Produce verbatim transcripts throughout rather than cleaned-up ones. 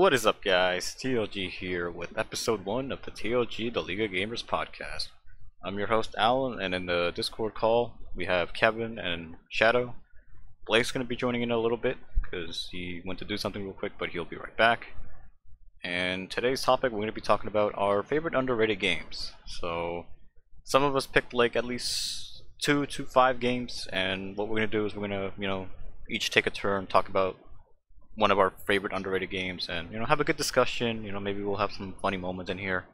What is up, guys? T L G here with episode one of the T L G The League of Gamers podcast. I'm your host Alan, and in the Discord call we have Kevin and Shadow. Blake's going to be joining in a little bit because he went to do something real quick, but he'll be right back. And today's topic, we're going to be talking about our favorite underrated games. So some of us picked like at least two to five games, and what we're going to do is we're going to, you know, each take a turn, talk about one of our favorite underrated games, and, you know, have a good discussion. You know, maybe we'll have some funny moments in here.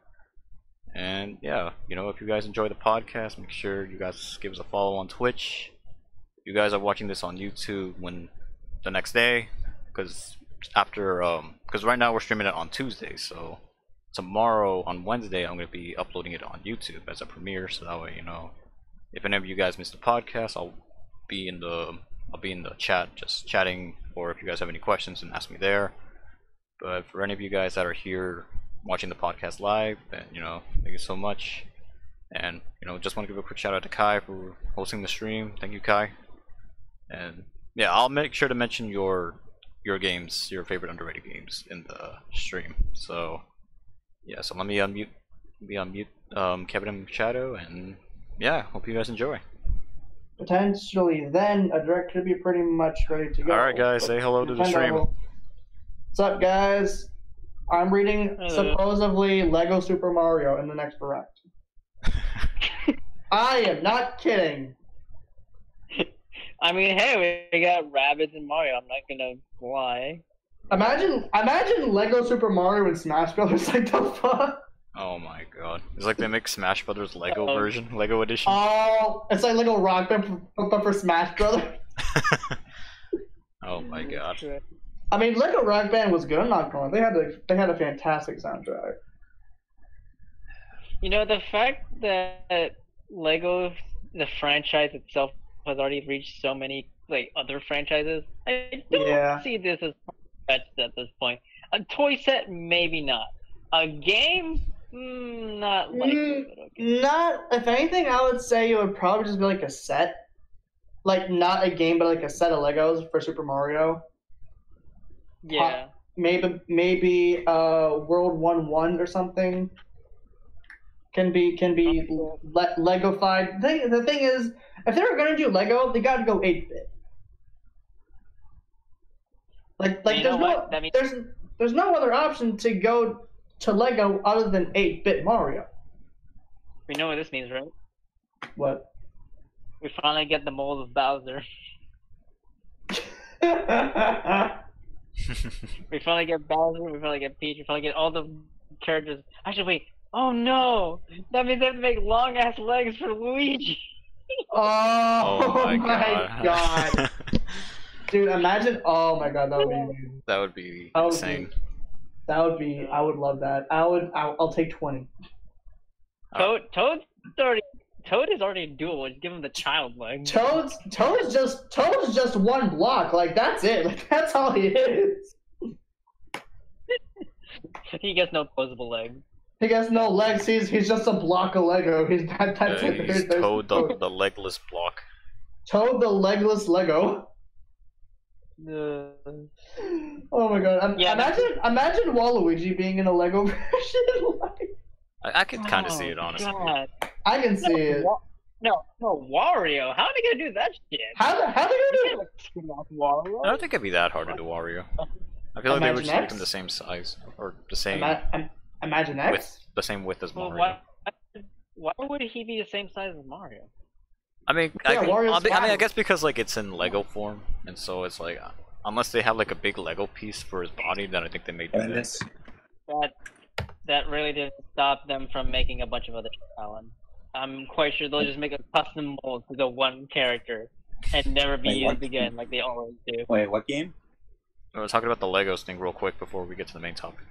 And yeah, you know, if you guys enjoy the podcast, make sure you guys give us a follow on Twitch. If you guys are watching this on YouTube when the next day, because after um because right now we're streaming it on Tuesday, so tomorrow on Wednesday I'm going to be uploading it on YouTube as a premiere, so that way, you know, if any of you guys miss the podcast, I'll be in the I'll be in the chat just chatting, or if you guys have any questions, then ask me there. But for any of you guys that are here watching the podcast live, then, you know, thank you so much. And, you know, just want to give a quick shout out to Kai for hosting the stream. Thank you, Kai. And yeah, I'll make sure to mention your your games, your favorite underrated games in the stream. So yeah, so let me unmute let me unmute um, Kevin and Shadow, and yeah, hope you guys enjoy. Potentially then a direct could be pretty much ready to go. Alright guys, but say hello to the stream. Will... What's up, guys? I'm reading uh, supposedly Lego Super Mario in the next direct. I am not kidding. I mean, hey, we got rabbits and Mario. I'm not gonna lie. Imagine imagine Lego Super Mario and Smash Brothers, like the fuck. Oh my god. It's like they make Smash Brothers Lego oh. version, Lego edition. Oh, it's like Lego Rock Band but for Smash Brothers. Oh my god. I mean, Lego Rock Band was good, I'm not going. They had a, they had a fantastic soundtrack. You know, the fact that Lego, the franchise itself, has already reached so many like other franchises, I don't yeah. see this as far-fetched at this point. A toy set, maybe not. A game. Mm, not like mm, okay. Not, if anything, I would say it would probably just be like a set, like not a game, but like a set of Legos for Super Mario. Yeah. Uh, maybe maybe uh World One One or something. Can be can be oh. le Lego-fied. The thing, the thing is, if they were gonna do Lego, they gotta go eight bit. Like like you there's no that means there's there's no other option to go to Lego other than eight bit Mario. We know what this means, right? What? We finally get the mold of Bowser. We finally get Bowser, we finally get Peach, we finally get all the characters. Actually, wait. Oh no! That means they have to make long ass legs for Luigi! oh, oh my, my god. god. Dude, imagine. Oh my god, that would be. That would be that insane. Would be... That would be. I would love that. I would. I'll, I'll take twenty. Toad. Toad's already. Toad is already dual. Give him the child leg. Toad's. Toad's just. Toad's just one block. Like that's it. Like that's all he is. He gets no opposable legs. He gets no legs. He's he's just a block of Lego. He's that. That's yeah, it. He's there's, Toad, there's Toad the legless block. Toad the legless Lego. Uh, oh my god! I'm, yeah, imagine, imagine Waluigi being in a Lego version. Like, I, I can kind of oh, see it, honestly. God. I can see no, it. No, no, Wario. How are they gonna do that shit? How the, how are they gonna do Wario? I don't think it'd be that hard to do Wario. I feel like imagine they would just make them the same size or the same. Ima imagine X. Width, the same width as Mario. Well, why, why would he be the same size as Mario? I mean, yeah, I, I, be, I mean, I guess because like it's in Lego form, and so it's like, unless they have like a big Lego piece for his body, then I think they made this. That that really didn't stop them from making a bunch of other Alan. I'm quite sure they'll just make a custom mold for the one character and never be Wait, used again, game? like they always do. Wait, what game? I was talking about the Legos thing real quick before we get to the main topic.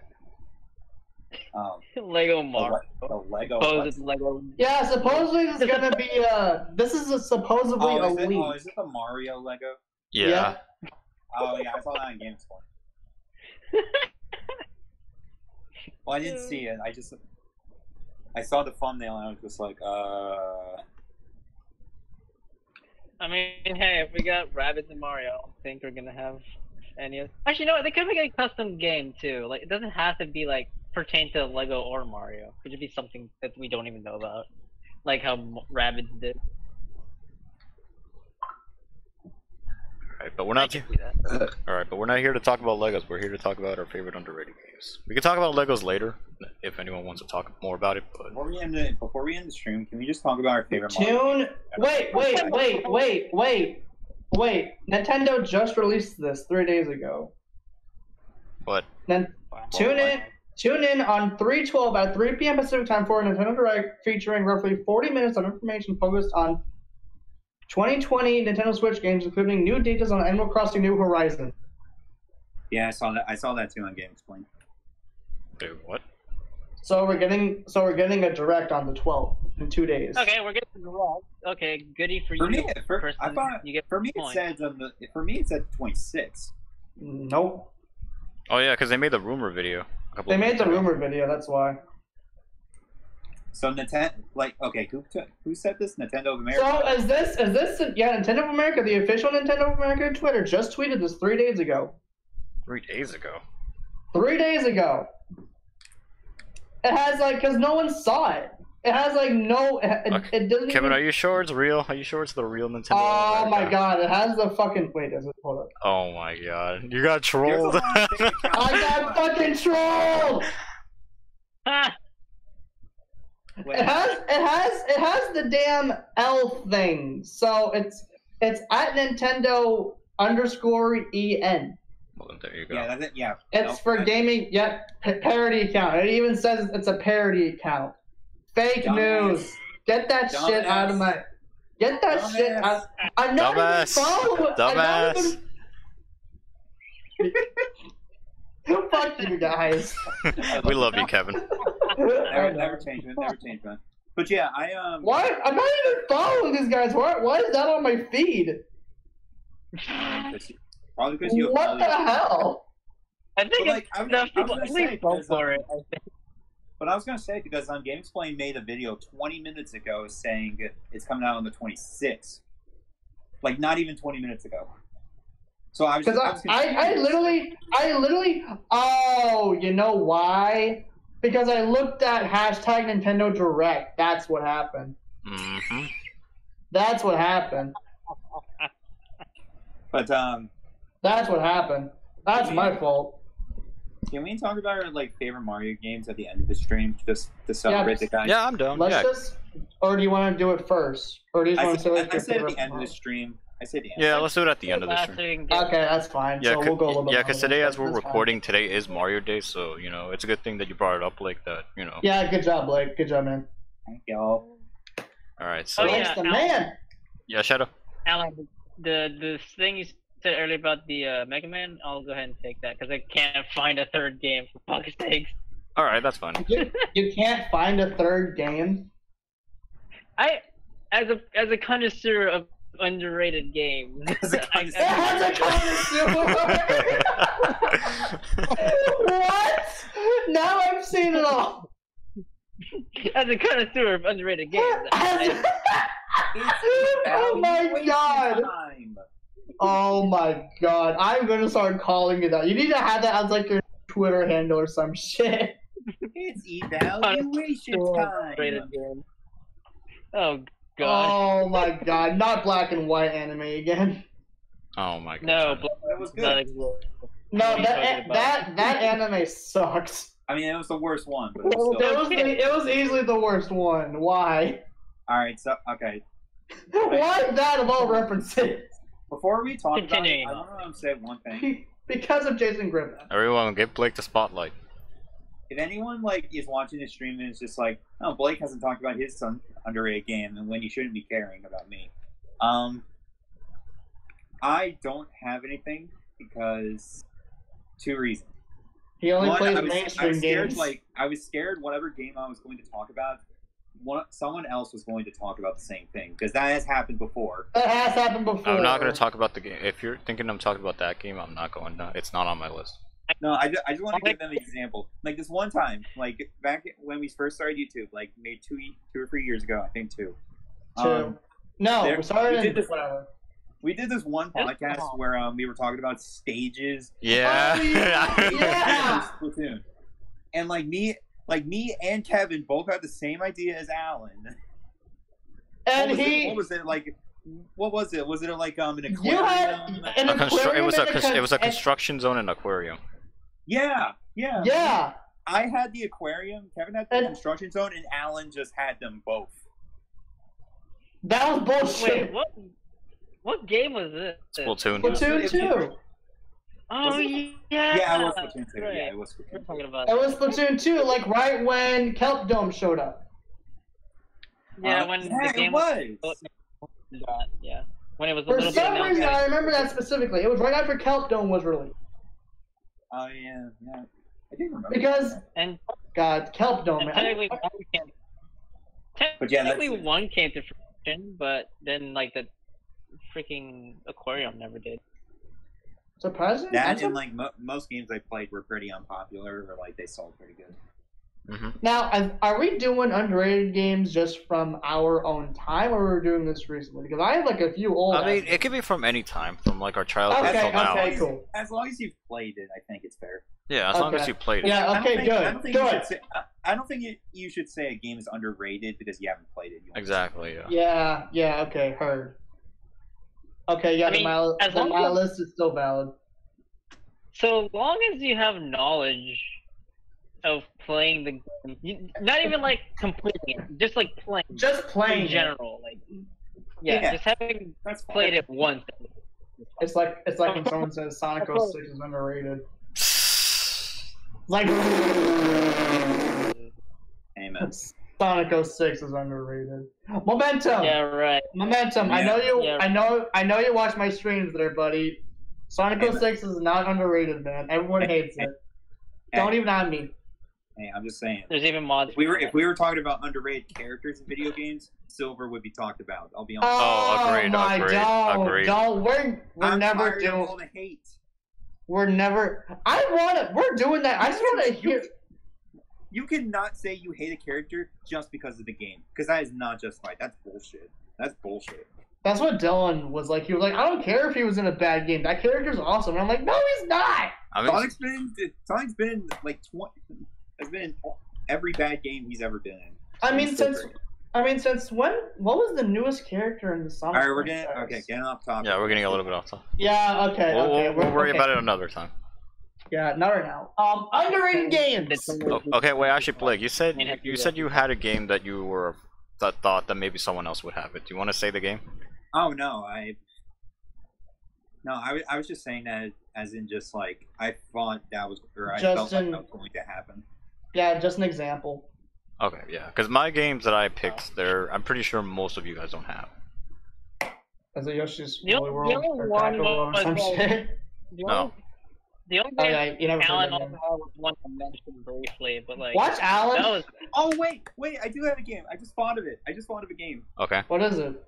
Um, Lego Mario. The Lego. Lego. Yeah, supposedly this is gonna be uh this is a supposedly oh, is a it, league. Oh, is it the Mario Lego? Yeah. yeah. Oh yeah, I saw that on GameSpot. Well, I didn't see it. I just I saw the thumbnail and I was just like, uh. I mean, hey, if we got rabbits and Mario, I think we're gonna have And you actually, you know what? They could make a custom game too. Like, it doesn't have to be like pertain to Lego or Mario. It could be something that we don't even know about, like how Rabbids did. All right, but we're not. Uh, all right, but we're not here to talk about Legos. We're here to talk about our favorite underrated games. We can talk about Legos later if anyone wants to talk more about it. But before we end the before we end the stream, can we just talk about our favorite? Tune. Wait, wait, wait, wait, wait. Wait, Nintendo just released this three days ago. What? Then tune in, tune in on three twelve at three p m Pacific time for a Nintendo Direct featuring roughly forty minutes of information focused on twenty twenty Nintendo Switch games, including new details on Animal Crossing: New Horizons. Yeah, I saw that. I saw that too on Game Explain. Dude, what? So we're getting, so we're getting a direct on the twelfth in two days. Okay, we're getting the direct. Okay, goody for, for you. Me, for, person, I thought, you get for me, it says on the, for me it said twenty-six. Nope. Oh yeah, because they made the rumor video. A couple they made the ago. rumor video. That's why. So Nintendo, like, okay, who who said this? Nintendo of America. So is this is this yeah Nintendo of America? The official Nintendo of America Twitter just tweeted this three days ago. Three days ago. Three days ago. It has like, cause no one saw it. It has like no. It, okay. it doesn't. Kevin, even... are you sure it's real? Are you sure it's the real Nintendo? Oh my god! It has the fucking. Wait, does it hold up? Oh my god! You got trolled. I got fucking trolled. It has. It has. It has the damn L thing. So it's it's at Nintendo underscore en. Well, then there you go. Yeah, that's it. Yeah. It's no, for gaming. Yep. Yeah, parody account. It even says it's a parody account. Fake Dumb news. Ass. Get that Dumb shit ass. out of my. Get that Dumb shit ass. out. I'm not Dumb even following. Dumbass. Even... Fuck you guys. We love you, Kevin. never, never change, man. Never change, man. But yeah, I um. What? I'm not even following these guys. Why? Why is that on my feed? Probably because you. What the hell? I think but, it's like, enough people. Please go for it. I think. But I was gonna say, because on GameXplain made a video twenty minutes ago saying it's coming out on the twenty-sixth, like not even twenty minutes ago. So I was. Because I, was I, I literally, I literally. Oh, you know why? Because I looked at hashtag Nintendo Direct. That's what happened. Mm-hmm. That's what happened. But um. That's what happened. That's yeah. my fault. Can we talk about our like favorite Mario games at the end of the stream, just to celebrate yeah, the guys? Yeah, I'm done. Let's yeah. just, or do you want to do it first, or do you want to say I say at the end of the stream? I say the end. Yeah, let's do it at the end of the stream. Okay, that's fine. Yeah, so we'll go a little bit. Yeah, because today, as we're recording, today is Mario Day, so you know it's a good thing that you brought it up like that. You know. Yeah, good job, Blake. Good job, man. Thank y'all. All right, so. Oh, yeah, the man. Yeah, Shadow. Alan, the the thing is. Said earlier about the uh, Mega Man, I'll go ahead and take that because I can't find a third game for fuck's sakes. All right, that's fine. You, you can't find a third game. I, as a as a connoisseur of underrated games, as a connoisseur. I, as a connoisseur. What? Now I've seen it all. As a connoisseur of underrated games. I, oh my god. Time. Oh my god, I'm gonna start calling you that. You need to have that as like your Twitter handle or some shit. It's evaluation oh, time. Oh god. Oh my god, not black and white anime again. Oh my god. No, that was good. No, that that that anime sucks. I mean, it was the worst one. But it, was still... it was the, it was easily the worst one. Why? All right, so okay. Why that of all references? Before we talk Continuing. about it, I want to say one thing. Because of Jason Griffin. Everyone, give Blake the spotlight. If anyone like is watching the stream and is just like, oh, Blake hasn't talked about his son underrated game, and when you shouldn't be caring about me. Um, I don't have anything because two reasons. He only one, plays I was, mainstream I was scared, games. Like I was scared, whatever game I was going to talk about. One, someone else was going to talk about the same thing because that has happened before. That has happened before. I'm not going to talk about the game. If you're thinking I'm talking about that game, I'm not going. No, it's not on my list. No, I just, I just want to give them an example. Like this one time, like back when we first started YouTube, like maybe two, two or three years ago, I think two. Two. Um, no, there, we started. We did this, We did this one podcast oh. where um, we were talking about stages. Yeah. Oh, yeah. yeah. Splatoon. And like me, like me and Kevin both had the same idea as Alan. And what he, it? what was it like? What was it? Was it like um an aquarium? An a aquarium it was a con it was a construction zone and aquarium. Yeah. Yeah. Yeah. I had the aquarium. Kevin had the and construction zone, and Alan just had them both. That was bullshit. Wait, what? What game was this? Splatoon. Splatoon two. Oh yeah. Yeah, it was Splatoon two. Yeah, it was Splatoon two. It was Splatoon two, like right when Kelp Dome showed up. Yeah, uh, when yeah, the game was. was. Yeah, when it was. A For little some bit reason, I remember that specifically. It was right after Kelp Dome was released. Oh yeah, yeah. I do remember. Because that. and God, Kelp Dome. And technically, I, one came. Technically, but yeah, one came to fruition, but then like the. Freaking aquarium never did. Surprising. That and like mo most games I played were pretty unpopular, or like they sold pretty good. Mm-hmm. Now, are we doing underrated games just from our own time, or we're doing this recently? Because I have like a few old. I mean, it could be from any time, from like our childhood okay, till okay, now. Okay, cool. As long as you've played it, I think it's fair. Yeah, as okay. long as you played it. Yeah. Okay. Good. I don't think, I don't think, you, should say, I don't think you, you should say a game is underrated because you haven't played it. You exactly. Yeah. Yeah. Yeah. Okay. Heard. Okay, yeah, I mean, my, as long my as, list is still valid. So long as you have knowledge of playing the game, you, not even like completing it, just like playing. Just playing in general, like yeah, yeah. just having That's played it once. It's like it's like when someone says Sonic oh six is underrated. Like, amen. Sonic oh six is underrated. Momentum. Yeah, right. Momentum. Yeah. I know you. Yeah. I know. I know you watch my streams there, buddy. Sonic hey, oh six man. is not underrated, man. Everyone hey, hates hey, it. Hey. Don't even on me. Hey, I'm just saying. There's even mods. If we were if we were talking about underrated characters in video games, Silver would be talked about. I'll be honest. Oh, agreed. Oh, my agreed, don't, agreed. Don't. We're we're I'm never doing all the hate. We're never. I want to. We're doing that. I just want to hear. You cannot say you hate a character just because of the game, because that is not justified. That's bullshit. That's bullshit. That's what Dylan was like. He was like, I don't care if he was in a bad game. That character's awesome. And I'm like, no, he's not. I mean, Sonic's been, Sonic's been like twenty. Has been in every bad game he's ever been in. I mean, since I mean, since when? What was the newest character in the Sonic? All right, we're getting okay, getting off topic. Yeah, we're getting a little bit off topic. Yeah, okay. We'll, okay, we'll, we'll worry okay. about it another time. Yeah, not right now. Um, underrated games. Oh, okay, wait. Actually, Blake, you said you, you said you had a game that you were that thought that maybe someone else would have it. Do you want to say the game? Oh no, I no, I, I was just saying that as in just like I thought that was or I just felt an, like that was going to happen. Yeah, just an example. Okay, yeah, because my games that I picked, they're I'm pretty sure most of you guys don't have. As a Yoshi's Woolly World, or World or some shit. No. The only thing okay, you Alan also was one to mention briefly, but like watch Alan. That was... Oh wait, wait! I do have a game. I just thought of it. I just thought of a game. Okay. What is it?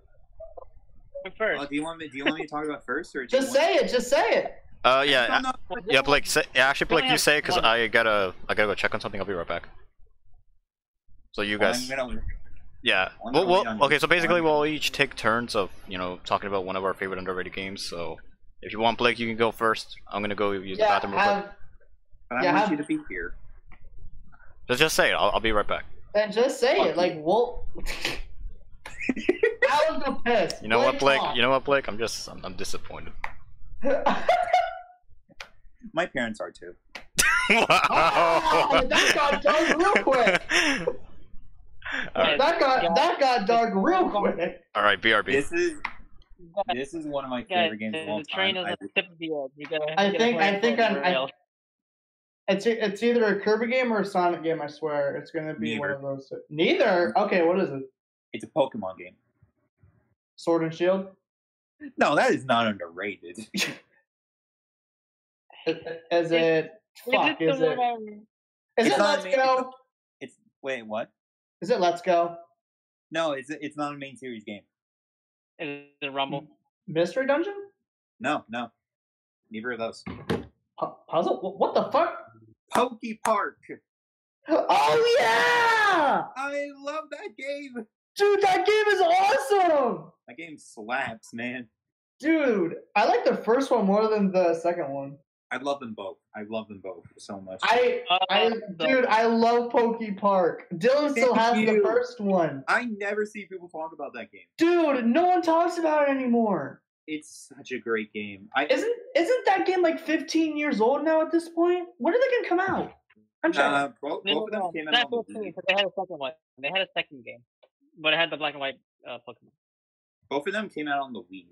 First. Uh, do you want me? Do you want me to talk about first or just say it? To... Just say it. Uh yeah. No, no. Yeah, Blake. Say, actually, Blake, you say it because I gotta I gotta go check on something. I'll be right back. So you guys. Gonna... Yeah. Well, well, okay. So basically, we'll each take turns of you know talking about one of our favorite underrated games. So. If you want, Blake, you can go first. I'm gonna go use yeah, the bathroom real have, quick. But I yeah, want have, you to be here. Just, just say it. I'll, I'll be right back. And just say Fuck it. You. Like, well, I was the best. You know Blake what, Blake? Off. You know what, Blake? I'm just, I'm, I'm disappointed. My parents are too. Wow! Wow! That got dug real quick. Right. That got yeah. that got dug real quick. All right, B R B. This is. This is one of my favorite yeah, games of all time. I think I think I'm. I, it's it's either a Kirby game or a Sonic game. I swear it's gonna be Neither. one of those. Neither. Okay, what is it? It's a Pokemon game. Sword and Shield. No, that is not underrated. is, is it? Fuck. Is it? Is it, is it Let's Go? It's, it's wait. What? Is it Let's Go? No, it's it's not a main series game. Is it Rumble? Mystery Dungeon? No, no. Neither of those. P puzzle? What the fuck? PokéPark. Oh, yeah! I love that game. Dude, that game is awesome! That game slaps, man. Dude, I like the first one more than the second one. I love them both. I love them both so much. I, uh, I dude, I love PokéPark. Dylan still has you. the first one. I never see people talk about that game. Dude, no one talks about it anymore. It's such a great game. I, isn't isn't that game like fifteen years old now at this point? When are they gonna come out? I'm trying. Uh, both, both of them came out. fifteen, they had a second one. They had a second game, but it had the black and white uh, Pokemon. Both of them came out on the Wii.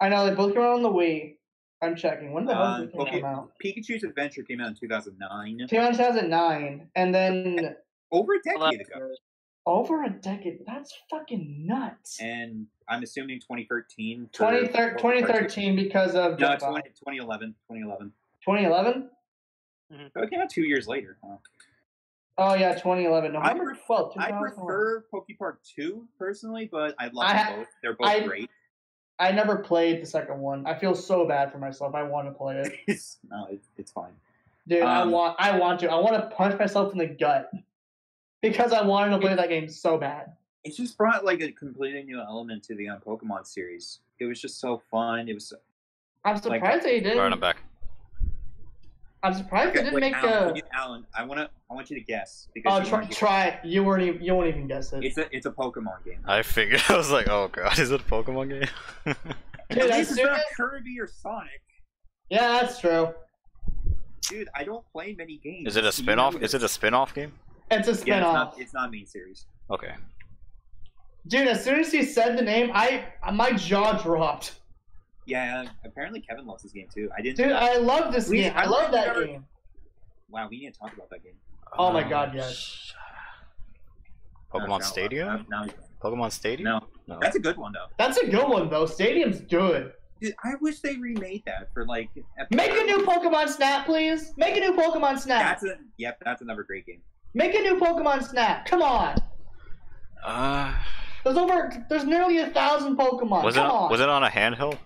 I know they both came out on the Wii. I'm checking. When the hell did it come out? Pikachu's Adventure came out in two thousand nine. two thousand nine, and then over a decade ago. Over a decade. That's fucking nuts. And I'm assuming twenty thirteen. twenty thirteen because of no, twenty eleven. twenty eleven. twenty eleven. Mm-hmm. So it came out two years later. Huh? Oh yeah, twenty eleven. November twelfth. I prefer PokéPark two personally, but I love I them both. They're both I, great. I never played the second one. I feel so bad for myself. I want to play it. it's, no, it, it's fine. Dude, um, I want. I want to. I want to punch myself in the gut because I wanted to play it, that game so bad. It just brought like a completely new element to the um, Pokemon series. It was just so fun. It was. So, I'm surprised like, they didn't. Right, I'm back. I'm surprised okay, they didn't like, make Alan, a. Alan, I want to. I want you to guess. Because oh, try, try it. You weren't. Even, you won't even guess it. It's a. It's a Pokemon game. I figured. I was like, oh god, is it a Pokemon game? Dude, this is not Kirby or Sonic. Yeah, that's true. Dude, I don't play many games. Is it a spinoff? You know, is it a spinoff game? It's a spinoff. Yeah, it's not. It's not a main series. Okay. Dude, as soon as he said the name, I my jaw dropped. Yeah, apparently Kevin loves this game too. I didn't. Dude, I love this we, game. I, I love that never... game. Wow, we need to talk about that game. Oh um, my god, yes. Pokemon Stadium? No, Pokemon Stadium? No. no. That's a good one though. That's a good one though. Stadium's good. Dude, I wish they remade that for like. Epic. Make a new Pokemon Snap, please. Make a new Pokemon Snap. That's a, yep, that's another great game. Make a new Pokemon Snap. Come on. Uh. There's over. There's nearly a thousand Pokemon. Was Come it? On. Was it on a handheld?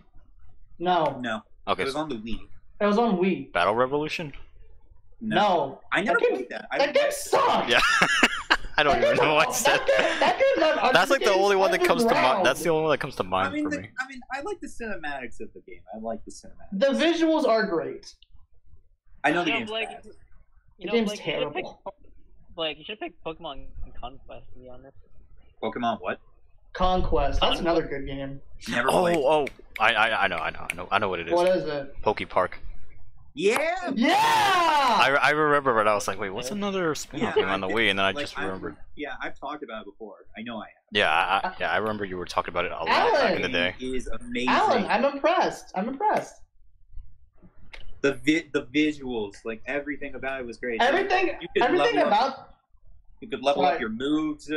No. No. Okay. It was on the Wii. It was on Wii. Battle Revolution? No. no. I never that game, played that. I that game sucked! Yeah. I don't that even know what I said. That game, that game that's like the only one that comes round. to mind. That's the only one that comes to mind I mean, for the, me. I mean, I like the cinematics of the game. I like the cinematics. The visuals are great. I know you the know, game's Blake, bad. You know, the game's Blake, terrible. Like, you should pick Pokemon Conquest, to be honest. Pokemon what? Conquest. That's another good game. Never oh, played. Oh, I, I, I know, I know, I know, I know what it is. What is it? PokéPark. Yeah. Yeah. I, I remember it. I was like, wait, what's another spin-off yeah, game on the Wii? And then I like, just remembered. I've, yeah, I've talked about it before. I know I have. Yeah, I, yeah, I remember you were talking about it a lot Alan, back in the day. It is amazing. Alan, I'm impressed. I'm impressed. The vi the visuals, like everything about it was great. Everything, like, everything about. Up, you could level what? up your moves.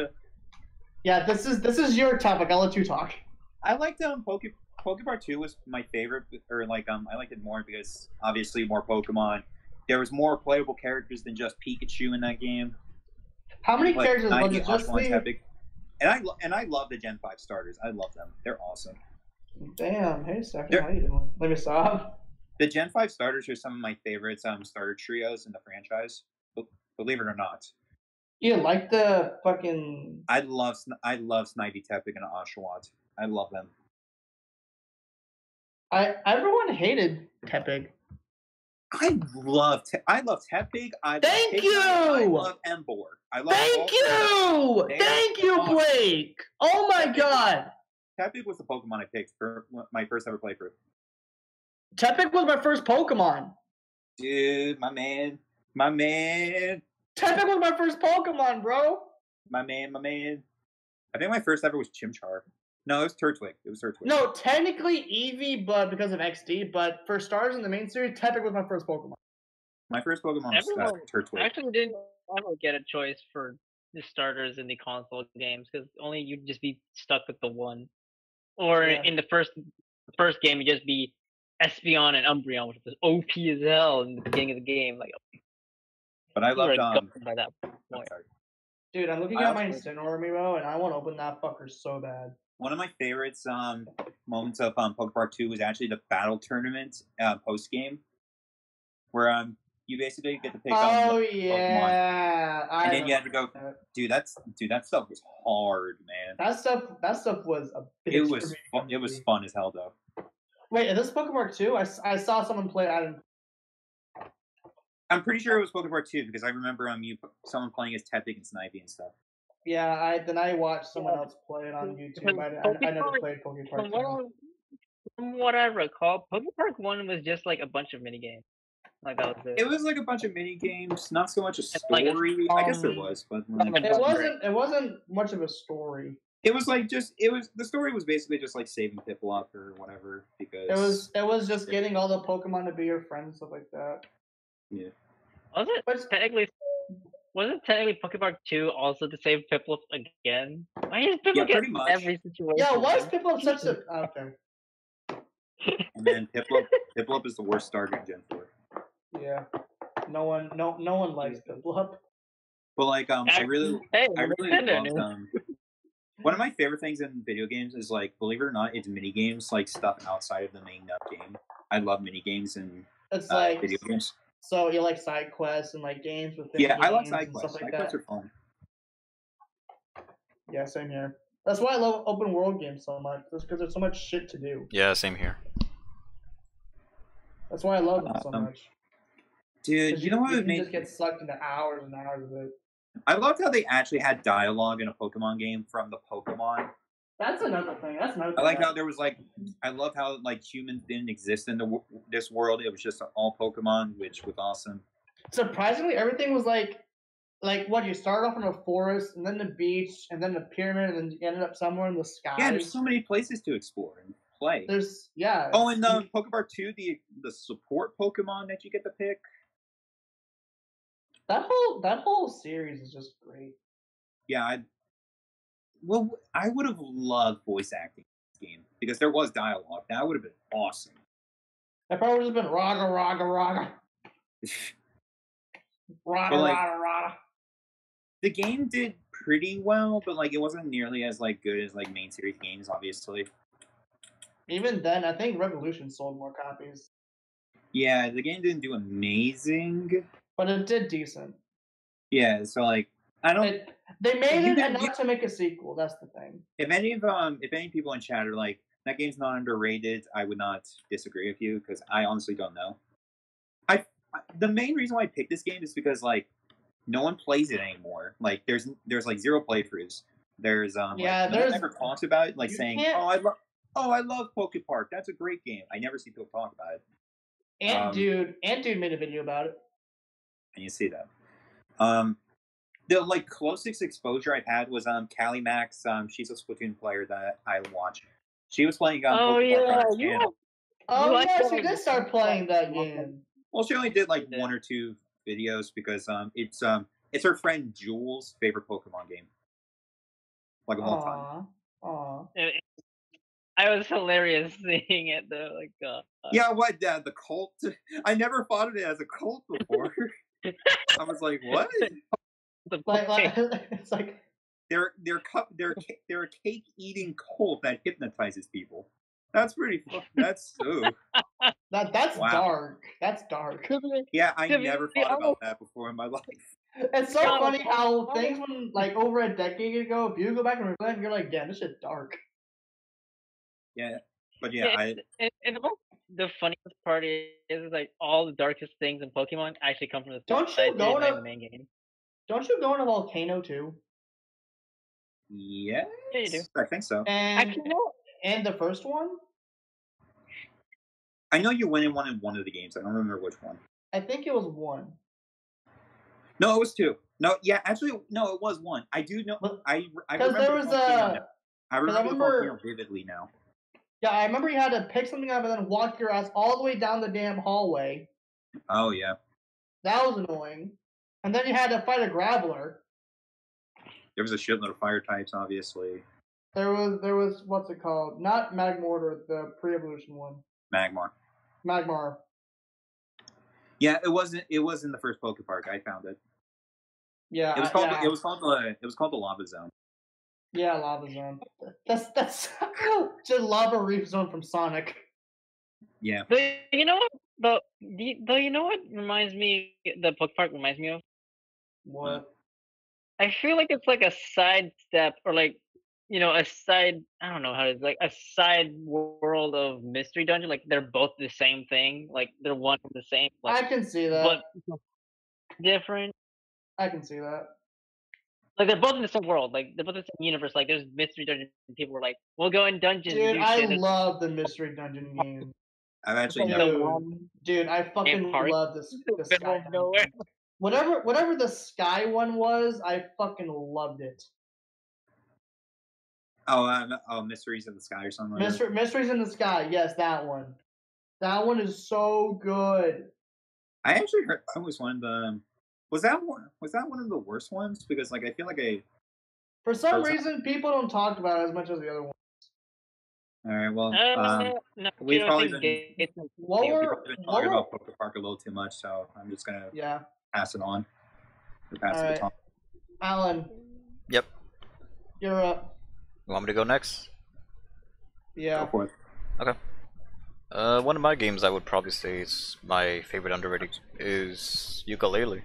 Yeah, this is this is your topic. I'll let you talk. I liked um Poké PokéPark two was my favorite, or like um I liked it more because obviously more Pokemon. There was more playable characters than just Pikachu in that game. How many like, characters was it? Just Tepig. And I and I love the Gen five starters. I love them. They're awesome. Damn. Hey, Stephen, how you doing? Let me stop. The Gen five starters are some of my favorites. Um, starter trios in the franchise. Believe it or not. You yeah, like the fucking. I love I love Snivy, Tepig, and Oshawott. I love them. I everyone hated Tepig. I love Te I love Tepig. I Thank love you. I love Embor. I love. Thank you. Thank you, awesome. Blake. Oh my Tepig, god. Tepig was the Pokemon I picked for my first ever playthrough. Tepig was my first Pokemon. Dude, my man, my man. Tepig was my first Pokemon, bro. My man, my man. I think my first ever was Chimchar. No, it was Turtwig. It was Turtwig. No, technically Eevee, but because of X D. But for stars in the main series, Tepig was my first Pokemon. My first Pokemon was Everyone, uh, Turtwig. I actually didn't ever get a choice for the starters in the console games because only you'd just be stuck with the one. Or yeah. in the first the first game, you'd just be Espeon and Umbreon, which was O P as hell in the beginning of the game. Like. But I loved um. By that point. I'm Dude, I'm looking I at my Incineroar amiibo, and I want to open that fucker so bad. One of my favorites um moments of um PokéPark two was actually the battle tournament uh, post game, where um you basically get to pick. Oh um, yeah, Pokemon, I and then you had to go. That. Dude, that's dude that stuff was hard, man. That stuff, that stuff was a. Bitch it was, for me. Fun, it was fun as hell though. Wait, is this Pokémon two? I, I saw someone play it. I'm pretty sure it was Pokémon two because I remember um, you, someone playing as Tepig and Snivy and stuff. Yeah, I then I watched someone yeah. else play it on YouTube. I, I, I never played Pokémon two. From, from what I recall, Pokémon one was just like a bunch of minigames. Like that was it. It was like a bunch of mini games, not so much a story. Like a, um, I guess it was, but like, it wasn't. It wasn't much of a story. It was like just. It was the story was basically just like saving Piplup or whatever because it was. It was just it, getting all the Pokemon to be your friends, stuff like that. Yeah. Was it but, technically? Wasn't technically Pokémon two also to save Piplup again? Why is Piplup yeah, in every situation? Yeah, why is Piplup such a? Oh, okay. And then Piplup, Piplup is the worst starter in Gen four. Yeah, no one, no, no one likes Piplup. But like, um, I really, hey, I really love them. One of my favorite things in video games is like, believe it or not, it's mini games, like stuff outside of the main game. I love mini games and it's uh, like video games. So you like side quests and like games with yeah, games I like side quests. Like side that. quests are fun. Yeah, same here. That's why I love open world games so much. Just because there's so much shit to do. Yeah, same here. That's why I love them so um, much. Dude, you, you know what would make just get sucked into hours and hours of it. I loved how they actually had dialogue in a Pokemon game from the Pokemon. That's another thing. That's another. I like how there was like, I love how like humans didn't exist in the this world. It was just all Pokemon, which was awesome. Surprisingly, everything was like, like what you started off in a forest, and then the beach, and then the pyramid, and then you ended up somewhere in the sky. Yeah, there's so many places to explore. And play. There's yeah. Oh, and um, PokéPark two, the the support Pokemon that you get to pick. That whole that whole series is just great. Yeah, I, well, I would have loved voice acting in this game because there was dialogue. That would have been awesome. That probably would have been raga raga raga, raga like, raga raga. The game did pretty well, but like it wasn't nearly as like good as like main series games, obviously. Even then, I think Revolution sold more copies. Yeah, the game didn't do amazing. But it did decent. Yeah, so like I don't. It, they made it enough get, to make a sequel. That's the thing. If any of um, if any people in chat are like that game's not underrated, I would not disagree with you because I honestly don't know. I the main reason why I picked this game is because like no one plays it anymore. Like there's there's like zero playthroughs. There's um yeah like, there's no one ever talks about it like saying can't... oh I love oh I love PokéPark. That's a great game. I never see people talk about it. Ant um, dude, Ant dude made a video about it. And you see that. Um, the like closest exposure I've had was um Callie Max. Um, she's a Splatoon player that I watch. She was playing. Um, oh yeah, yeah. Have... Oh yeah, she did start playing that game. Well, she only did like yeah. one or two videos because um it's um it's her friend Jules' favorite Pokemon game. Like a long time. Aww. I was hilarious seeing it though. Like uh, yeah, what uh, the cult? I never thought of it as a cult before. I was like, what? Like, like, it's like they're they're cup they're they're a cake eating cult that hypnotizes people. That's pretty. That's so. That that's wow. dark. That's dark. Yeah, I never thought about that before in my life. It's so funny how things when like over a decade ago, if you go back and reflect, you're like, yeah, this shit's dark. Yeah, but yeah, I. And, and the most the funniest part is, is like all the darkest things in Pokemon actually come from the don't you go in the main game. Don't you go in a volcano too? Yes, yeah, you do. I think so. And actually, no. And the first one. I know you went in one in one of the games. I don't remember which one. I think it was one. No, it was two. No, yeah, actually, no, it was one. I do know. But, I I remember. There was a, I remember, I remember the vividly now. Yeah, I remember you had to pick something up and then walk your ass all the way down the damn hallway. Oh, yeah. That was annoying. And then you had to fight a Graveler. There was a shitload of fire types, obviously. There was, there was what's it called? Not Magmortar, the pre-evolution one. Magmar. Magmar. Yeah, it wasn't. It was in the first PokéPark. I found it. Yeah, it was called. Yeah. It was called the. It was called the Lava Zone. Yeah, Lava Zone. That's that's just Lava Reef Zone from Sonic. Yeah. But you know what? Though, though you know what reminds me the PokéPark reminds me of? What? I feel like it's like a sidestep or like you know, a side, I don't know how to, like, a side world of Mystery Dungeon. Like, they're both the same thing. Like, they're one and the same. Like, I can see that. But different. I can see that. Like, they're both in the same world. Like, they're both in the same universe. Like, there's Mystery Dungeon and people were like, we'll go in dungeons. Dude, I shit. love the Mystery Dungeon game. I've actually never. Dude, dude, I fucking love this. The Sky whatever, whatever the Sky one was, I fucking loved it. Oh, um, oh, Mysteries in the Sky or something. Myster- like that. Mysteries in the Sky, yes, that one. That one is so good. I actually heard. I always wanted the. Was that one? Was that one of the worst ones? Because like I feel like I. For some reason, people don't talk about it as much as the other ones. All right. Well, um, um, no, we've probably been, it's, it's, what yeah, were, been talking what about PokéPark a little too much, so I'm just gonna yeah. pass it on. Pass All right. it on. Alan. Yep. You're up. You want me to go next? Yeah. Go for it. Okay. Uh, one of my games I would probably say is my favorite underrated is Yooka-Laylee.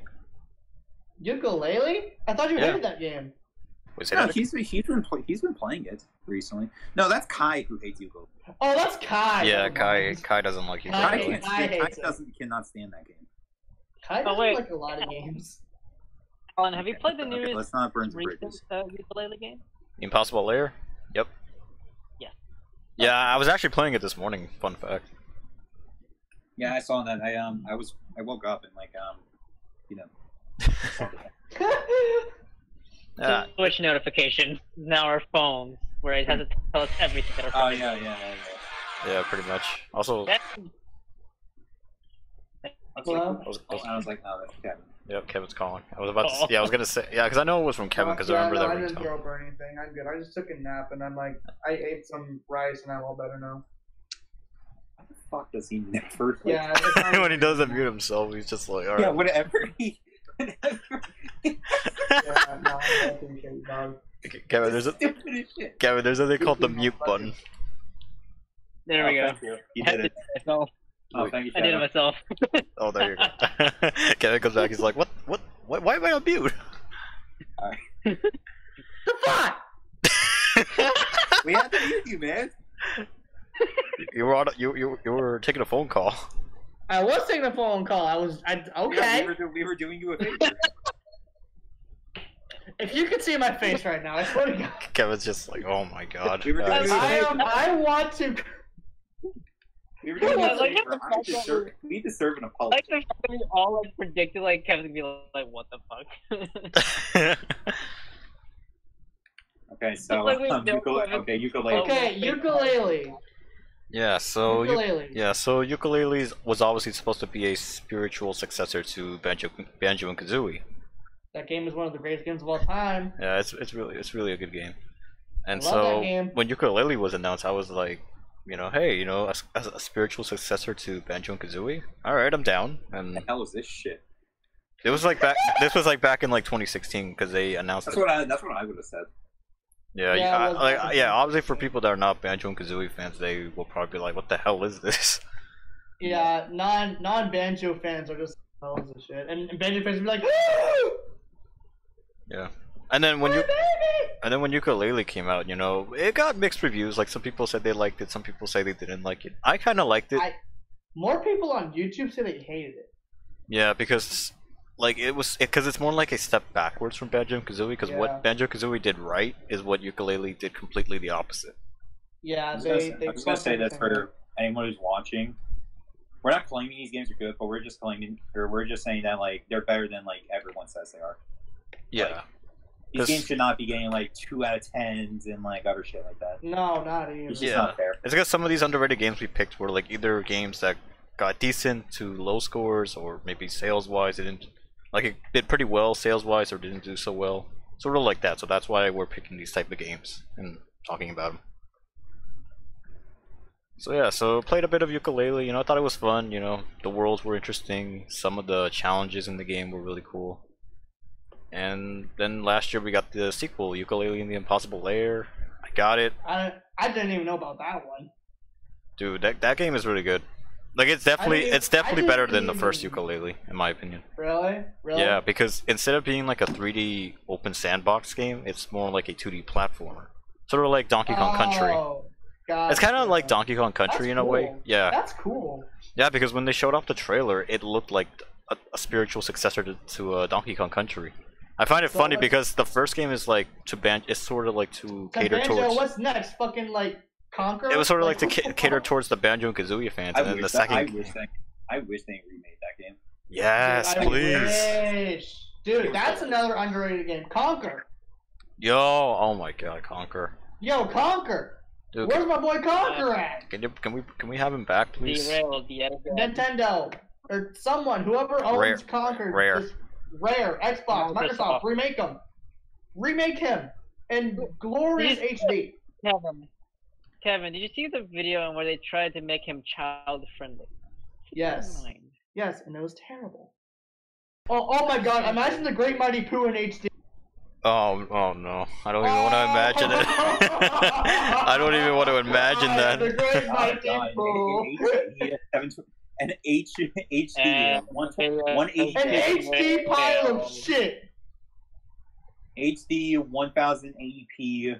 Yooka-Laylee? I thought you yeah. hated that game. Wait, no, that he's, he's, been play, he's been playing it recently. No, that's Kai who hates Yooka-Laylee. Oh, that's Kai! Yeah, Kai Kai doesn't like Yooka-Laylee. Kai, Kai, Kai doesn't, cannot stand that game. Kai doesn't oh, like a lot of games. Alan, have you played the okay, newest let's not burn recent uh, Yooka-Laylee game? Impossible Lair? Yep. Yeah. Yeah, I was actually playing it this morning, fun fact. Yeah, I saw that. I um I was I woke up and like um you know uh, Switch notifications. Now our phones where it has to tell us everything that our Oh yeah, yeah, yeah, yeah. Yeah, pretty much. Also That's... I was, well, like, I, was, I, was, I was like, no, that's Kevin. Yep, Kevin's calling. I was about oh. to, yeah, I was gonna say, yeah, because I know it was from Kevin, because yeah, I remember no, that. I didn't throw up or anything. I'm good. I just took a nap and I'm like, I ate some rice and I'm all better now. How the fuck does he never? Like, yeah. When he does that mute himself, he's just like, all right. Yeah, whatever he. Whatever. Yeah, no, I appreciate you, dog. Okay, Kevin, there's a Kevin, there's something called the mute button. There we oh, go. Thank you. you did it. No. Oh, thank you, I did it myself. Oh, there you go. Kevin comes back. He's like, "What? What? Why, why am I on mute?" All right. The fuck! We had to mute you, man. You were on. You you you were taking a phone call. I was taking a phone call. I was. I okay. Yeah, we, were do, we were doing you a favor. If you could see my face right now, I swear to God. Kevin's just like, "Oh my God." We were doing you a favor. Um, I want to. We were doing yeah, like, I deserve, we deserve an apology. Like, we all like predicted, like Kevin's gonna be like, "What the fuck?" Okay, so like um, Yooka-Laylee. Okay, Yooka-Laylee. Okay, Yooka-Laylee. Yeah, so Yooka-Laylee. Yeah, so Yooka-Laylee was obviously supposed to be a spiritual successor to Banjo, Banjo and Kazooie. That game is one of the greatest games of all time. Yeah, it's it's really it's really a good game. And I love so that game. When Yooka-Laylee was announced, I was like. You know, hey, you know, as a, a spiritual successor to Banjo and Kazooie. All right, I'm down. And the hell is this shit? It was like back. This was like back in like twenty sixteen because they announced. That's it. what I. That's what I would have said. Yeah, yeah, I, like, I, yeah. Obviously, for people that are not Banjo and Kazooie fans, they will probably be like, "What the hell is this?" Yeah, non non Banjo fans are just hell is this shit, and, and Banjo fans will be like, "Woo!" Yeah. And then when you, and then when Yooka-Laylee came out, you know, it got mixed reviews. Like some people said they liked it, some people say they didn't like it. I kind of liked it. I, more people on YouTube say they hated it. Yeah, because like it was because it, it's more like a step backwards from Banjo-Kazooie. Because yeah. what Banjo-Kazooie did right is what Yooka-Laylee did completely the opposite. Yeah, they. I was, they, I was they gonna say that's for anyone who's watching. We're not claiming these games are good, but we're just claiming, or we're just saying that like they're better than like everyone says they are. Yeah. Like, these games should not be getting like two out of tens and like other shit like that. No, not even. It's just yeah. not fair. It's because some of these underrated games we picked were like either games that got decent to low scores, or maybe sales wise didn't like it did pretty well sales wise, or didn't do so well, sort of like that. So that's why we're picking these type of games and talking about them. So yeah, so played a bit of Yooka-Laylee. You know, I thought it was fun. You know, the worlds were interesting. Some of the challenges in the game were really cool. And then last year we got the sequel, Yooka-Laylee and the Impossible Lair. I got it. I I didn't even know about that one. Dude, that that game is really good. Like it's definitely even, it's definitely better than the first Yooka-Laylee, in my opinion. Really? Really? Yeah, because instead of being like a three D open sandbox game, it's more like a two D platformer. Sort of like Donkey Kong Country. Oh, gotcha. It's kind of like Donkey Kong Country That's in a cool. way. Yeah. That's cool. Yeah, because when they showed off the trailer, it looked like a, a spiritual successor to, to uh, Donkey Kong Country. I find it so funny because the first game is like to ban. It's sort of like to so cater Banjo, towards. What's next? Fucking like Conker. It was sort of like, like to ca cater towards the Banjo-Kazooie fans, I and then the second. That, I, wish that, I wish they remade that game. Yes, dude, please. Wish. Dude, that's another underrated game. Conker. Yo, oh my God, Conker. Yo, Conker. Dude, where's can, my boy Conker at? Can you, can we can we have him back, please? Derailed the editor. Nintendo or someone, whoever owns Rare. Conker. Rare. Just, Rare, Xbox, Microsoft, remake him, remake him in glorious H D. Kevin, Kevin, did you see the video where they tried to make him child-friendly? Yes, yes, and it was terrible. Oh, oh my God! Imagine the Great Mighty Pooh in H D. Oh, oh no! I don't even want to imagine it. I don't even want to imagine that. The Great Mighty Pooh. An H HD one one H an H D pile of shit. H D ten eighty p.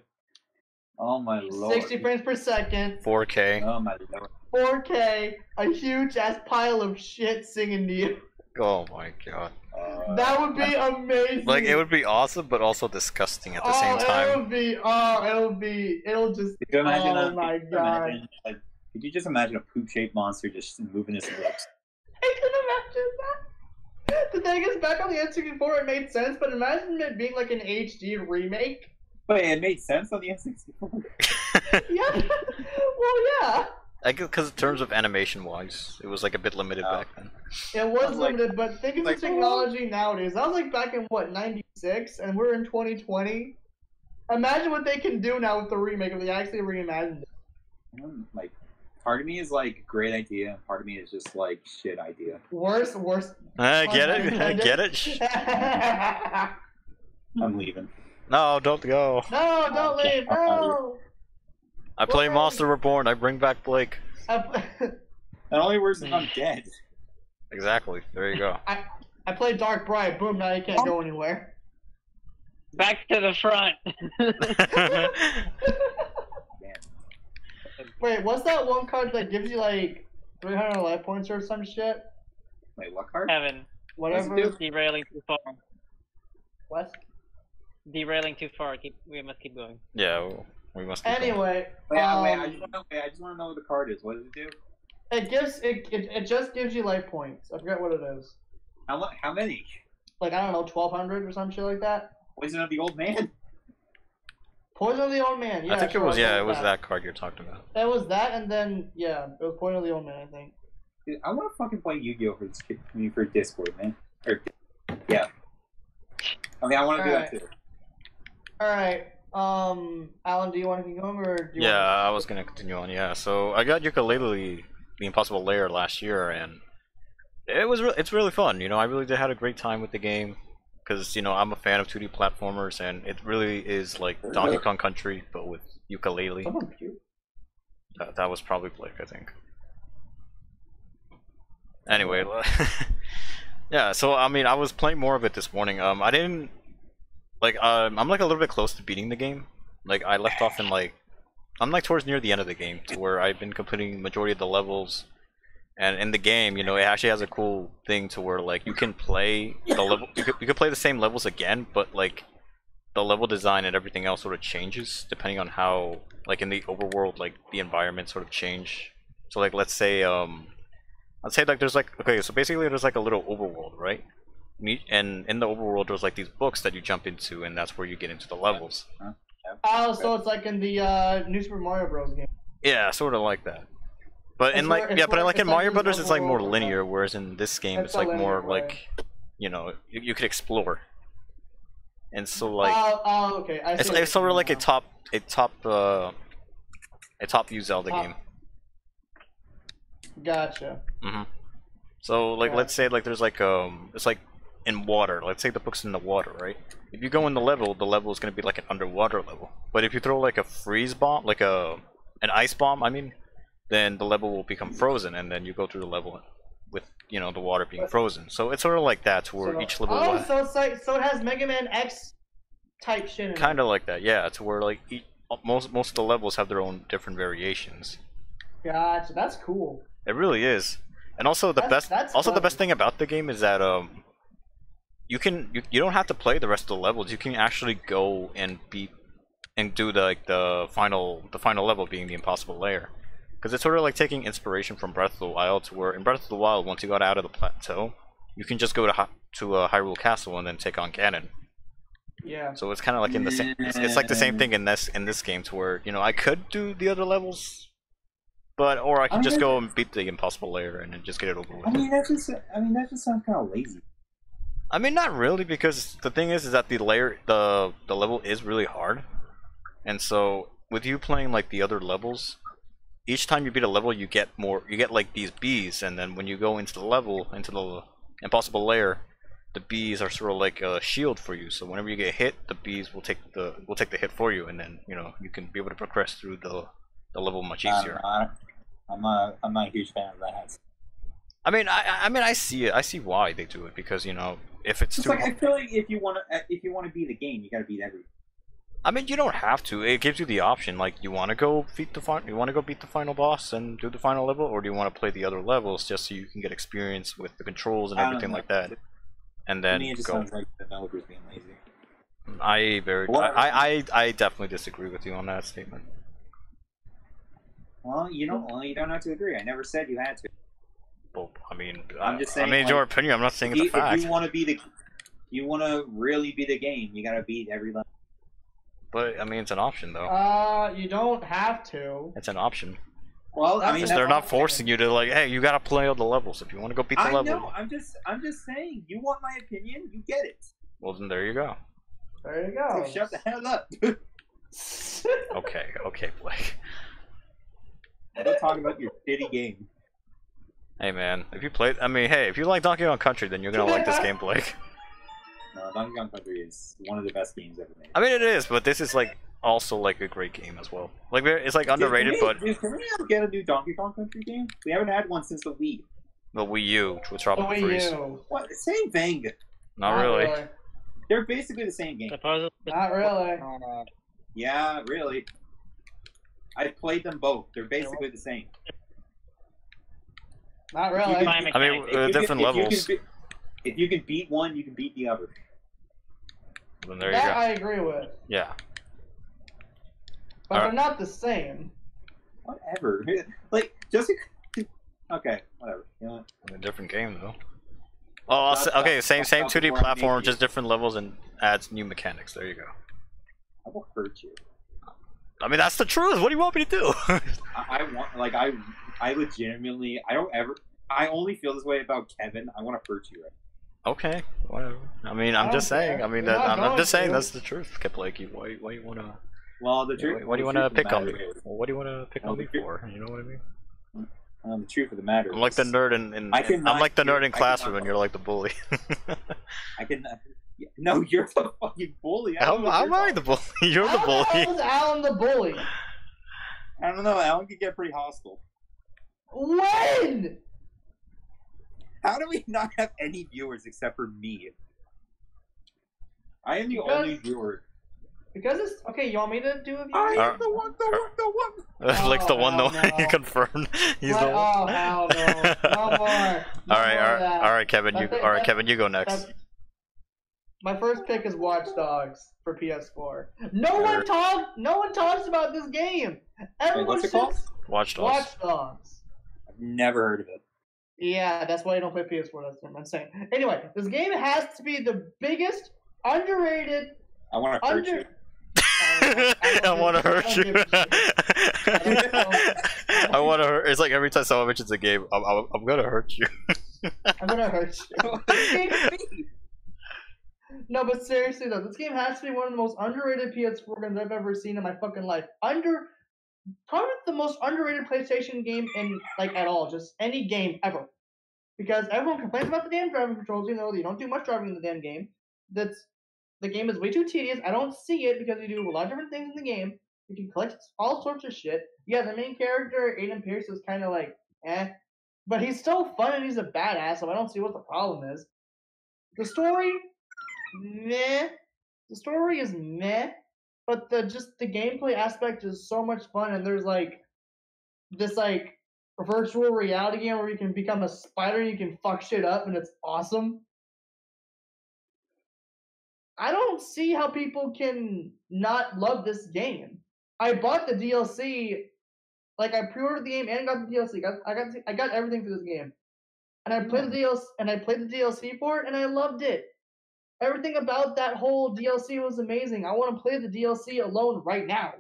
Oh my lord. Sixty frames per second. four K. Oh my lord. four K. A huge ass pile of shit singing to you. Oh my God. Uh, that would be amazing. Like it would be awesome, but also disgusting at the oh, same time. It would be. Oh, it would be. It'll just. Oh that, my God. Imagine, like, could you just imagine a poop-shaped monster just moving his lips? I can imagine that. The thing is, back on the N sixty-four, it made sense, but imagine it being like an H D remake. Wait, it made sense on the N sixty-four? Yeah. Well, yeah. I guess because in terms of animation-wise, it was like a bit limited oh. back then. It was, was limited, like, but think of like, the technology oh. nowadays. That was like back in, what, ninety-six? And we're in twenty twenty? Imagine what they can do now with the remake if they actually reimagined it. Like... Part of me is like great idea, and part of me is just like shit idea. Worse, worse. I get it. I get it. I'm leaving. No, don't go. No, don't leave. No. I play Monster Reborn. I bring back Blake. That only works if I'm dead. Exactly. There you go. I I play Dark Bright. Boom. Now you can't go anywhere. Back to the front. Wait, what's that one card that gives you like three hundred life points or some shit? Wait, what card? Kevin. Whatever. Derailing too far. What? Derailing too far. Keep, we must keep going. Yeah, we must keep anyway, going. Anyway. Um, wait, wait, I just, wait, I just want to know what the card is. What does it do? It gives, it, it, it just gives you life points. I forget what it is. How, how many? Like, I don't know, twelve hundred or some shit like that? Poison of the Old Man? Poison of the Old Man, yeah. I think sure, it was, yeah, it was that. that card you're talking about. It was that, and then, yeah, it was Poison of the Old Man, I think. Dude, I want to fucking play Yu-Gi-Oh! for this, for Discord, man. Or, yeah. I mean, I want to do right. that, too. Alright, um, Alan, do you want to keep going, or do you Yeah, I was going to continue on, yeah. So, I got Yooka-Laylee, the Impossible Lair, last year, and it was re it's really fun, you know. I really did had a great time with the game. Because, you know, I'm a fan of two D platformers, and it really is like Donkey Kong Country, but with Yooka-Laylee. Oh, that, that was probably Blake, I think. Anyway, yeah, so, I mean, I was playing more of it this morning. Um, I didn't, like, um, I'm, like, a little bit close to beating the game. Like, I left off in, like, I'm, like, towards near the end of the game, to where I've been completing the majority of the levels. And in the game, you know, it actually has a cool thing to where, like, you can play the level, you could, you could play the same levels again, but, like, the level design and everything else sort of changes depending on how, like, in the overworld, like, the environment sort of change. So, like, let's say, um, let's say, like, there's, like, okay, so basically there's, like, a little overworld, right? And in the overworld, there's, like, these books that you jump into, and that's where you get into the levels. Oh, so it's, like, in the, uh, New Super Mario Bros. Game. Yeah, sort of like that. But in like yeah, but like in Mario Brothers, it's like more linear, whereas in this game, it's like more like, you know, you, you could explore. And so like, oh, okay, it's it's sort of like a top a top uh, a top view Zelda game. Gotcha. Mm-hmm. So like, let's say like there's like um, it's like in water. Let's say the book's in the water, right? If you go in the level, the level is gonna be like an underwater level. But if you throw like a freeze bomb, like a an ice bomb, I mean. Then the level will become frozen, and then you go through the level with, you know, the water being frozen. So it's sort of like that, to where so, each level... Oh, so, it's like, so it has Mega Man X type shit in it. Kind of like that, yeah, to where, like, each, most most of the levels have their own different variations. Gotcha, that's cool. It really is. And also the that's, best that's also funny. the best thing about the game is that um you can you, you don't have to play the rest of the levels. You can actually go and beat and do the like the final the final level being the Impossible Lair. Because it's sort of like taking inspiration from Breath of the Wild, to where in Breath of the Wild, once you got out of the plateau, you can just go to to uh, Hyrule Castle and then take on Ganon. Yeah. So it's kind of like in the same. It's, it's like the same thing in this in this game, to where you know I could do the other levels, but or I can I mean, just go and beat the Impossible Lair and then just get it over with. I mean that just I mean that just sounds kind of lazy. I mean, not really, because the thing is, is that the layer the the level is really hard, and so with you playing like the other levels. Each time you beat a level, you get more. You get like these bees, and then when you go into the level, into the Impossible Lair, the bees are sort of like a shield for you. So whenever you get hit, the bees will take the will take the hit for you, and then you know you can be able to progress through the the level much easier. Uh, I'm not. I'm not a huge fan of that. I mean, I I mean, I see it. I see why they do it, because you know if it's, it's too. Like, I feel like if you want to if you want to beat the game, you got to beat everything. I mean, you don't have to. It gives you the option. Like, you want to go beat the final, you want to go beat the final boss and do the final level, or do you want to play the other levels just so you can get experience with the controls and everything like that? And then to me, it just go. Sounds like developers being lazy. I very, well, I, I, I definitely disagree with you on that statement. Well, you don't. Well, you don't have to agree. I never said you had to. Well, I mean, I'm I, just saying. I mean, like, your opinion. I'm not saying it's a fact. If you want to be the, you want to really be the game. You gotta beat every level. But I mean, it's an option, though. Uh, you don't have to. It's an option. Well, I mean, just, they're not forcing you to like, hey, you gotta play all the levels if you want to go beat the I level. I know. I'm just, I'm just saying. You want my opinion? You get it. Well, then there you go. There you go. So shut the hell up. Okay, okay, Blake. Don't talk about your shitty game. Hey, man. If you play, I mean, hey, if you like Donkey Kong Country, then you're gonna like this game, Blake. No, Donkey Kong Country is one of the best games ever made. I mean, it is, but this is like also like a great game as well. Like, it's like underrated, dude, can we, but... Dude, can we get a new Donkey Kong Country game? We haven't had one since the Wii. The Wii U, which was probably the Wii U. What? Same thing. Not, Not really. really. They're basically the same game. Not really. Uh, yeah, really. I played them both. They're basically the same. Not really. Can, I mean, uh, different can, levels. If you, be, if you can beat one, you can beat the other. Then there that you go. I agree with. Yeah. But All they're right. not the same. Whatever. Like, just... Okay, whatever. You know what? It's a different game, though. Oh, that's, okay, that's, same that's same that's two D platform, platform just different levels and adds new mechanics. There you go. I will hurt you. I mean, that's the truth. What do you want me to do? I, I want... Like, I I legitimately... I don't ever... I only feel this way about Kevin. I want to hurt you right now. Okay, whatever. I mean, I'm I just saying. Care. I mean, that, I'm, I'm just saying that's the truth, Blakey. Why, why you wanna? Well, the truth. Why, why do you wanna pick on me? What do you wanna pick on me for? You know what I mean? Um, the truth of the matter. I'm like the nerd in. in I I'm like the nerd in classroom, and you're like the bully. I can. No, you're the fucking bully. I I'm, I'm I the bully. You're the bully. How is Alan the bully? I don't know. Alan could get pretty hostile. When? How do we not have any viewers except for me? I am the because, only viewer. Because it's okay. You want me to do a viewer? I am uh, the one, the uh, one, the one. Oh, Blake's the one, the no. one. You confirmed. He's what? the one. Oh hell no! No more. No all right, more all right, all right, Kevin. You, all right, Kevin. You go next. My first pick is Watch Dogs for P S four. No one talks. No one talks about this game. Everyone. Wait, what's it called? Watch Dogs. Watch Dogs. I've never heard of it. Yeah, that's why I don't play P S four. That's what I'm saying. Anyway, this game has to be the biggest underrated. I want to under... hurt you. I want to hurt you. I want to hurt. It's like every time someone mentions a game, I'm, I'm, I'm gonna hurt you. I'm gonna hurt you. No, but seriously though, this game has to be one of the most underrated P S four games I've ever seen in my fucking life. Under. Probably the most underrated PlayStation game in like at all, just any game ever, because everyone complains about the damn driving controls. You know, you don't do much driving in the damn game. That's the game is way too tedious. I don't see it because you do a lot of different things in the game. You can collect all sorts of shit. Yeah, the main character Aiden Pierce is kind of like eh, but he's still fun and he's a badass. So I don't see what the problem is. The story, meh. The story is meh. but the just the gameplay aspect is so much fun, and there's like this like virtual reality game where you can become a spider and you can fuck shit up, and it's awesome. I don't see how people can not love this game. I bought the D L C, like I pre-ordered the game and got the D L C. I got I got everything for this game, and I played the D L C and I played the D L C for it, and I loved it. Everything about that whole D L C was amazing. I want to play the D L C alone right now.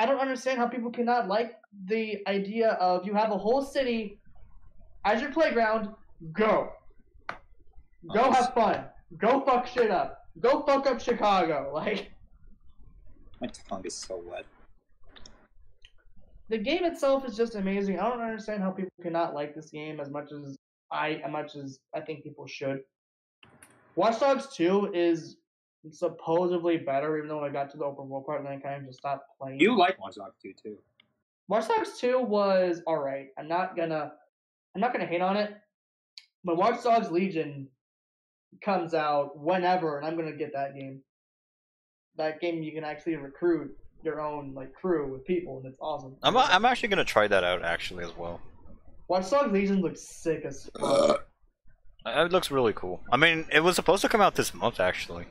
I don't understand how people cannot like the idea of you have a whole city as your playground. Go, go nice. Have fun. Go fuck shit up. Go fuck up Chicago. Like, my tongue is so wet. The game itself is just amazing. I don't understand how people cannot like this game as much as I, as much as I think people should. Watch Dogs two is supposedly better, even though I got to the open world part and I kind of just stopped playing. You like Watch Dogs two too. Watch Dogs two was alright. I'm not gonna, I'm not gonna hate on it. But Watch Dogs Legion comes out whenever, and I'm gonna get that game. That game you can actually recruit your own like crew with people, and it's awesome. I'm a, I'm actually gonna try that out actually as well. Watch Dogs Legion looks sick as fuck. It looks really cool. I mean, it was supposed to come out this month actually,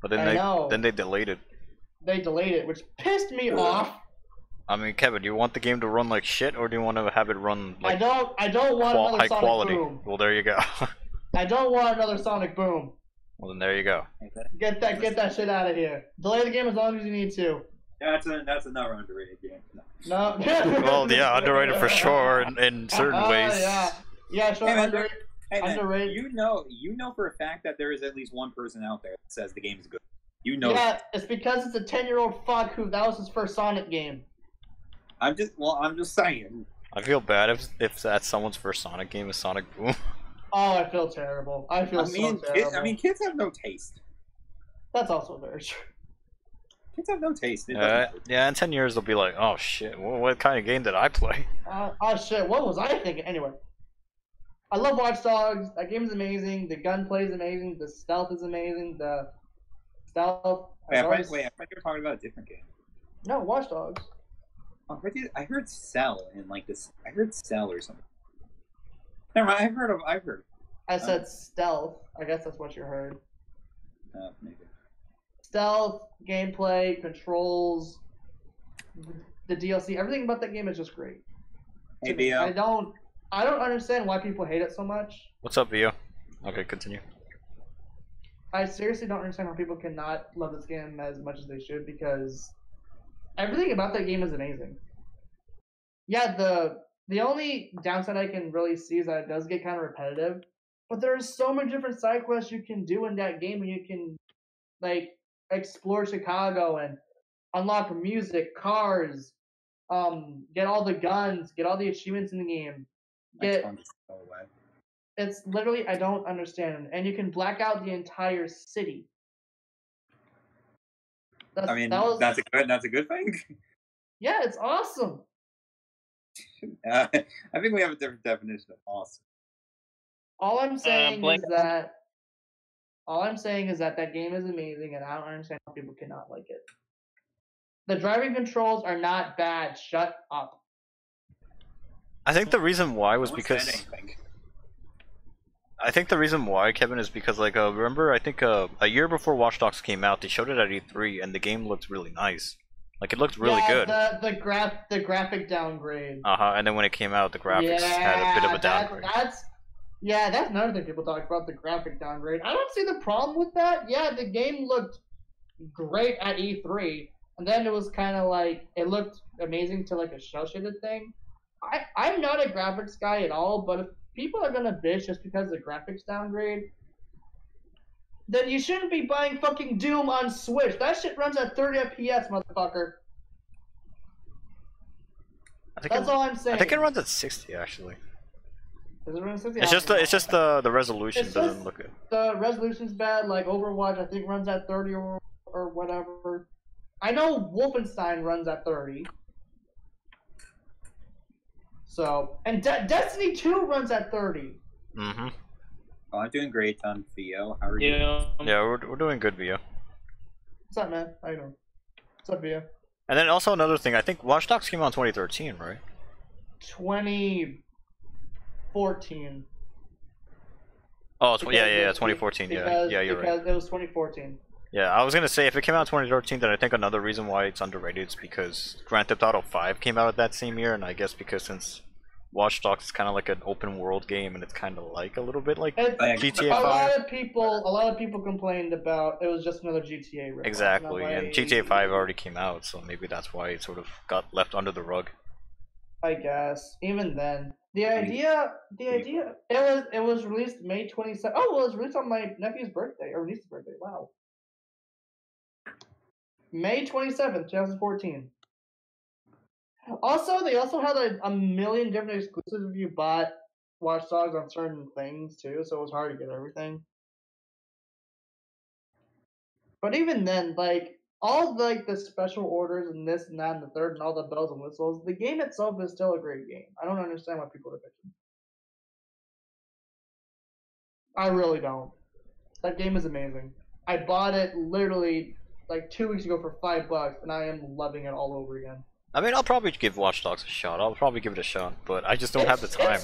but then I they know. then they delayed it. They delayed it, which pissed me Ugh. off. I mean, Kevin, do you want the game to run like shit, or do you want to have it run like I don't I don't want qual high Sonic quality? Boom. Well, there you go. I don't want another Sonic Boom. Well, then there you go. Get that, get that shit out of here. Delay the game as long as you need to. That's a, that's another underrated game. No. no. Well, yeah, underrated for sure in, in certain uh, ways. Yeah, yeah, sure. Hey, underrated. Hey, underrated. You know, you know for a fact that there is at least one person out there that says the game is good. You know. Yeah, it's because it's a ten-year-old fuck who that was his first Sonic game. I'm just, well, I'm just saying. I feel bad if if that's someone's first Sonic game is Sonic Boom. Oh, I feel terrible. I feel I mean, so terrible. It, I mean, kids have no taste. That's also very true. Kids have no taste. Uh, yeah, in ten years they'll be like, oh shit, what, what kind of game did I play? Uh, oh shit, what was I thinking? Anyway, I love Watch Dogs. That game is amazing. The gunplay is amazing. The stealth is amazing. The stealth. Wait, I thought you were talking about a different game. No, Watch Dogs. Oh, I heard Cell and like this. I heard Cell or something. Never mind, I've heard of I've heard. I said um, stealth. I guess that's what you heard. Uh, maybe. Stealth, gameplay, controls, the D L C, everything about that game is just great. Hey, Bio. I don't I don't understand why people hate it so much. What's up, Bio? Okay, continue. I seriously don't understand how people cannot love this game as much as they should, because everything about that game is amazing. Yeah, the The only downside I can really see is that it does get kind of repetitive, but there are so many different side quests you can do in that game, and you can, like, explore Chicago and unlock music, cars, um, get all the guns, get all the achievements in the game. Get, it's literally, I don't understand. And you can black out the entire city. That's, I mean, that was, that's a good, that's a good thing. Yeah, it's awesome. Uh, I think we have a different definition of awesome. All I'm saying uh, is that all I'm saying is that that game is amazing, and I don't understand how people cannot like it. The driving controls are not bad. Shut up. I think the reason why was because I think the reason why Kevin is because like uh, remember I think uh, a year before Watch Dogs came out, they showed it at E three, and the game looked really nice. Like, it looked really yeah, good. Yeah, the, the, graph, the graphic downgrade. Uh-huh, and then when it came out, the graphics yeah, had a bit of a downgrade. That, that's, yeah, that's another thing people talk about, the graphic downgrade. I don't see the problem with that. Yeah, the game looked great at E three, and then it was kind of like, it looked amazing to, like, a shell-shaded thing. I, I'm not a graphics guy at all, but if people are going to bitch just because of the graphics downgrade, then you shouldn't be buying fucking Doom on Switch. That shit runs at thirty F P S, motherfucker. I think That's it, all I'm saying. I think it runs at sixty, actually. Does it run at sixty? It's just the, it's just the, the resolution doesn't look good. The resolution's bad. Like, Overwatch, I think, runs at thirty or, or whatever. I know Wolfenstein runs at thirty. So, and De Destiny two runs at thirty. Mm-hmm. Oh, I'm doing great on Theo. How are you? Yeah, yeah we're, we're doing good, Theo. What's up, man? How you doing? What's up, Via? And then also another thing, I think Watch Dogs came out in twenty thirteen, right? twenty fourteen. Oh, tw yeah, yeah, yeah, twenty fourteen, because, yeah, yeah, you're because right. Because it was twenty fourteen. Yeah, I was going to say, if it came out in twenty thirteen, then I think another reason why it's underrated is because Grand Theft Auto five came out at that same year, and I guess because since Watch Dogs is kind of like an open world game, and it's kind of like a little bit like it, G T A five. A lot of people, a lot of people complained about it was just another G T A. Record. Exactly, like, and G T A five already came out, so maybe that's why it sort of got left under the rug. I guess even then, the idea, the idea, it was it was released May twenty-second. Oh, well, it was released on my nephew's birthday or niece's birthday. Wow, May twenty-seventh, two thousand fourteen. Also, they also had a, a million different exclusives if you bought Watch Dogs on certain things, too, so it was hard to get everything. But even then, like, all, like, the special orders and this and that and the third and all the bells and whistles, the game itself is still a great game. I don't understand why people are bitching. I really don't. That game is amazing. I bought it literally, like, two weeks ago for five bucks, and I am loving it all over again. I mean, I'll probably give Watch Dogs a shot. I'll probably give it a shot, but I just don't it's, have the time.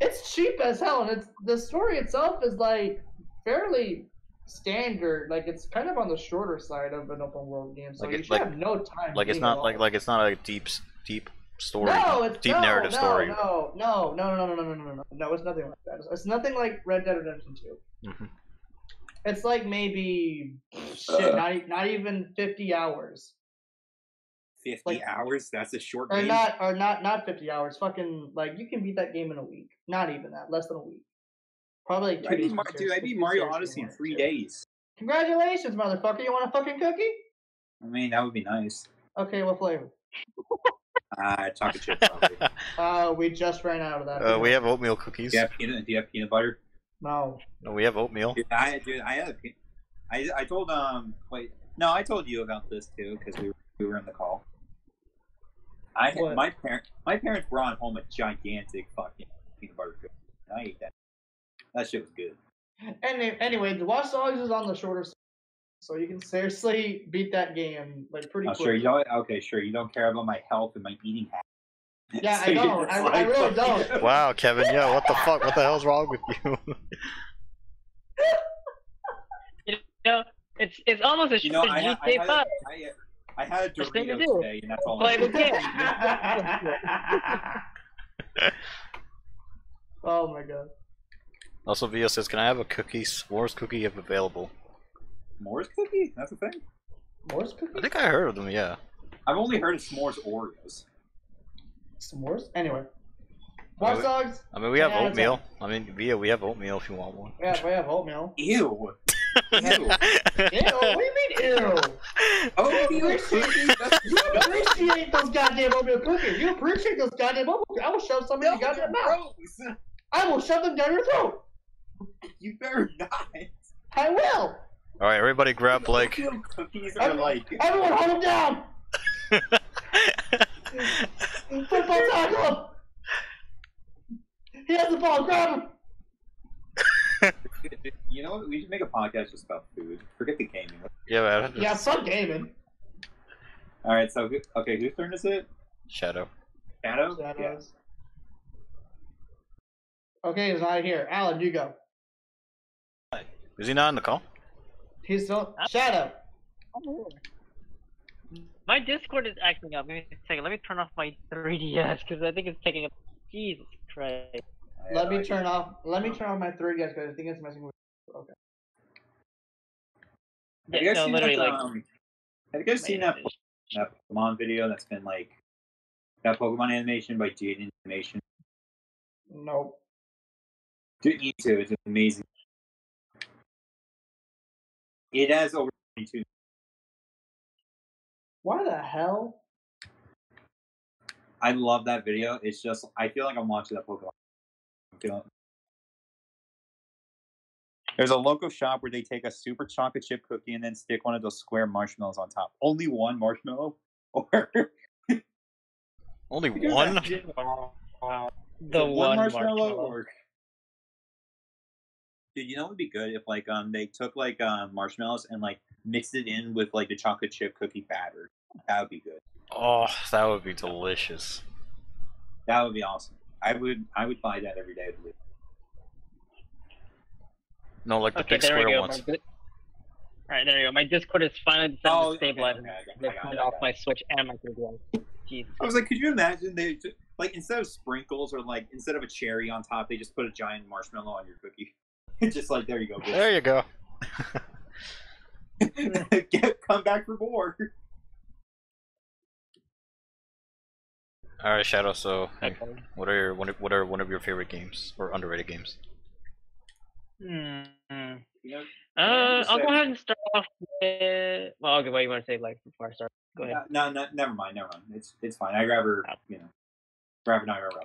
It's, it's cheap as hell, and it's the story itself is like fairly standard. Like it's kind of on the shorter side of an open world game, so like it, you should like, have no time. Like it's not like like it's not a deep deep story. No, it's deep no, narrative no, story. No, no, no, no, no, no, no, no, no, no. It's nothing like that. It's, it's nothing like Red Dead Redemption Two. Mm-hmm. It's like maybe shit, uh. not not even fifty hours. fifty like, hours? That's a short or game? Not, or not not fifty hours. Fucking, like, you can beat that game in a week. Not even that. Less than a week. Probably like two I days. Beat, dude, I beat Mario Odyssey in three days. Congratulations, motherfucker. You want a fucking cookie? I mean, that would be nice. Okay, what flavor? uh, chocolate chip, probably. Uh, we just ran out of that. Uh, we have oatmeal cookies. Do you have peanut, do you have peanut butter? No. No, we have oatmeal. Dude, I, dude, I, had a, I, I told, um, wait, no, I told you about this, too, because we were, we were on the call. I had, my parents, my parents brought home a gigantic fucking peanut butter cookie. I ate that. That shit was good. Anyway, anyway, the Watch Dogs is on the shorter side, so you can seriously beat that game like pretty. Oh, quick. Sure, you don't. Okay, sure, you don't care about my health and my eating habits. Yeah, so I don't. I, like, I really don't. Wow, Kevin, yo, what the fuck? What the hell's wrong with you? You know, it's it's almost a short G T A five. I had a Dorito to today, and that's all Play I did. Play Oh my god. Also, Vio says, can I have a cookie? S'mores cookie if available. S'mores cookie? That's a thing? S'mores cookie? I think I heard of them, yeah. I've only heard of S'mores Oreos. S'mores? Anyway. Watch Dogs? I mean, we have yeah, oatmeal. I mean, Vio, we have oatmeal if you want one. Yeah, we have oatmeal. Ew. Ew. Ew. What do you mean ew? Oh, you appreciate, you appreciate those goddamn oatmeal cookies. You appreciate those goddamn oatmeal cookies. I will shove some in your goddamn mouth. Gross. I will shove them down your throat. You better not. I will. All right, everybody grab Blake. Cookies are like... Everyone hold him down. Football tackle him. He has the ball. Grab him. You know what? We should make a podcast just about food. Forget the gaming. Yeah, man. Just... Yeah, fuck gaming. All right, so okay, whose turn is it? Shadow. Shadow. Shadows. Yeah. Okay, he's not here. Alan, you go. Is he not on the call? He's still. Shadow. My Discord is acting up. Give me a second. Let me turn off my three D S because I think it's taking up. Jesus Christ. Let yeah, me like turn it. off. Let me turn off my third guess because I think it's messing with. Okay. Have you guys no, seen that? Like, um, have you guys seen that, that Pokemon video that's been like that Pokemon animation by Jaden Animation? Nope. Do it too. It's amazing. It has over twenty-two. Why the hell? I love that video. It's just I feel like I'm watching that Pokemon. There's a local shop where they take a super chocolate chip cookie and then stick one of those square marshmallows on top. Only one marshmallow? Or only one? The one, one marshmallow, marshmallow. Or... Dude, you know what would be good if like um they took like um marshmallows and like mixed it in with like the chocolate chip cookie batter. That would be good. Oh, that would be delicious. That would be awesome. I would I would buy that every day. Believe. No, like the okay, big square ones. All right, there you go. My Discord is finally decided oh, to stabilize. Okay, okay, okay, I turned off my Switch and my controller. Jeez. I was like, could you imagine they just, like instead of sprinkles or like instead of a cherry on top, they just put a giant marshmallow on your cookie. It's just like there you go. Bitch. There you go. Get, come back for more. All right, Shadow. So, okay. what are your what are, what are one of your favorite games or underrated games? Hmm. You know, uh, I'll go ahead and start off with. Well, I'll give what you want to say like before I start. Go ahead. No, no, no, never mind, never mind. It's it's fine. I grab her. You know, grab her. Not grab her.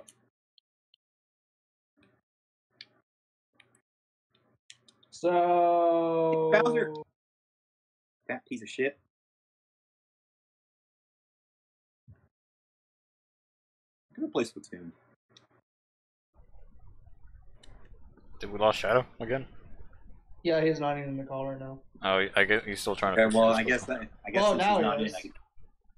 So Bowser, that piece of shit. I'm gonna play Splatoon. Did we lost Shadow again? Yeah, he's not even in the call right now. Oh, I guess he's still trying okay, to. Well, I guess that, I guess well, now not in, I, can,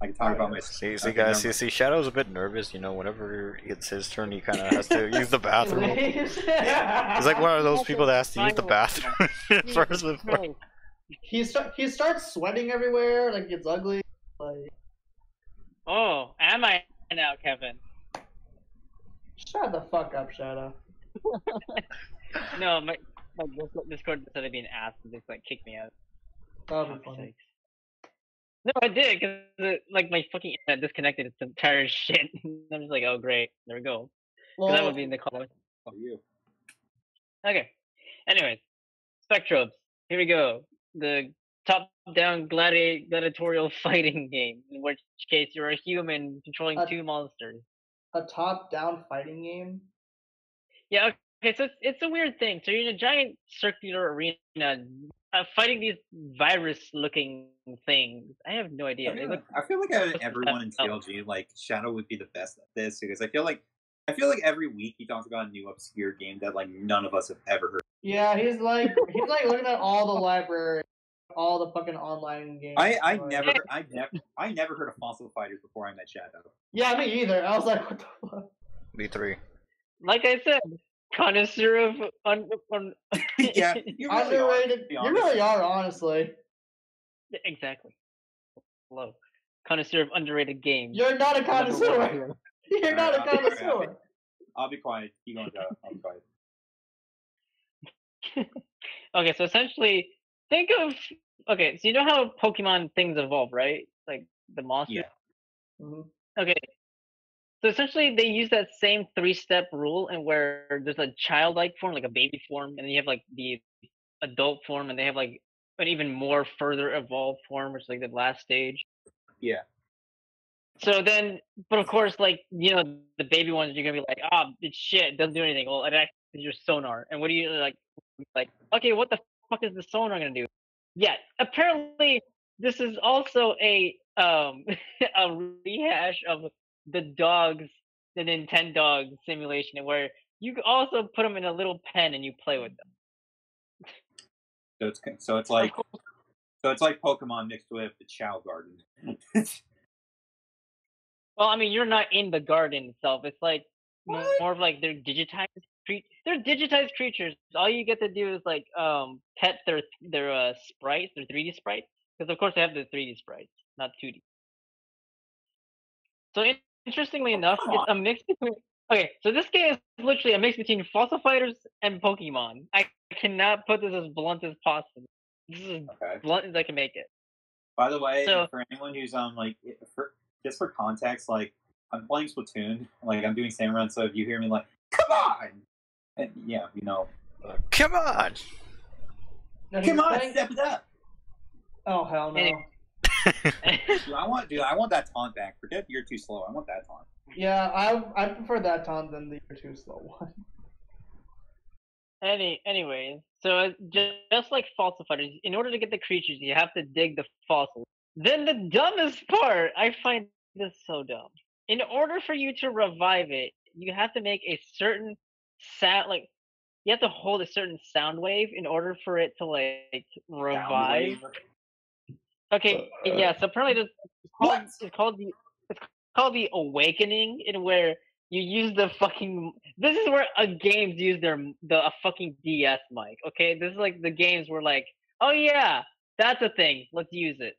I can talk oh, about my. See, see, guys, see, see, Shadow's a bit nervous. You know, whenever it's his turn, he kind of has to use the bathroom. He's like one of those people that has to use the bathroom first. Before. He start, he starts sweating everywhere. Like it's ugly. Like. Oh, am I now, Kevin? Shut the fuck up, Shadow. No, my my Discord decided to be an ass and just like kicked me out. That would be funny. No, I did because like my fucking internet disconnected its entire shit. I'm just like, oh great, there we go. Well, that would be in the call. Oh, you. Okay. Anyways, Spectrobes. Here we go. The top-down gladi gladiatorial fighting game, in which case you're a human controlling uh two monsters. A top-down fighting game? Yeah, okay, so it's, it's a weird thing. So you're in a giant circular arena uh, fighting these virus-looking things. I have no idea. I, mean, look, I feel like out of everyone in T L G, like, Shadow would be the best at this, because I feel like I feel like every week he talks about a new obscure game that, like, none of us have ever heard of. Yeah, he's like, he's like looking at all the library, all the fucking online games. I, I never, I never, I never heard of Fossil Fighters before I met Shadow. Yeah, me either. I was like, what the fuck? Me three. Like I said, connoisseur of un, un yeah, you really underrated. Are, you really are, honestly. Exactly. Hello, connoisseur of underrated games. You're not a connoisseur. You're not right, a connoisseur. I'll be, I'll be quiet. You don't know. I'm quiet. Okay, so essentially. Think of, okay, so you know how Pokemon things evolve, right? Like the monsters? Yeah. Mm-hmm. Okay. So essentially they use that same three-step rule and where there's a childlike form, like a baby form, and then you have like the adult form, and they have like an even more further evolved form, which is like the last stage. Yeah. So then, but of course, like, you know, the baby ones, you're going to be like, ah, oh, it's shit, it doesn't do anything. Well, it acts as your sonar. And what do you, like, like, okay, what the fuck is the sonar gonna do? Yes, apparently this is also a um a rehash of the dogs, the Nintendo dog simulation, where you also put them in a little pen and you play with them. So it's so it's like so it's like Pokemon mixed with the Chow Garden. Well, I mean, you're not in the garden itself. It's like what? More of like they're digitized. They're digitized creatures. All you get to do is like um pet their their uh, sprites, their three D sprites, because of course they have the three D sprites, not two D. So it, interestingly oh, enough, it's a mix between. Okay, so this game is literally a mix between Fossil Fighters and Pokemon. I cannot put this as blunt as possible. This is okay. As blunt as I can make it. By the way, so, for anyone who's on um, like, for, just for context, like I'm playing Splatoon, like I'm doing same run. So if you hear me like, come on. And yeah, you know. Uh, come on! No, come on, playing... step it up! Oh, hell no. Dude, I want, dude, I want that taunt back. Forget you're too slow. I want that taunt. Yeah, I I prefer that taunt than the you're too slow one. Any, anyways, so just, just like Fossil Fighters, in order to get the creatures, you have to dig the fossils. Then the dumbest part, I find this so dumb. In order for you to revive it, you have to make a certain sound, like you have to hold a certain sound wave in order for it to like revive. Okay, uh, yeah. So apparently, it's called, it's called the it's called the Awakening, in where you use the fucking. This is where uh, games use their the a fucking D S mic. Okay, this is like the games where like, oh yeah, that's a thing. Let's use it.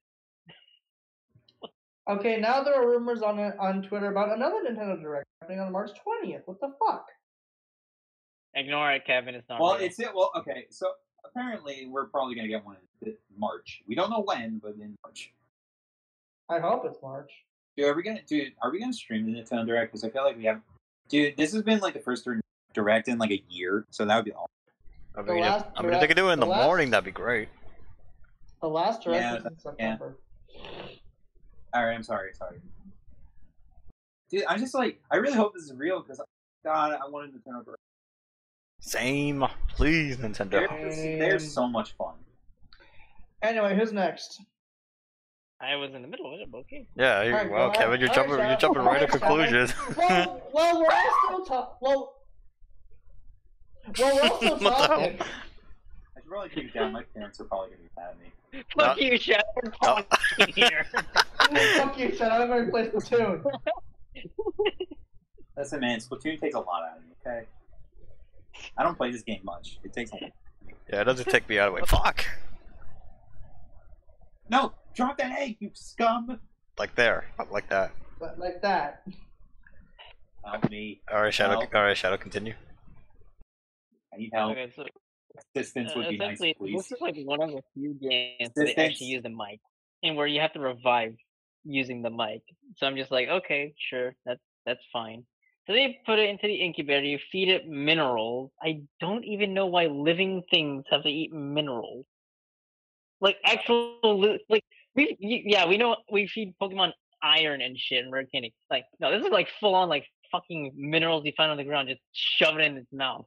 Okay, now there are rumors on on Twitter about another Nintendo Direct happening on March twentieth. What the fuck? Ignore it, Kevin. It's not. Well, right. it's it. Well, okay. So apparently, we're probably gonna get one in March. We don't know when, but in March. I hope it's March. Dude, are we gonna dude? Are we gonna stream the Nintendo Direct? Because I feel like we have. Dude, this has been like the first Direct in like a year, so that would be awesome. I mean, if, I mean, if they could do it in the, the last, morning, that'd be great. The last Direct yeah, was in September. Yeah. All right, I'm sorry, sorry. Dude, I'm just like, I really hope this is real because, God, I wanted Nintendo Direct. Same, please, Nintendo. They're, they're so much fun. Anyway, who's next? I was in the middle of it, but okay. Yeah, you, right, wow, well, Kevin, you're jumping, you're jumping right to conclusions. Well, well, we're all still talking. Well, well, we're all still talking. I should probably keep it down. My parents are probably gonna be mad at me. Fuck you, Shadow. Fuck you, Shadow. I'm gonna play Splatoon. Listen, man, Splatoon takes a lot out of me. Okay, I don't play this game much. It takes a lot. Yeah, it doesn't take me out of the way. Fuck. No, drop that egg, you scum. Like there, like that. But like that. Help me. All right, Shadow. Help. All right, Shadow. Continue. I need help. Okay, so Assistance would be uh, nice, please. This is like one of the few games that they actually use the mic, and where you have to revive using the mic. So I'm just like, okay, sure, that's that's fine. So they put it into the incubator. You feed it minerals. I don't even know why living things have to eat minerals. Like actual, like we yeah we know we feed Pokemon iron and shit and rare candy. Like no, this is like full on like fucking minerals you find on the ground. Just shove it in its mouth.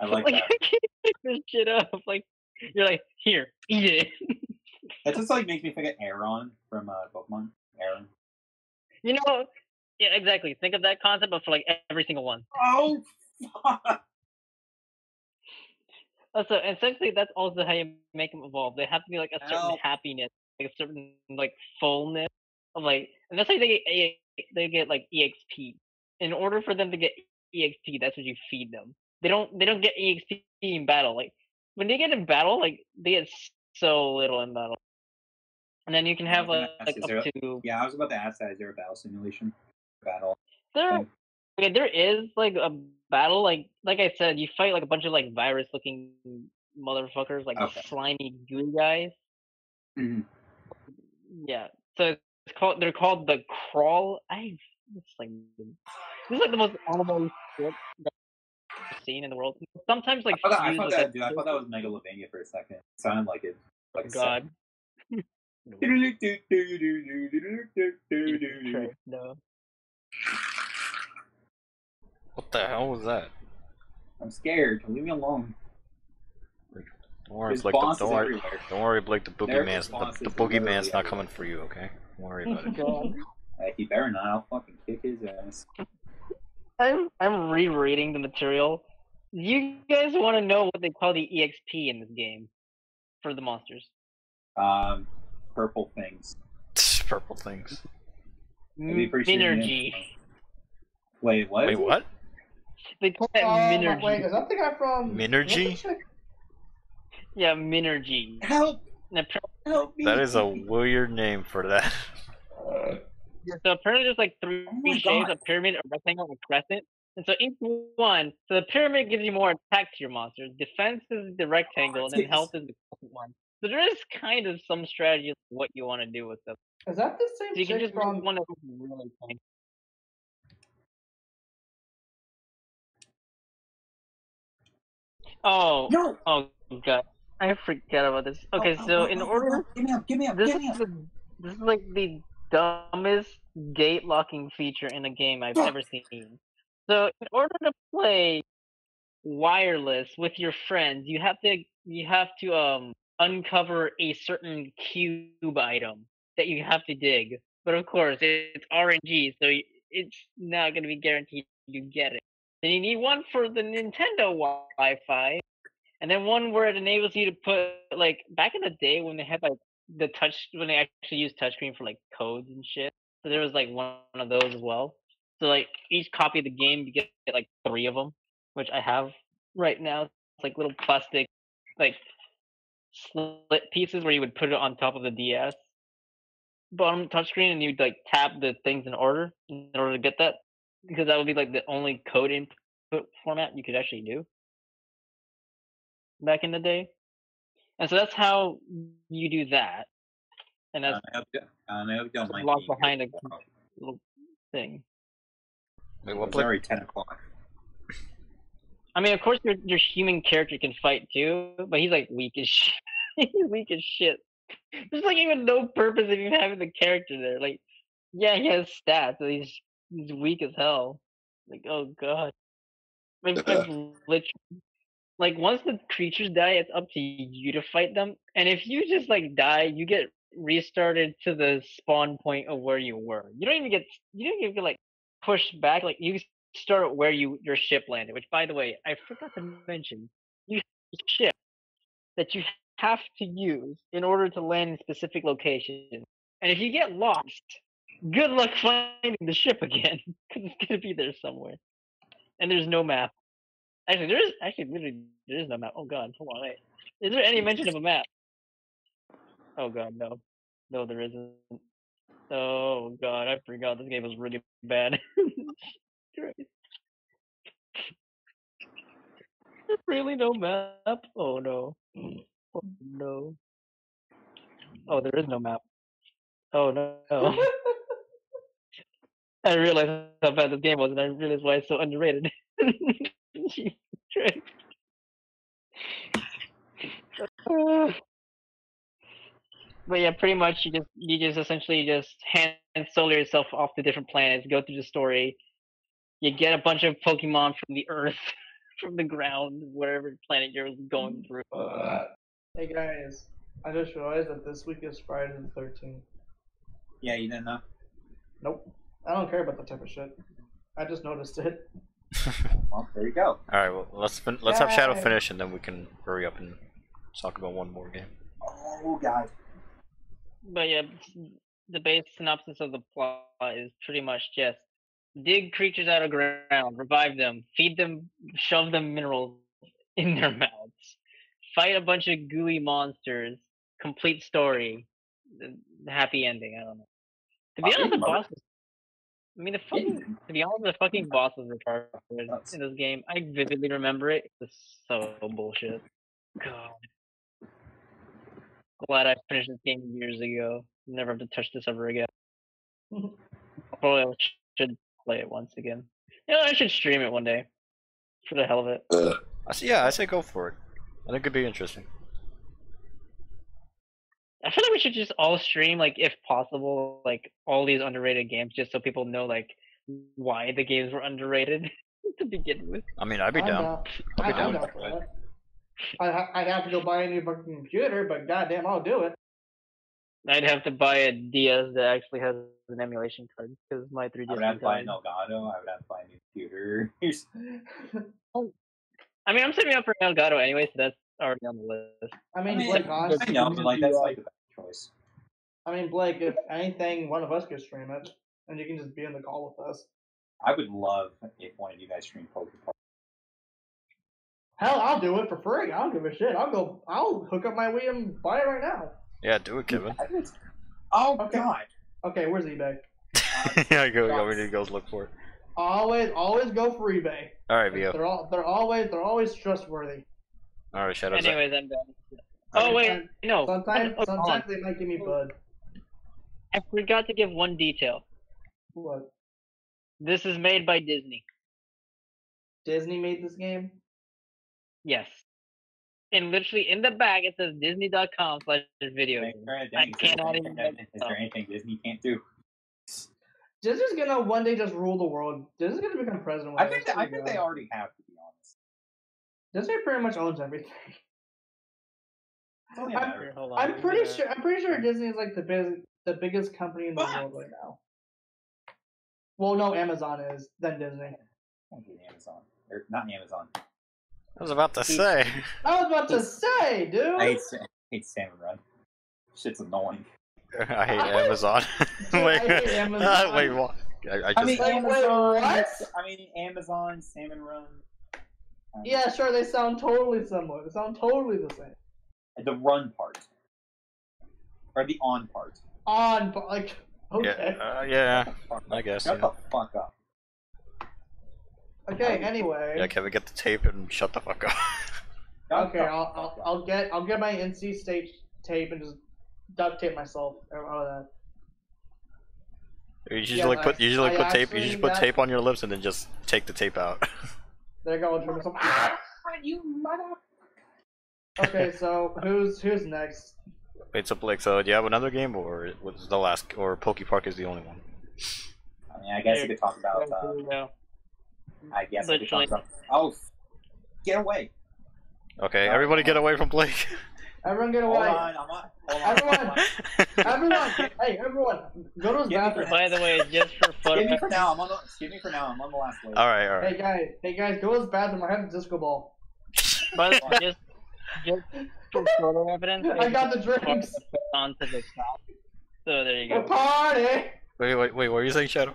I like, like that. I can't pick this shit up. Like you're like, here, eat it. That just like makes me think of Aaron from uh, Pokemon. Aaron. You know, yeah, exactly. Think of that concept, but for like every single one. Oh fuck. Also, essentially, that's also how you make them evolve. They have to be like a certain Ow. happiness, like a certain like fullness of like, and that's how they get they get like E X P. In order for them to get E X P, that's what you feed them. They don't they don't get E X P in battle. Like when they get in battle, like they get so little in battle. And then you can have like, like up there, to yeah. I was about to ask that. Is there a battle simulation? Battle. There, yeah, there is like a battle. Like like I said, you fight like a bunch of like virus looking motherfuckers, like okay. slimy gooey guys. Mm-hmm. Yeah. So it's called. They're called the crawl. I. It's like this is like the most animal shit that I've seen in the world. Sometimes like I thought, I thought, that, dude, I thought that was Megalovania for a second. It sounded like it. Like a God. No. What the hell was that? I'm scared. Leave me alone. Don't worry, Blake. Don't worry, don't worry, Blake. The boogeyman's the, the boogeyman's not coming for you. Okay, don't worry about it. Like, he better not. I'll fucking kick his ass. I'm I'm rereading the material. You guys want to know what they call the E X P in this game for the monsters? Um, purple things. purple things. Minergy. Wait, what? Wait, what? They call that uh, minergy. Wait, is that the guy from Minergy? Yeah, minergy. Help! Help me. That is a weird name for that. Uh, So apparently there's like three oh shapes, a pyramid, a rectangle, and a crescent. And so each one, so the pyramid gives you more attack to your monsters, defense is the rectangle, oh, and then health is the crescent one. So there is kind of some strategy of what you want to do with them. Is that the same so you can just from... one of them really fine. Oh, no. oh god. I forgot about this. Okay, oh, so oh, in oh, order... Give me up, give me up, this give me up. Is the, this is like the... dumbest gate locking feature in a game I've ever seen. So in order to play wireless with your friends, you have to you have to um uncover a certain cube item that you have to dig. But of course, it, it's R N G, so it's not going to be guaranteed you get it. Then you need one for the Nintendo Wi-Fi, and then one where it enables you to put, like, back in the day when they had, like, the touch, when they actually used touchscreen for, like, codes and shit. So there was, like, one of those as well. So, like, each copy of the game, you get, like, three of them, which I have right now. It's, like, little plastic, like, slit pieces where you would put it on top of the D S bottom touchscreen, and you'd, like, tap the things in order in order to get that. Because that would be, like, the only code input format you could actually do back in the day. And so that's how you do that. And that's I hope, I hope don't mind locked behind a little thing. Wait, what? It's already ten o'clock. I mean, of course, your your human character can fight, too. But he's, like, weak as shit. He's weak as shit. There's, like, even no purpose of even having the character there. Like, yeah, he has stats. So he's... He's weak as hell. Like, oh god. Like, like, literally, like, once the creatures die, it's up to you to fight them. And if you just, like, die, you get restarted to the spawn point of where you were. You don't even get, you don't even get, like, pushed back. Like, you start where you your ship landed. Which, by the way, I forgot to mention, you have a ship that you have to use in order to land in specific locations. And if you get lost, good luck finding the ship again, because it's gonna be there somewhere. And there's no map. Actually, there is actually literally there is no map. Oh god, hold on, wait. Is there any mention of a map? Oh god, no, no, there isn't. Oh god, I forgot. This game was really bad. There's really no map. Oh no, oh no. Oh, there is no map. Oh no. I realized how bad this game was, and I realized why it's so underrated. Jesus Christ. Uh, but yeah, pretty much you just you just essentially just hand solo yourself off to different planets, go through the story. You get a bunch of Pokemon from the Earth, from the ground, whatever planet you're going through. Uh, hey guys, I just realized that this week is Friday the thirteenth. Yeah, you didn't know? Nope. I don't care about that type of shit. I just noticed it. Well, there you go. All right, well, let's fin let's Yay. have Shadow finish, and then we can hurry up and talk about one more game. Oh god. But yeah, the base synopsis of the plot is pretty much just dig creatures out of ground, revive them, feed them, shove them minerals in their mouths, fight a bunch of gooey monsters, complete story, happy ending. I don't know. To be I honest, the boss. Was I mean, the fucking, to be honest, the fucking boss was retarded in this game. I vividly remember it. It's so bullshit. God. Glad I finished this game years ago. Never have to touch this ever again. Probably should play it once again. You know, I should stream it one day. For the hell of it. I see, yeah, I say go for it. I think it'd be interesting. I feel like we should just all stream, like, if possible, like, all these underrated games, just so people know, like, why the games were underrated to begin with. I mean, I'd be I'm down. Not, I'd be I'm down. Not for that. I'd have to go buy a new fucking computer, but goddamn, I'll do it. I'd have to buy a D S that actually has an emulation card, because my three D S. I would have to buy an Elgato. I would have to buy a new computer. Oh. I mean, I'm setting up for an Elgato anyway, so that's already on the list. I mean, I mean Blake, honestly, I know, but like, that's like the best choice. I mean, Blake, if anything, one of us could stream it, and you can just be in the call with us. I would love if one of you guys streamed PokéPark. Hell, I'll do it for free. I don't give a shit. I'll go. I'll hook up my Wii and buy it right now. Yeah, do it, Kevin. Oh okay. God. Okay, where's eBay? Uh, yeah, go. Go. We need to go look for it. Always, always go for eBay. All right, Vio. They're all. They're always. They're always trustworthy. All right, Shadow. Anyways, I'm done. Oh wait, no. Sometimes, sometimes they might give me bud. I forgot to give one detail. What? This is made by Disney. Disney made this game? Yes. And literally in the back it says disney dot com slash video. I cannot even. Is there anything Disney can't do? Disney's gonna one day just rule the world. Disney's gonna become president. I think. I think they already have. Disney pretty much owns everything. I'm, on, I'm pretty sure. I'm pretty sure Disney is like the big, the biggest company in the world right now. Well, no, Amazon is, then Disney. Won't be in Amazon. Or not in Amazon. I was about to say. I was about to say, dude. I hate, I hate Samurai. Shit's annoying. I hate I, Amazon. Dude, wait, I hate Amazon. Uh, wait, what? I, I, just, I mean, Amazon, wait, what? I mean, Amazon, Salmon Run. Um, yeah, sure. They sound totally similar. They sound totally the same. The run part, or the on part. On, like, okay. Yeah, uh, yeah. I guess. Shut yeah. the fuck up. Okay. Um, anyway. Yeah, Kevin, get the tape and shut the fuck up. Okay, I'll, I'll, I'll get, I'll get my N C State tape and just duct tape myself out of that. You usually yeah, like put, I, usually I put tape. You just put tape on your lips and then just take the tape out. There you go. I'll turn myself. Ah, you mother. Okay, so who's who's next? Wait, so Blake, so do you have another game, or was the last, or PokéPark is the only one? I mean, I guess you could talk about. Uh, no. I guess we could talk about. Oh, get away! Okay, oh, everybody, get away from Blake. Everyone get away. Hold on, I'm on. Hold on, everyone! Everyone! Hey, everyone! Go to his bathroom. By the way, just for fun. Excuse me for now, I'm on the, excuse me for now, I'm on the last one. Alright, alright. Hey guys, hey guys, go to his bathroom, I have the disco ball. By the way, just, just for photo evidence. I got the drinks. Onto the top. So there you go. A party! Wait, wait, wait, what are you saying, Shadow?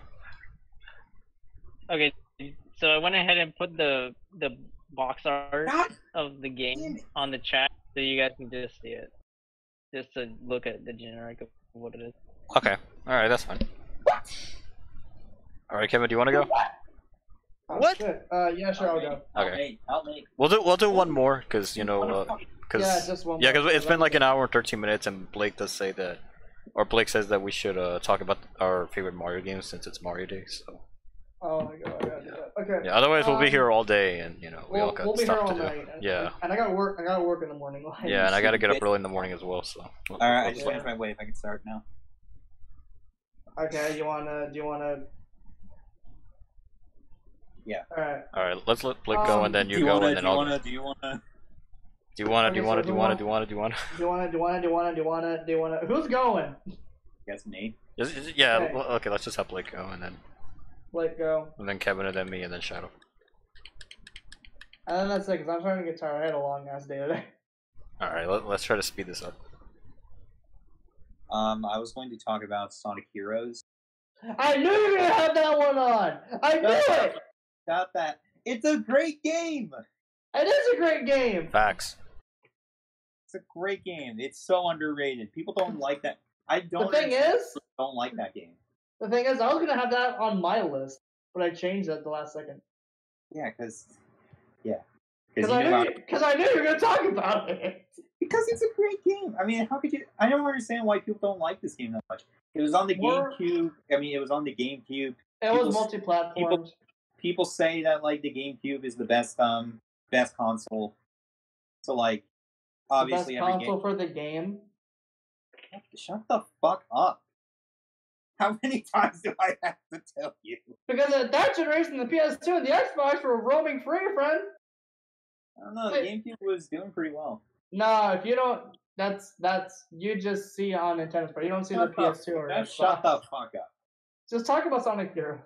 Okay, so I went ahead and put the, the box art of the game on the chat. So you guys can just see it, just to look at the generic of what it is. Okay, all right, that's fine. All right, Kevin, do you want to go? Oh, what? Shit. Uh, yeah, sure, I'll, I'll go. Okay, I'll make. We'll do we'll do one more, cause you know, because uh, yeah, just one. Yeah, cause it's been like an hour and thirteen minutes, and Blake does say that, or Blake says that we should uh, talk about our favorite Mario games since it's Mario Day. So. Oh my god, I gotta do that. Okay. Yeah, otherwise we'll um, be here all day, and you know we we'll, all got we'll stuff to do. We'll be here all night. And, yeah. And I gotta work. I gotta work in the morning. Like, yeah, and I gotta get up early in the morning as well. So. We'll, all right, we'll I just went my wave. I can start now. Okay, you wanna? Do you wanna? Yeah. All right. All right. Let's let Blake um, go, and then you, you go, wanna, and then I'll. Wanna, do you wanna? Do you wanna? Do you wanna? Do you wanna? Do you wanna? Do you wanna? Do you wanna? Do you wanna? Do you wanna? Do you wanna? Do you wanna? Who's going? Guess me. Is, is, yeah. Okay. Well, okay. Let's just have Blake go, and then. Let go. And then Kevin, and then me, and then Shadow. And then that's it, because I'm trying to get tired. I had a long ass day today. Alright, let, let's try to speed this up. Um, I was going to talk about Sonic Heroes. I knew you were going to have that one on! I knew it! Got that. It's a great game! It is a great game! Facts. It's a great game. It's so underrated. People don't like that. I don't The thing is, don't like that game. The thing is, I was gonna have that on my list, but I changed that at the last second. Yeah, because, yeah, because I, I knew you were gonna talk about it. Because it's a great game. I mean, how could you? I don't understand why people don't like this game that much. It was on the More, GameCube. I mean, it was on the GameCube. It people, was multi-platform. People, people say that like the GameCube is the best, um, best console. So like, obviously, the best every console game, for the game. Shut the fuck up. How many times do I have to tell you? Because at that generation, the P S two and the Xbox were roaming free, friend. I don't know. The GameCube was doing pretty well. No, if you don't, that's that's you just see on Nintendo, but you don't see shut the P S two or Xbox. Shut the fuck up. Just talk about Sonic Heroes.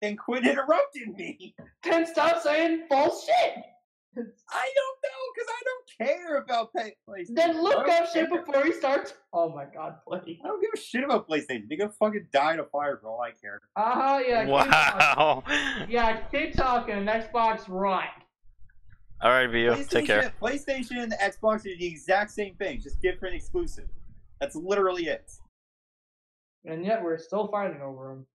Then quit interrupting me. Then stop saying bullshit. I don't know because I don't care about PlayStation. Then look up shit before he starts. Oh my god, Blake! I don't give a shit about PlayStation. They gonna fucking die in a fire for all I care. Uh huh. Yeah. Wow. Keep yeah, keep talking. Xbox, right? All right, Vio. Take care. PlayStation and the Xbox are the exact same thing, just different exclusive. That's literally it. And yet we're still fighting over them.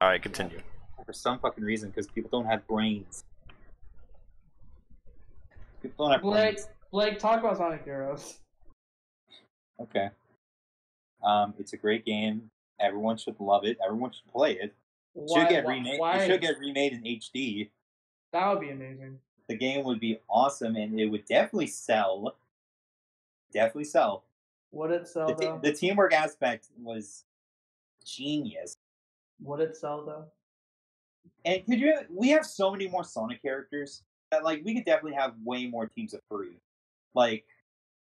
All right, continue. For some fucking reason, because people don't have brains. Blake, plans. Blake, talk about Sonic Heroes. Okay. Um, it's a great game. Everyone should love it. Everyone should play it. It should get remade. It should get remade in H D. That would be amazing. The game would be awesome, and it would definitely sell. Definitely sell. Would it sell? The, te though? the teamwork aspect was genius. Would it sell though? And could you? We have so many more Sonic characters. That, like, we could definitely have way more teams of three. Like,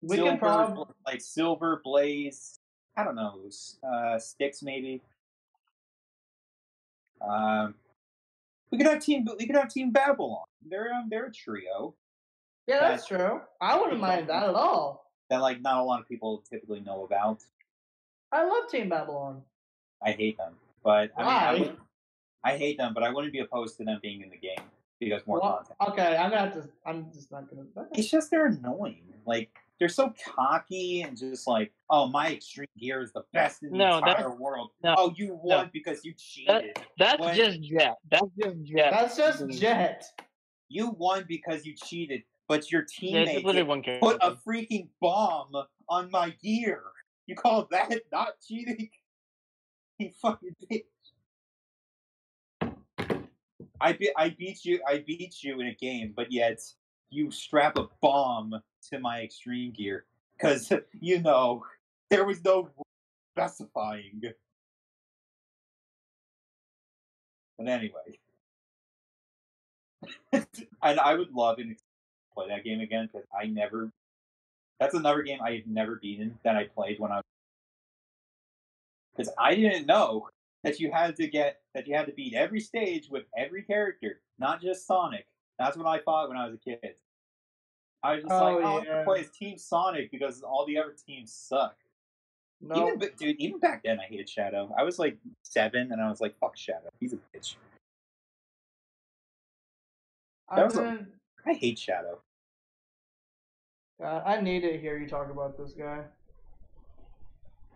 we Silver, can probably... like Silver, Blaze, I don't know, uh, Sticks maybe. Um, We could have team. We could have Team Babylon. They're um, they're a trio. Yeah, that's that, true. I wouldn't mind that at all. That like not a lot of people typically know about. I love Team Babylon. I hate them, but I mean, I, would, I hate them, but I wouldn't be opposed to them being in the game because more well, content. Okay, I'm gonna have to. I'm just not gonna. Okay. It's just they're annoying. Like they're so cocky and just like, oh, my Extreme Gear is the best in the no, entire world. No, oh, you won no. because you cheated. That, that's what? just Jet. That's just Jet. That's just Jet. You won because you cheated. But your teammate yeah, put a freaking bomb on my gear. You call that not cheating? You fucking bitch. I be I beat you. I beat you in a game, but yet you strap a bomb to my Extreme Gear because you know there was no specifying. But anyway, and I would love an. play that game again because I never that's another game I've never beaten that I played when I was because I didn't know that you had to get that you had to beat every stage with every character, not just Sonic. That's what I thought when I was a kid. I was just oh, like oh, yeah. I'm gonna play as Team Sonic because all the other teams suck. No even, but dude even back then I hated Shadow. I was like seven and I was like fuck Shadow, he's a bitch. That was a, I hate Shadow. God, I need to hear you talk about this guy.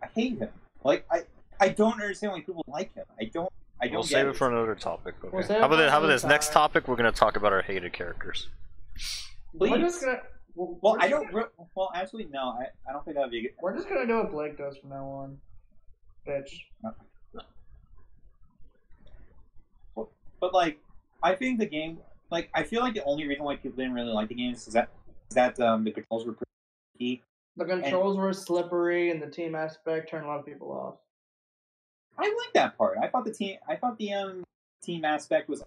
I hate him. Like I, I don't understand why people like him. I don't. I don't. We'll get save it for another topic. Okay. We'll how about, how about this time. Next topic? We're gonna talk about our hated characters. Please. We're just gonna, we're, well, we're I don't. Gonna, well, actually, no. I, I don't think that'd be. A good... We're just gonna do what Blake does from now on, bitch. But, but like, I think the game. Like, I feel like the only reason why people didn't really like the game is that, is that um, the controls were pretty key. The controls and, were slippery, and the team aspect turned a lot of people off. I like that part. I thought the team, I thought the um, team aspect was.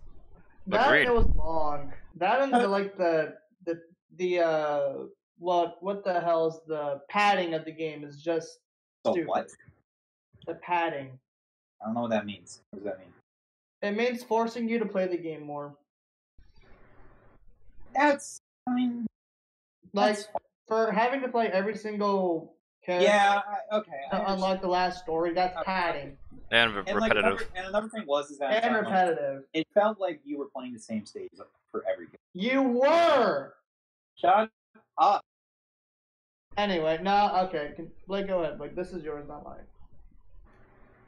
That it was long. That and the, like the the the uh what what the hell is the padding of the game is just. The stupid. What? The padding. I don't know what that means. What does that mean? It means forcing you to play the game more. That's I mean, like that's for having to play every single character. Yeah, I, okay. To unlock the last story. That's okay. padding. And, and repetitive. Like another, and another thing was is that and repetitive. Like, it felt like you were playing the same stage for every game. You were. Shut up. Anyway, no, okay. Can, like, go ahead. Like, this is yours, not mine.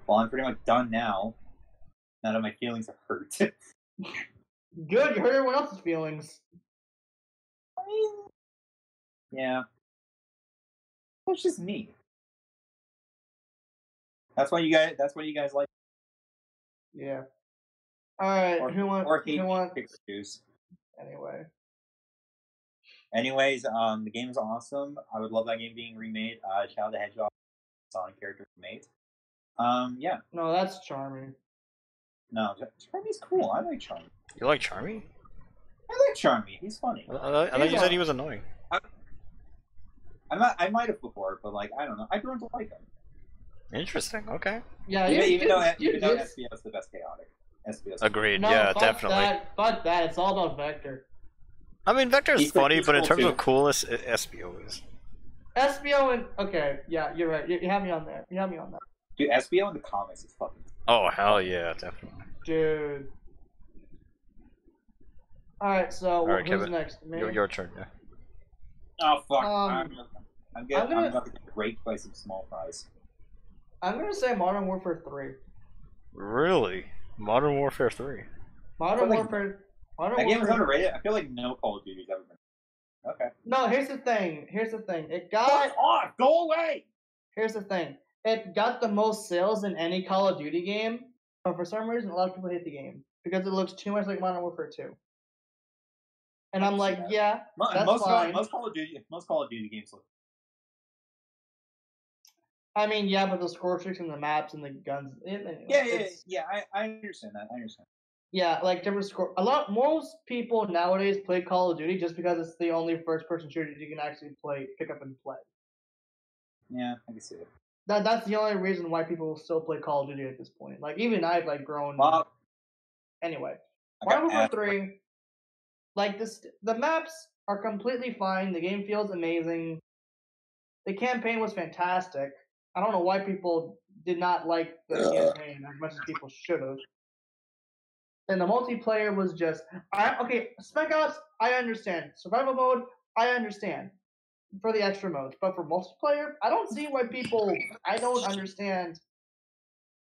Well, I'm pretty much done now. None of my feelings are hurt. Good. You hurt everyone else's feelings. I mean, yeah. It's just me. That's why you guys. That's why you guys like. Yeah. All right. Or, who wants? Or who wants? Anyway. Anyways, um, the game is awesome. I would love that game being remade. Uh, Shadow the Hedgehog, Sonic character remade. Um, yeah. No, that's Charmy. No, Charmy's cool. I like Charmy. You like Charmy? I like Charmy. He's funny. I, I, I thought you said he was annoying. I, I'm not, I might have before, but like I don't know. I grew to like him. Interesting. Okay. Yeah. Even, even though even though Espio is the best chaotic. Espio. Agreed. No, yeah, fuck definitely. That, fuck that. It's all about Vector. I mean, Vector is funny, but in terms too. of coolest, Espio is. Espio and okay, yeah, you're right. You, you have me on there. You have me on that. Dude, Espio in the comics is fucking. Oh hell yeah, definitely. Dude. Alright, so All right, who's Kevin. next? Your, your turn, yeah. Oh, fuck. Um, I'm, I'm, getting, I'm, gonna, I'm about to get raped by some small fries. I'm going to say Modern Warfare three. Really? Modern Warfare three? Modern Warfare... Like, Modern that Warfare game was underrated. I feel like no Call of Duty's ever been... Okay. No, here's the thing. Here's the thing. It got... Fuck off! Go away! Here's the thing. It got the most sales in any Call of Duty game, but for some reason, a lot of people hate the game. Because it looks too much like Modern Warfare two. And I'm like, yeah, yeah most, fine. most Call of Duty, most Call of Duty games look. I mean, yeah, but the score streaks and the maps and the guns. It, anyway, yeah, yeah, yeah. I, I understand that. I understand. Yeah, like different score. A lot. Most people nowadays play Call of Duty just because it's the only first-person shooter you can actually play, pick up and play. Yeah, I can see it. That that's the only reason why people still play Call of Duty at this point. Like even I've like grown. Well, anyway. Final Fantasy three, like this, the maps are completely fine. The game feels amazing. The campaign was fantastic. I don't know why people did not like the uh. campaign as much as people should have. And the multiplayer was just I, okay. Spec Ops, I understand. Survival mode, I understand. For the extra modes, but for multiplayer, I don't see why people. I don't understand.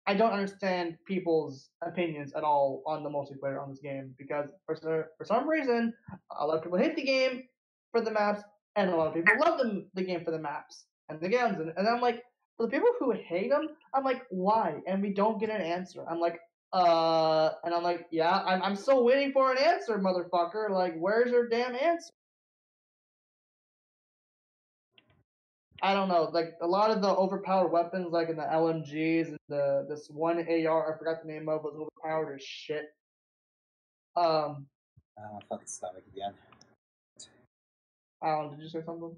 I don't understand people's opinions at all on the multiplayer on this game because for for some reason, a lot of people hate the game for the maps, and a lot of people love the the game for the maps and the guns. And, and I'm like, for the people who hate them, I'm like, why? And we don't get an answer. I'm like, uh, and I'm like, yeah, I'm I'm still waiting for an answer, motherfucker. Like, where's your damn answer? I don't know, like a lot of the overpowered weapons, like in the L M Gs, and the this one A R I forgot the name of was overpowered as shit. Um, I don't fucking Sonic again. Alan, did you say something?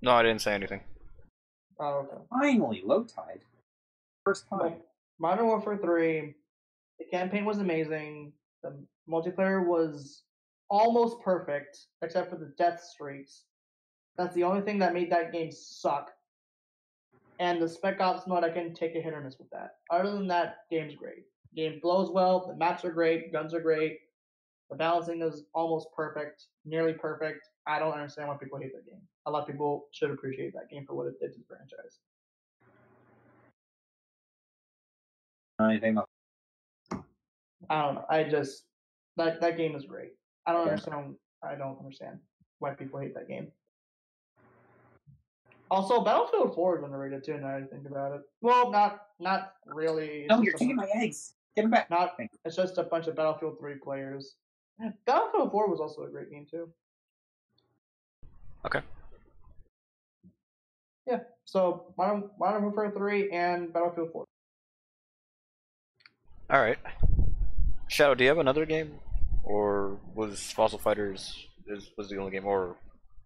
No, I didn't say anything. Oh, okay. Finally, Low Tide. First time. Like, Modern Warfare three. The campaign was amazing. The multiplayer was almost perfect, except for the death streaks. That's the only thing that made that game suck. And the Spec Ops mode, I can take a hit or miss with that. Other than that, game's great. Game flows well, the maps are great, guns are great. The balancing is almost perfect, nearly perfect. I don't understand why people hate that game. A lot of people should appreciate that game for what it did to the franchise. Anything else? I don't know. I just... That, that game is great. I don't yeah. understand. I don't understand why people hate that game. Also, Battlefield Four is underrated too. Now I think about it. Well, not not really. No, you're taking my eggs. Get them back. Not. It's just a bunch of Battlefield Three players. Battlefield Four was also a great game too. Okay. Yeah. So Modern Modern Warfare Three and Battlefield Four. All right. Shadow, do you have another game, or was Fossil Fighters is was the only game? Or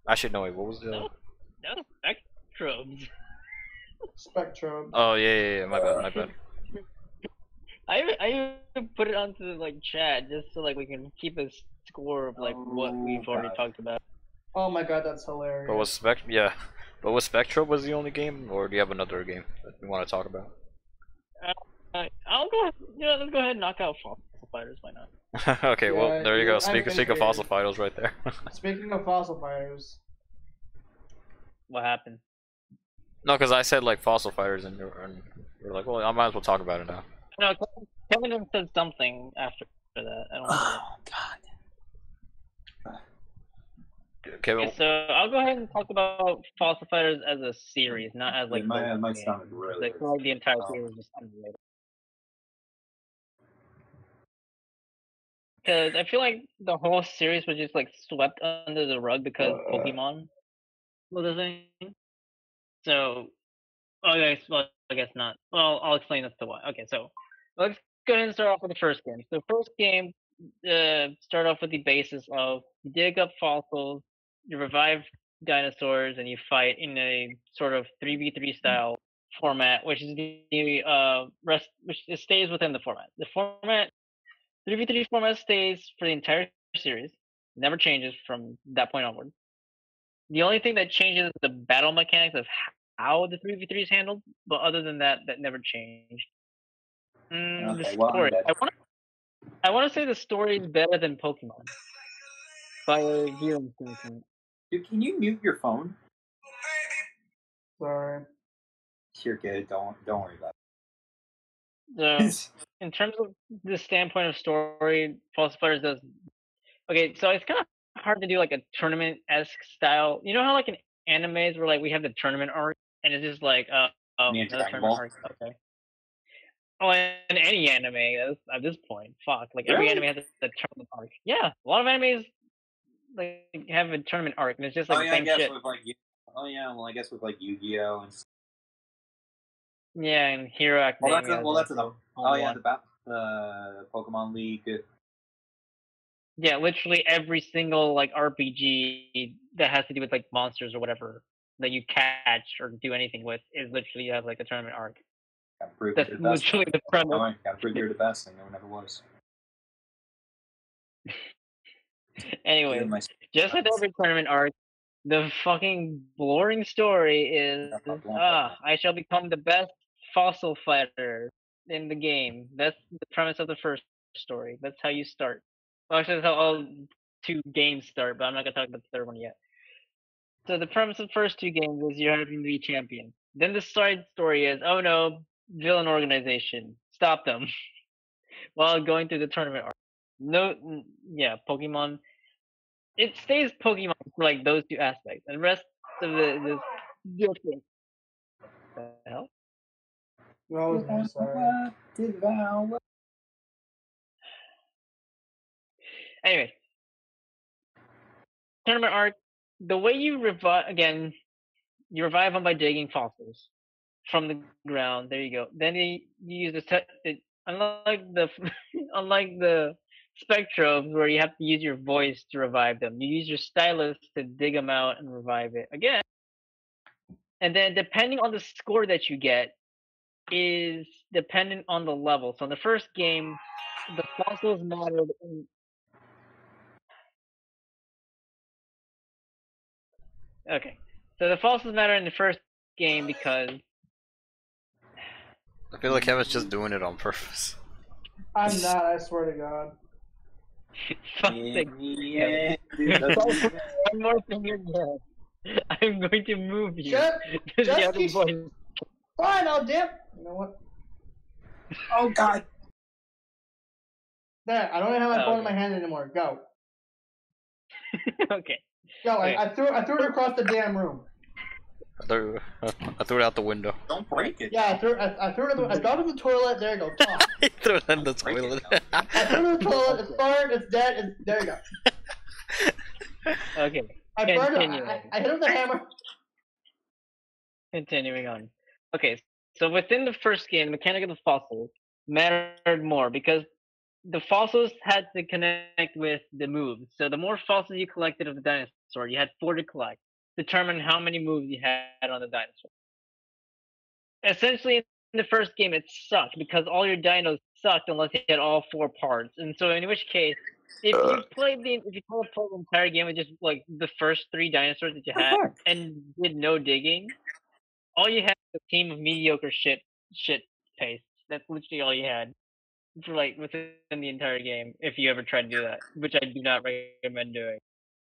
I should know it. What was the? No, no. Actually. Spectrum. Spectrum. Oh yeah, yeah, yeah. My bad, my bad. I I even put it onto the, like chat just so like we can keep a score of like oh, what we've god. already talked about. Oh my god, that's hilarious. But was Spect yeah, but was Spectrum was the only game, or do you have another game that you want to talk about? Uh, I'll go. Yeah, you know, let's go ahead and knock out Fossil Fighters. Why not? okay, yeah, well there you go. Speak speak of Fossil Fighters right there. Speaking of Fossil Fighters, what happened? No, because I said like Fossil Fighters, and you're, and you're like, well, I might as well talk about it now. No, Kevin said something after that. I don't oh, know. God. Kevin. Okay, so I'll go ahead and talk about Fossil Fighters as a series, not as like. Yeah, my my stomach really. Like the entire oh. series just underrated. Because I feel like the whole series was just like swept under the rug because uh, Pokemon was a thing. So, okay, well, I guess not. Well, I'll explain as to why. Okay, so let's go ahead and start off with the first game. So, first game uh, start off with the basis of you dig up fossils, you revive dinosaurs, and you fight in a sort of three v three style mm-hmm. format, which is the uh rest, which it stays within the format. The format three v three format stays for the entire series, never changes from that point onward. The only thing that changes is the battle mechanics of how the three v three is handled, but other than that, that never changed. Mm, okay, the story. Well, I want to I want to say the story is better than Pokemon. By viewing Pokemon. Dude, can you mute your phone? Sorry. You're good. Don't don't worry about it. So, in terms of the standpoint of story, Fossil Fighters does. Okay, so it's kind of hard to do like a tournament-esque style. You know how like in animes where like we have the tournament arc and it's just like uh, oh, yeah, another tournament arc. Okay. Oh, and any anime at this point, fuck, like really? Every anime has a, a tournament arc. Yeah, a lot of animes like have a tournament arc, and it's just like oh, yeah, same I guess shit. With, like, oh yeah, well I guess with like Yu-Gi-Oh and yeah, and Hero Academia. Well, that's a, well, that's enough. Oh yeah, the about the Pokemon League. Yeah, literally every single like R P G that has to do with like monsters or whatever that you catch or do anything with is literally you have like a tournament arc. That's literally the premise. No, I gotta prove you're the best, and no one ever ever was. Anyway, my... just like every tournament arc, the fucking boring story is, ah, I shall become the best fossil fighter in the game. That's the premise of the first story. That's how you start. Well, actually, that's how all two games start, but I'm not going to talk about the third one yet. So the premise of the first two games is you're having to be champion. Then the side story is, oh no, villain organization. Stop them. While going through the tournament arc. No, yeah, Pokemon. It stays Pokemon for like those two aspects. And the rest of the different. What the hell? Well, sorry. Anyway. Tournament arc. The way you revive, again, you revive them by digging fossils from the ground. There you go. Then you, you use the te- it, unlike the unlike the Spectrums where you have to use your voice to revive them. You use your stylus to dig them out and revive it again. And then depending on the score that you get is dependent on the level. So in the first game, the fossils mattered in Okay, so the fossils matter in the first game because... I feel like Kevin's just doing it on purpose. I'm not, I swear to God. Fuck yeah, yeah, dude, one more thing in your head. I'm going to move you. Just, just the other keep... Fine, I'll dip! You know what? Oh God! There, I don't even have my oh, phone okay. in my hand anymore, go. Okay. No, I, I threw I threw it across the damn room. I threw uh, I threw it out the window. Don't break it. Yeah, I threw I, I threw it. In the, I dropped it in the toilet. There you go. I threw it in the toilet. I threw it in the toilet. It's burned. It's dead. It's, there you go. Okay. I burned it. I, I hit it with the hammer. Continuing on. Okay, so within the first game, the mechanic of the fossils mattered more because the fossils had to connect with the moves. So the more fossils you collected of the dinosaur, you had four to collect. Determine how many moves you had on the dinosaur. Essentially, in the first game, it sucked because all your dinos sucked unless you had all four parts. And so, in which case, if you played the if you played the entire game with just like the first three dinosaurs that you had and did no digging, all you had was a team of mediocre shit shit paste. That's literally all you had. For like within the entire game, if you ever try to do that, which I do not recommend doing.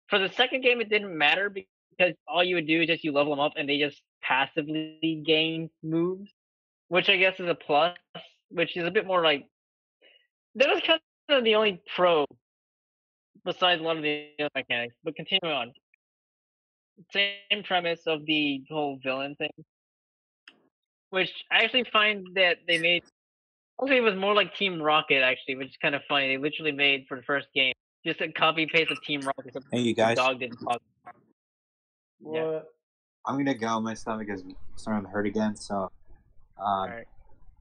For the second game, it didn't matter because all you would do is just you level them up and they just passively gain moves, which I guess is a plus, which is a bit more like... That was kind of the only pro besides a lot of the other mechanics, but continue on. Same premise of the whole villain thing, which I actually find that they made... Actually, it was more like Team Rocket, actually, which is kind of funny. They literally made, for the first game, just a copy-paste of Team Rocket. Hey, you guys. The dog didn't talk. What? Yeah. I'm going to go. My stomach is starting to hurt again, so... Um, All right.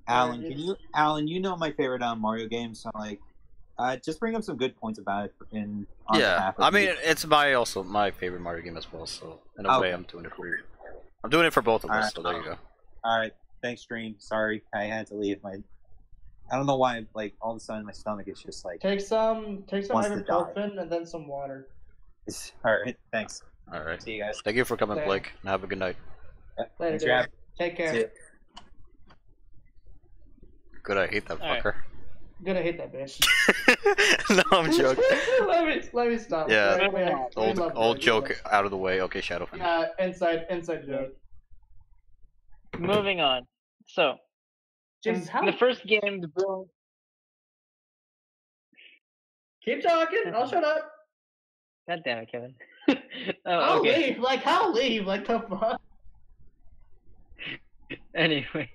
Alan, can you, Alan, you know my favorite um, Mario game, so, like, uh, just bring up some good points about it. In, on yeah, I mean, you. it's my also my favorite Mario game as well, so in a oh. way, I'm doing it for you. I'm doing it for both of All us, right. so there you go. All right. Thanks, Dream. Sorry, I had to leave my... I don't know why, like, all of a sudden my stomach is just like... Take some, take some ibuprofen and then some water. Alright, thanks. Alright. See you guys. Thank you for coming, Later. Blake, and have a good night. Later, Later. Take care. Good, I hate that all fucker. Right. Good, I hate that bitch. No, I'm joking. let, me, let me stop. Yeah, wait, wait, wait. old, old joke stuff. Out of the way. Okay, Shadow. Yeah, uh, inside, inside joke. Moving on. So... Just how... The first game, the bro. Keep talking. I'll shut up. God damn it, Kevin. oh, I'll okay. leave. Like, I'll leave. Like, the fuck? Anyway.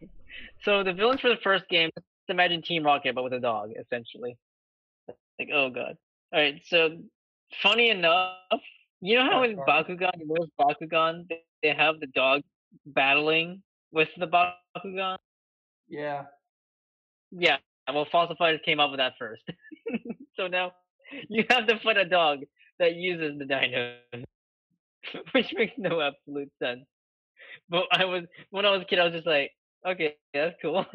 So, the villains for the first game, just imagine Team Rocket, but with a dog, essentially. Like, oh, God. Alright, so, funny enough, you know how in Bakugan, in those Bakugan, they have the dog battling with the Bakugan? Yeah. Yeah. Well, Fossil Fighters came up with that first. So now you have to fight a dog that uses the dinos, which makes no absolute sense. But I was when I was a kid, I was just like, okay, yeah, that's cool.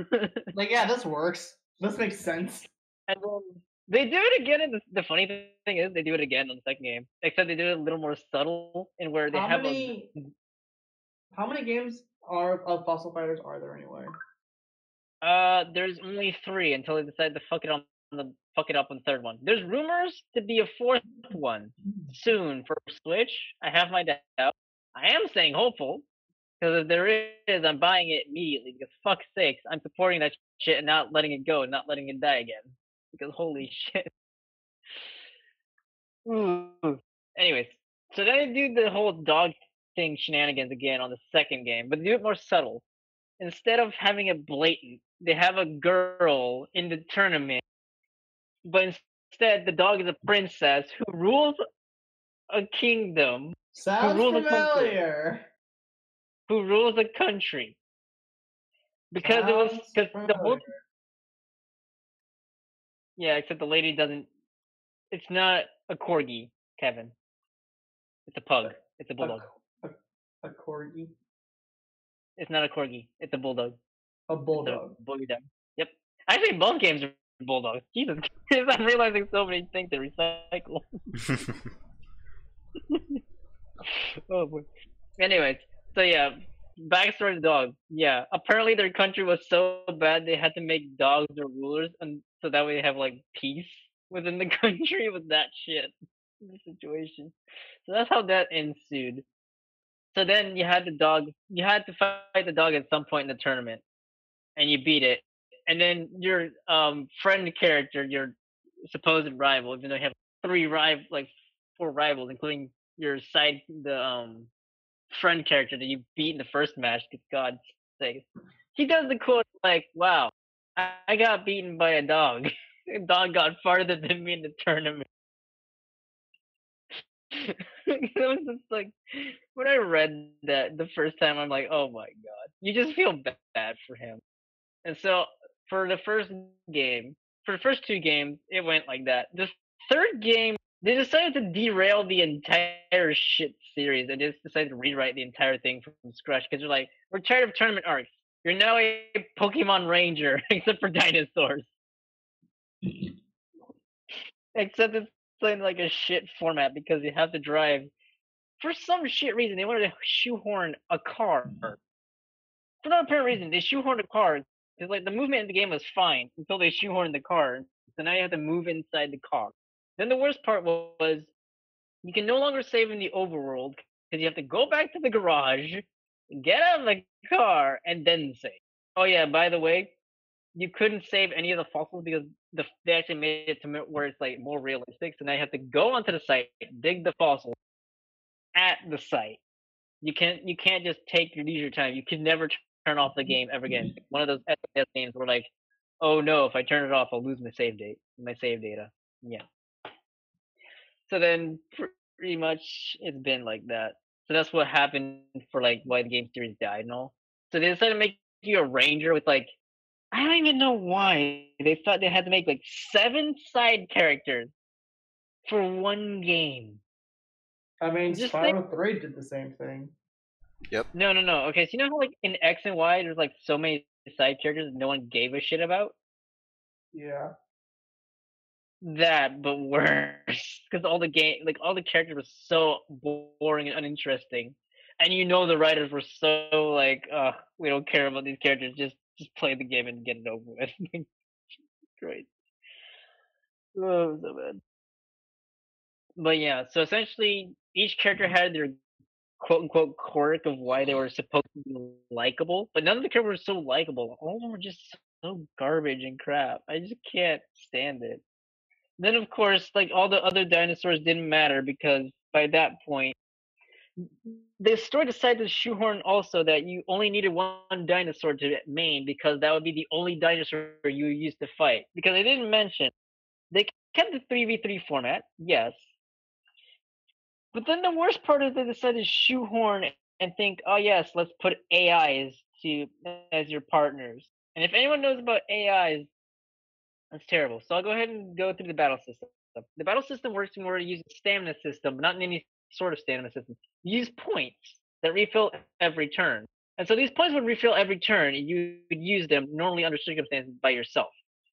Like, yeah, this works. This makes sense. And then they do it again. And the, the funny thing is, they do it again on the second game, except they do it a little more subtle in where they how have many, a. How many games are of Fossil Fighters are there anyway? Uh, there's only three until they decide to fuck it on the fuck it up on the third one. There's rumors to be a fourth one soon for Switch. I have my doubt. I am saying hopeful, because if there is, I'm buying it immediately. Because fuck sakes, I'm supporting that shit and not letting it go and not letting it die again. Because holy shit. Ooh. Anyways, so then they do the whole dog thing shenanigans again on the second game, but they do it more subtle. Instead of having it blatant, they have a girl in the tournament, but instead the dog is a princess who rules a kingdom. Sounds who rules familiar. A country, who rules a country? Because Sounds it was because the whole. Yeah, except the lady doesn't. It's not a corgi, Kevin. It's a pug. It's a bulldog. A, a, a corgi. It's not a corgi. It's a bulldog. A bulldog. A bulldog. Yep. Actually, both games are bulldogs. Jesus, I'm realizing so many things to recycle. Oh boy. Anyways, so yeah, backstory to dogs. Yeah, apparently their country was so bad they had to make dogs their rulers, and so that way they have like peace within the country with that shit, the situation. So that's how that ensued. So then you had the dog. You had to fight the dog at some point in the tournament, and you beat it. And then your um friend character, your supposed rival, even though you have three rival, like four rivals, including your side, the um friend character that you beat in the first match, because God's sake, he does the quote like, "Wow, I, I got beaten by a dog. A dog got farther than me in the tournament." It was just like, when I read that the first time, I'm like, "Oh my God!" You just feel bad for him. And so for the first game, for the first two games, it went like that. The third game, they decided to derail the entire shit series. They just decided to rewrite the entire thing from scratch because they're like, we're tired of tournament arcs. You're now a Pokemon Ranger, except for dinosaurs. Except it's in like a shit format because you have to drive. For some shit reason, they wanted to shoehorn a car. For no apparent reason, they shoehorned a car. Because like the movement in the game was fine until they shoehorned the car. So now you have to move inside the car. Then the worst part was you can no longer save in the overworld because you have to go back to the garage, get out of the car, and then save. Oh yeah, by the way, you couldn't save any of the fossils because the, they actually made it to where it's like more realistic. So now you have to go onto the site, dig the fossil at the site. You can't you can't just take your leisure time. You can never turn off the game ever again. One of those S N S games where like, oh no, if I turn it off, I'll lose my save date, my save data. Yeah. So then pretty much it's been like that. So that's what happened for like why the game series died and all. So they decided to make you a ranger with like, I don't even know why they thought they had to make like seven side characters for one game. I mean, just Spiral think... three did the same thing. Yep. No, no, no. Okay, so you know how like in X and Y there's like so many side characters no one gave a shit about? Yeah. That, but worse, because all the game, like all the characters were so boring and uninteresting, and you know the writers were so like, uh, we don't care about these characters, just just play the game and get it over with. Great. Oh, so bad. But yeah, so essentially, each character had their quote unquote quirk of why they were supposed to be likable, but none of the characters were so likable. All of them were just so garbage and crap. I just can't stand it. Then, of course, like all the other dinosaurs didn't matter because by that point, the story decided to shoehorn also that you only needed one dinosaur to main because that would be the only dinosaur you used to fight. Because I didn't mention, they kept the three v three format, yes. But then the worst part is they decided to shoehorn and think, oh yes, let's put A Is to as your partners. And if anyone knows about A Is, that's terrible. So I'll go ahead and go through the battle system. The battle system works in order to use a stamina system, but not in any sort of stamina system. You use points that refill every turn. And so these points would refill every turn, and you would use them normally under circumstances by yourself.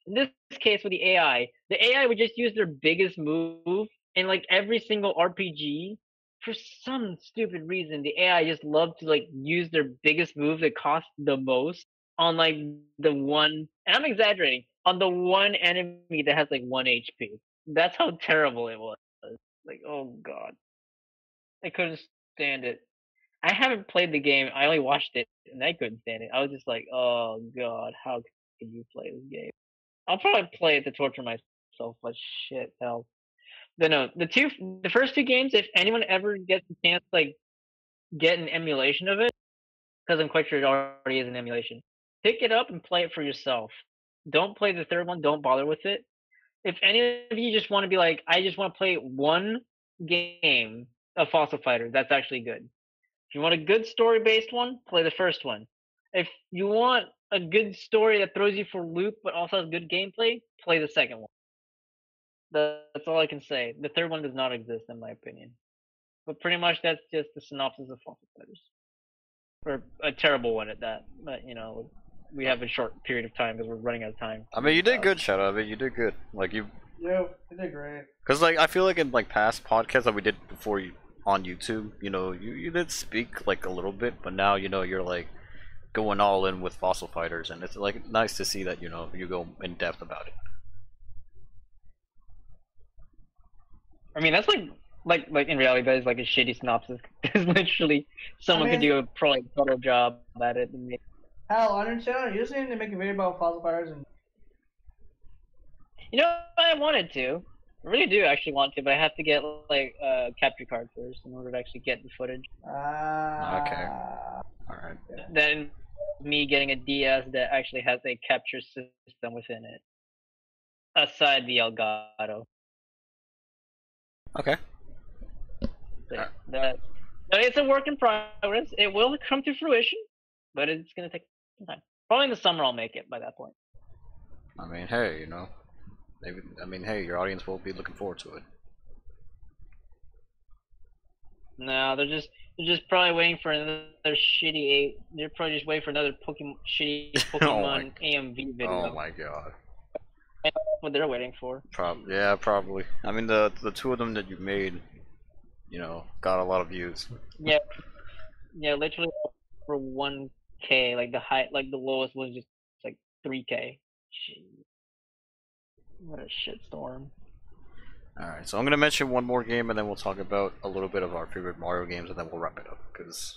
in this case with the A I, the A I would just use their biggest move in like every single R P G. For some stupid reason, the A I just loved to like use their biggest move that cost the most on like the one, and I'm exaggerating, on the one enemy that has like one H P. That's how terrible it was. Like, oh god, I couldn't stand it. I haven't played the game. I only watched it, and I couldn't stand it. I was just like, oh god, how can you play this game? I'll probably play it to torture myself, but shit, hell. But no, the two, the first two games, if anyone ever gets a chance, like, get an emulation of it, because I'm quite sure it already is an emulation. Pick it up and play it for yourself. Don't play the third one. Don't bother with it. If any of you just want to be like, I just want to play one game of Fossil Fighters, that's actually good. If you want a good story-based one, play the first one. If you want a good story that throws you for a loop but also has good gameplay, play the second one. That's all I can say. The third one does not exist, in my opinion. But pretty much that's just the synopsis of Fossil Fighters. Or a terrible one at that. But, you know, we have a short period of time because we're running out of time. I mean, you did good, Shadow. I mean, you did good. Like, you... Yeah, you did great. Because, like, I feel like in, like, past podcasts that we did before you on YouTube, you know, you, you did speak, like, a little bit. But now, you know, you're, like, going all in with Fossil Fighters. And it's, like, nice to see that, you know, you go in depth about it. I mean, that's like, like, like in reality, that is like a shitty synopsis. Because literally, someone I mean, could do a probably better job at it than me. Hell, on your channel, you just need to make a video about Fossil Fighters and. You know, I wanted to. I really do actually want to, but I have to get like a capture card first in order to actually get the footage. Ah. Uh, okay. All right. Then, me getting a D S that actually has a capture system within it, aside the Elgato. Okay. So that, but it's a work in progress. It will come to fruition, but it's gonna take some time. Probably in the summer I'll make it by that point. I mean, hey, you know, maybe, I mean, hey, your audience will be looking forward to it. No, they're just they're just probably waiting for another shitty. They're probably just waiting for another Pokemon shitty Pokemon oh A M V video. Oh my god. What they're waiting for. Probably, yeah, probably. I mean, the the two of them that you made, you know, got a lot of views. Yeah, yeah, literally for one k, like the high, like the lowest was just like three k. What a shitstorm. All right, so I'm gonna mention one more game, and then we'll talk about a little bit of our favorite Mario games, and then we'll wrap it up because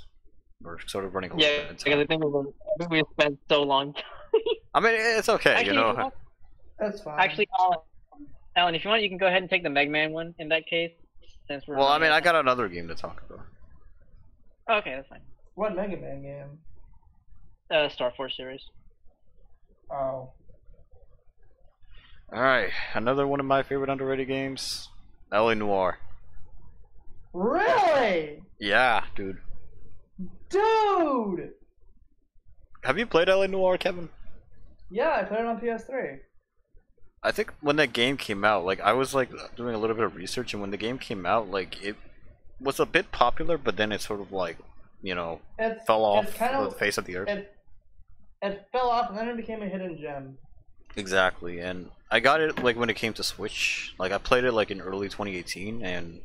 we're sort of running a little yeah, bit. Yeah, because I think we spent so long. I mean, it's okay, Actually, you know. You know That's fine. Actually, Alan, Alan, if you want, you can go ahead and take the Mega Man one in that case, since we're. Well, I mean, I got another game to talk about. Okay, that's fine. What Mega Man game? Uh, Star Force series. Oh. All right, another one of my favorite underrated games, L A. Noire. Really? Yeah, dude. Dude. Have you played L A. Noire, Kevin? Yeah, I played it on P S three. I think when that game came out, like, I was, like, doing a little bit of research, and when the game came out, like, it was a bit popular, but then it sort of, like, you know, it's, fell off kind of, the face of the earth. It, it fell off, and then it became a hidden gem. Exactly, and I got it, like, when it came to Switch. Like, I played it, like, in early twenty eighteen, and...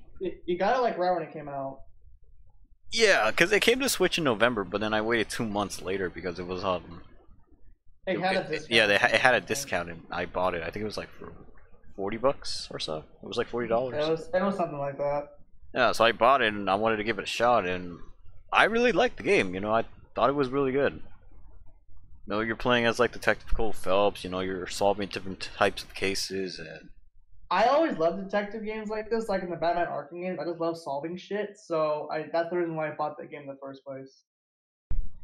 You got it, like, right when it came out. Yeah, because it came to Switch in November, but then I waited two months later because it was, um... It had a discount. Yeah, they ha it had a discount, and I bought it. I think it was like for forty bucks or so. It was like forty dollars. It was, it was something like that. Yeah, so I bought it, and I wanted to give it a shot, and I really liked the game. You know, I thought it was really good. You know, you're playing as like Detective Cole Phelps. You know, you're solving different types of cases, and I always love detective games like this, like in the Batman Arkham games. I just love solving shit, so I, that's the reason why I bought that game in the first place.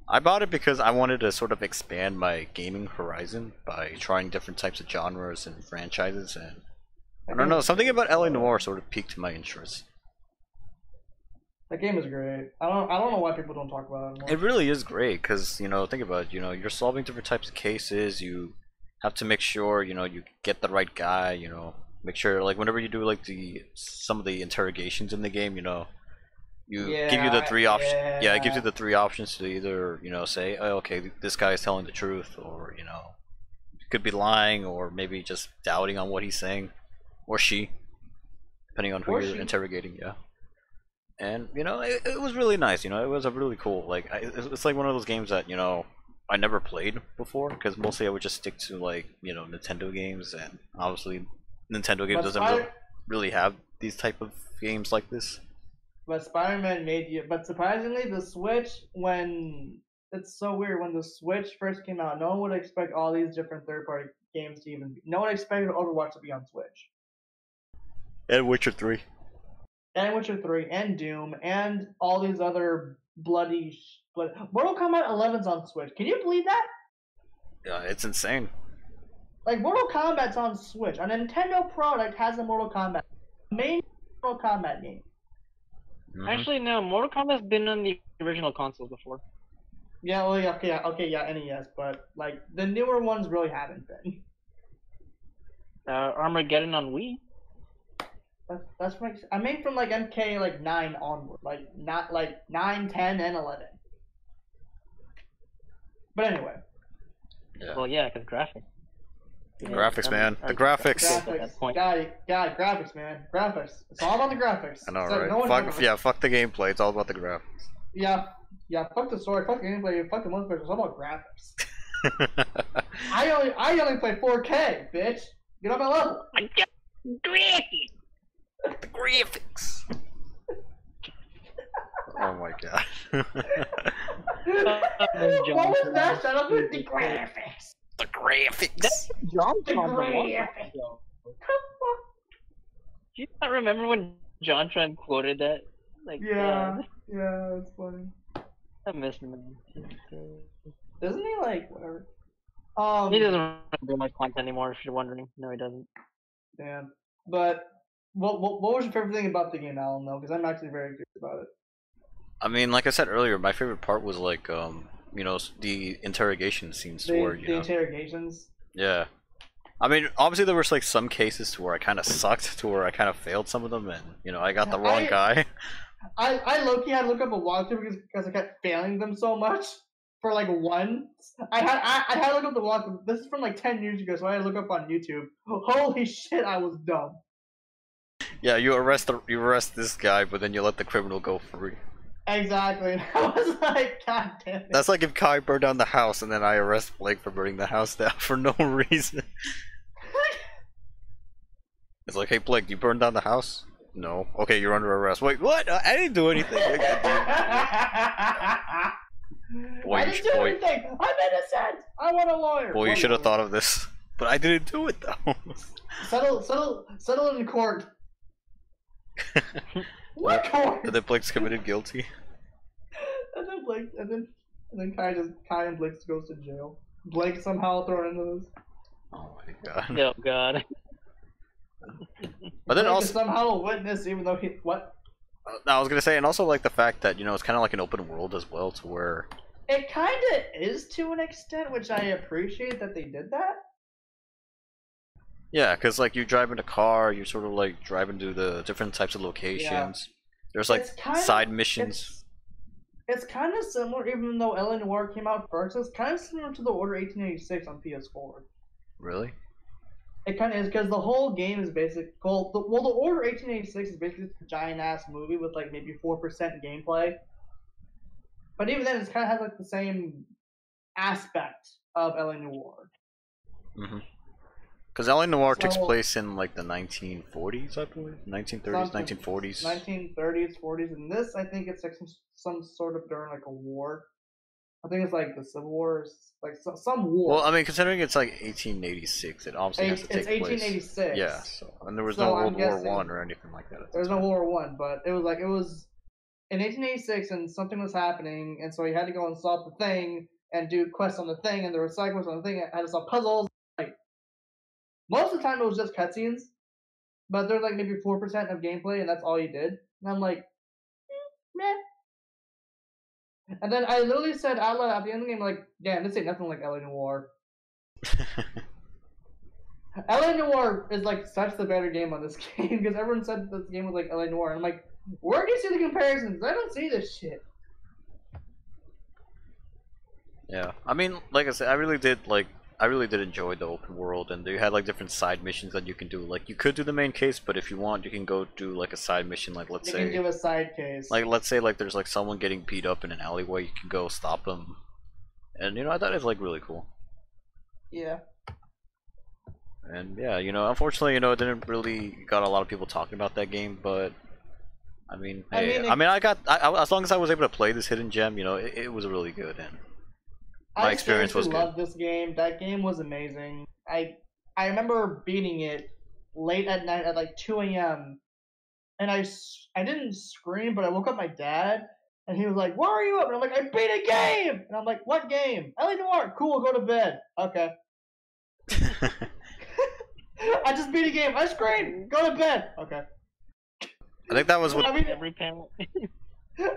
I bought it because I wanted to sort of expand my gaming horizon by trying different types of genres and franchises, and I don't know, something about L A. Noire sort of piqued my interest. That game is great. I don't, I don't know why people don't talk about it anymore. It really is great because, you know, think about it, you know, you're solving different types of cases. You have to make sure, you know, you get the right guy. You know, make sure, like, whenever you do like the some of the interrogations in the game, you know. You yeah, give you the three options. Yeah. yeah, it gives you the three options to either, you know, say, oh, okay, this guy is telling the truth, or, you know, could be lying or maybe just doubting on what he's saying, or she, depending on who or you're she. interrogating. Yeah. And you know, it, it was really nice. You know, it was a really cool. Like, I, it's like one of those games that you know I never played before, because mostly I would just stick to like you know Nintendo games, and obviously Nintendo games but doesn't Spider- really have these type of games like this. But Spider-Man made you. But surprisingly, the Switch when it's so weird when the Switch first came out, no one would expect all these different third-party games to even. Be, no one expected Overwatch to be on Switch. And Witcher three. And Witcher three, and Doom, and all these other bloody... Sh- blood- Mortal Kombat eleven's on Switch. Can you believe that? Yeah, it's insane. Like, Mortal Kombat's on Switch. A Nintendo product has a Mortal Kombat. Main Mortal Kombat game. Mm-hmm. Actually, no. Mortal Kombat's been on the original consoles before. Yeah, well, yeah, okay, yeah, okay, yeah, N E S, but, like, the newer ones really haven't been. Uh, Armageddon on Wii? That's, that's from, I mean from like M K like nine onward, like not like nine, ten, and eleven. But anyway. Yeah. Well, yeah, because graphics. The graphics, man. The graphics. Graphics. God, God, graphics, man. Graphics. It's all about the graphics. I know, it's right? Like no fuck, yeah, fuck the gameplay. It's all about the graphics. Yeah, yeah. Fuck the story. Fuck the gameplay. Fuck the multiplayer. It's all about graphics. I only, I only play four K, bitch. Get on my level. I got graphics. The graphics. Oh my god. What was that? Shut up with the graphics. The graphics. That's John the graphics. Do you not remember when John Tran quoted that? Like yeah, uh, yeah, that's funny. I miss him. Doesn't he like whatever? Um, he doesn't do much content anymore. If you're wondering, no, he doesn't. Yeah, but. What, what what was your favorite thing about the game, Alan, though? Because I'm actually very curious about it. I mean, like I said earlier, my favorite part was, like, um, you know, the interrogation scenes. The, where, you the know. interrogations? Yeah. I mean, obviously there was, like, some cases to where I kind of sucked, to where I kind of failed some of them, and, you know, I got the wrong I, guy. I, I low-key had to look up a walkthrough because, because I kept failing them so much for, like, one. I had, I, I had to look up the walkthrough. This is from, like, ten years ago, so I had to look up on YouTube. Holy shit, I was dumb. Yeah, you arrest the, you arrest this guy, but then you let the criminal go free. Exactly. I was like, God damn it. That's like if Kai burned down the house, and then I arrest Blake for burning the house down for no reason. It's like, hey Blake, you burned down the house? No. Okay, you're under arrest. Wait, what? I didn't do anything. Boy, I didn't do boy, anything. I'm innocent. I want a lawyer. Boy, you should have thought of this. But I didn't do it though. Settle, settle, settle in court. What court? And then Blake's committed guilty. And then Blake, and then, and then Kai just Kai and Blake goes to jail. Blake somehow thrown into this. Oh my god. Oh god. But then Blake also somehow a witness, even though he what? I was gonna say, and also like the fact that you know it's kind of like an open world as well, to where it kind of is to an extent, which I appreciate that they did that. Yeah, because like you drive in a car, you sort of like drive into the different types of locations. Yeah. There's like side of, missions. It's, it's kind of similar, even though L A. Noire came out first. It's kind of similar to The Order eighteen eighty-six on P S four. Really? It kind of is, because the whole game is basically well the, well, the Order eighteen eighty-six is basically a giant ass movie with like maybe four percent gameplay. But even then, it kind of has like the same aspect of L A. Noire. Mm-hmm. Because L A. Noire so, takes place in like the nineteen forties, I believe, nineteen thirties, nineteen forties, nineteen thirties, forties, and this I think it's like some, some sort of during like a war. I think it's like the Civil War, like some, some war. Well, I mean, considering it's like eighteen eighty-six, it obviously Eight, has to take it's place. It's eighteen eighty-six. Yeah, so, and there was so no World I'm War One or anything like that. There was no World War One, but it was like it was in eighteen eighty-six, and something was happening, and so he had to go and solve the thing and do quests on the thing, and there were side quests on the thing, and had to solve puzzles. Most of the time it was just cutscenes, but there's like maybe four percent of gameplay, and that's all you did. And I'm like, mm, meh. And then I literally said out loud at the end of the game, like, damn, this ain't nothing like L A. Noire. L A. Noire is like such the better game on this game because everyone said this game was like L A. Noire, and I'm like, where do you see the comparisons? I don't see this shit. Yeah, I mean, like I said, I really did like I really did enjoy the open world, and they had like different side missions that you can do. Like you could do the main case, but if you want, you can go do like a side mission. Like let's you say you can do a side case. Like let's say like there's like someone getting beat up in an alleyway, you can go stop them. And you know, I thought it was like really cool. Yeah. And yeah, you know, unfortunately, you know, it didn't really got a lot of people talking about that game, but I mean, I hey, mean, it, I, mean I got I, I, as long as I was able to play this hidden gem, you know, it, it was really good and. My experience was good. I love this game. That game was amazing. I I remember beating it late at night at like two A M and I I didn't scream, but I woke up my dad, and he was like, "Where are you up?" And I'm like, "I beat a game." And I'm like, "What game?" L A. Noire. Cool. Go to bed. Okay. I just beat a game. I screamed. Go to bed. Okay. I think that was what I mean, every panel.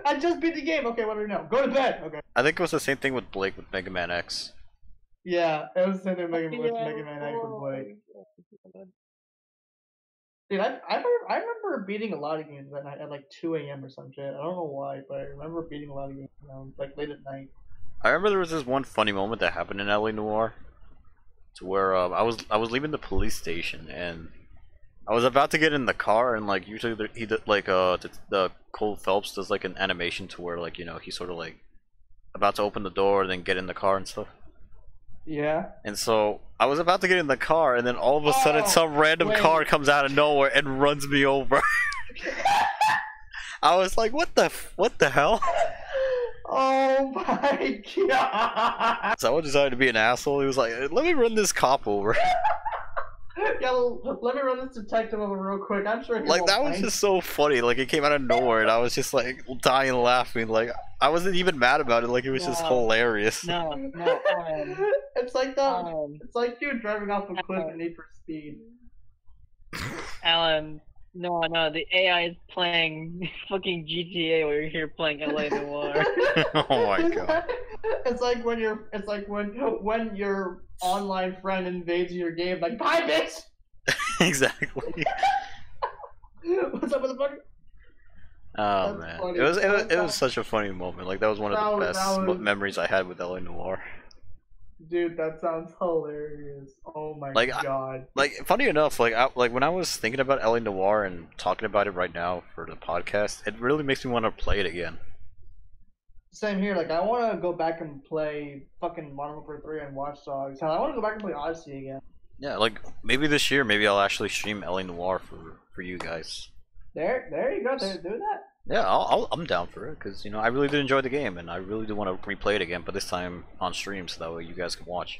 I just beat the game. Okay, what do we know? Go to bed. Okay. I think it was the same thing with Blake with Mega Man X. Yeah, it was the same thing with Mega, yeah. Mega Man X with Blake. Dude, I I remember, I remember beating a lot of games that night at like two A M or some shit. I don't know why, but I remember beating a lot of games around, like late at night. I remember there was this one funny moment that happened in L A. Noire, to where um, I was I was leaving the police station and. I was about to get in the car, and like usually the, he did, like uh the, the Cole Phelps does like an animation to where like you know he's sort of like about to open the door and then get in the car and stuff. Yeah. And so I was about to get in the car, and then all of a oh, sudden some random wait. car comes out of nowhere and runs me over. I was like, what the f what the hell? Oh my god! Someone decided to be an asshole. He was like, let me run this cop over. Yeah, let me run this detective over real quick. I'm sure. He like that was just so funny. Like it came out of nowhere, and I was just like dying laughing. Like I wasn't even mad about it. Like it was no. just hilarious. No, no. Um, it's like that. Um, it's like you driving off a cliff in Need for Speed. Alan, no, no. The A I is playing fucking G T A while you're here playing L A. Noire. Oh my god. It's like when you're. It's like when when you're. Online friend invades your game, like, bye, bitch! Exactly. What's up, motherfucker? Oh, That's man. Funny. It was it was, it was such a funny moment. Like, that was one of that the was, best was... memories I had with L A. Noire. Dude, that sounds hilarious. Oh my like, god. I, like, funny enough, like, I, like when I was thinking about L A. Noire and talking about it right now for the podcast, it really makes me want to play it again. Same here, like, I want to go back and play fucking Modern Warfare three and Watch Dogs. I want to go back and play Odyssey again. Yeah, like, maybe this year, maybe I'll actually stream L A. Noire for, for you guys. There there you go, there, do that. Yeah, I'll, I'll, I'm down for it, because, you know, I really did enjoy the game, and I really do want to replay it again, but this time on stream, so that way you guys can watch.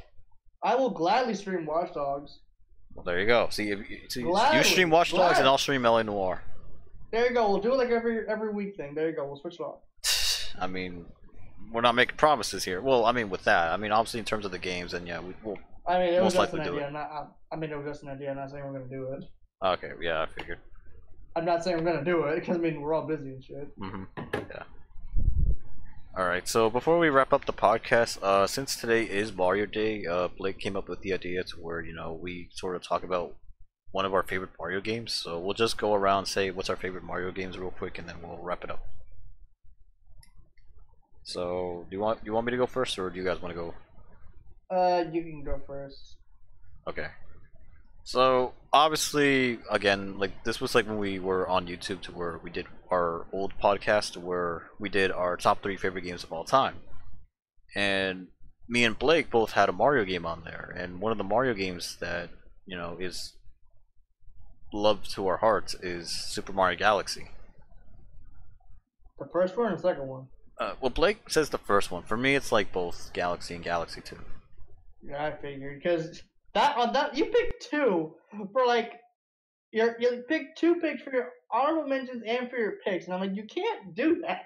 I will gladly stream Watch Dogs. Well, there you go. See, if see, you stream Watch Dogs, and I'll stream L A. Noire. There you go, we'll do it like every, every week thing. There you go, we'll switch it off. I mean, we're not making promises here. Well, I mean, with that, I mean, obviously in terms of the games, and yeah, we will I mean, it was most just likely an idea. do it. Not, I, I mean, it was just an idea. I'm not saying we're gonna do it. Okay, yeah, I figured. I'm not saying we're gonna do it because I mean we're all busy and shit. Mm-hmm. Yeah. All right. So before we wrap up the podcast, uh, since today is Mario Day, uh, Blake came up with the idea to where you know we sort of talk about one of our favorite Mario games. So we'll just go around and say what's our favorite Mario games real quick, and then we'll wrap it up. So, do you want you want me to go first, or do you guys want to go? Uh, you can go first. Okay. So, obviously, again, like, this was like when we were on YouTube to where we did our old podcast where we did our top three favorite games of all time. And me and Blake both had a Mario game on there, and one of the Mario games that, you know, is loved to our hearts is Super Mario Galaxy. The first one and the second one? Uh, well, Blake says the first one. For me, it's like both Galaxy and Galaxy two. Yeah, I figured because that on that you picked two for like you you picked two picks for your honorable mentions and for your picks, and I'm like, you can't do that.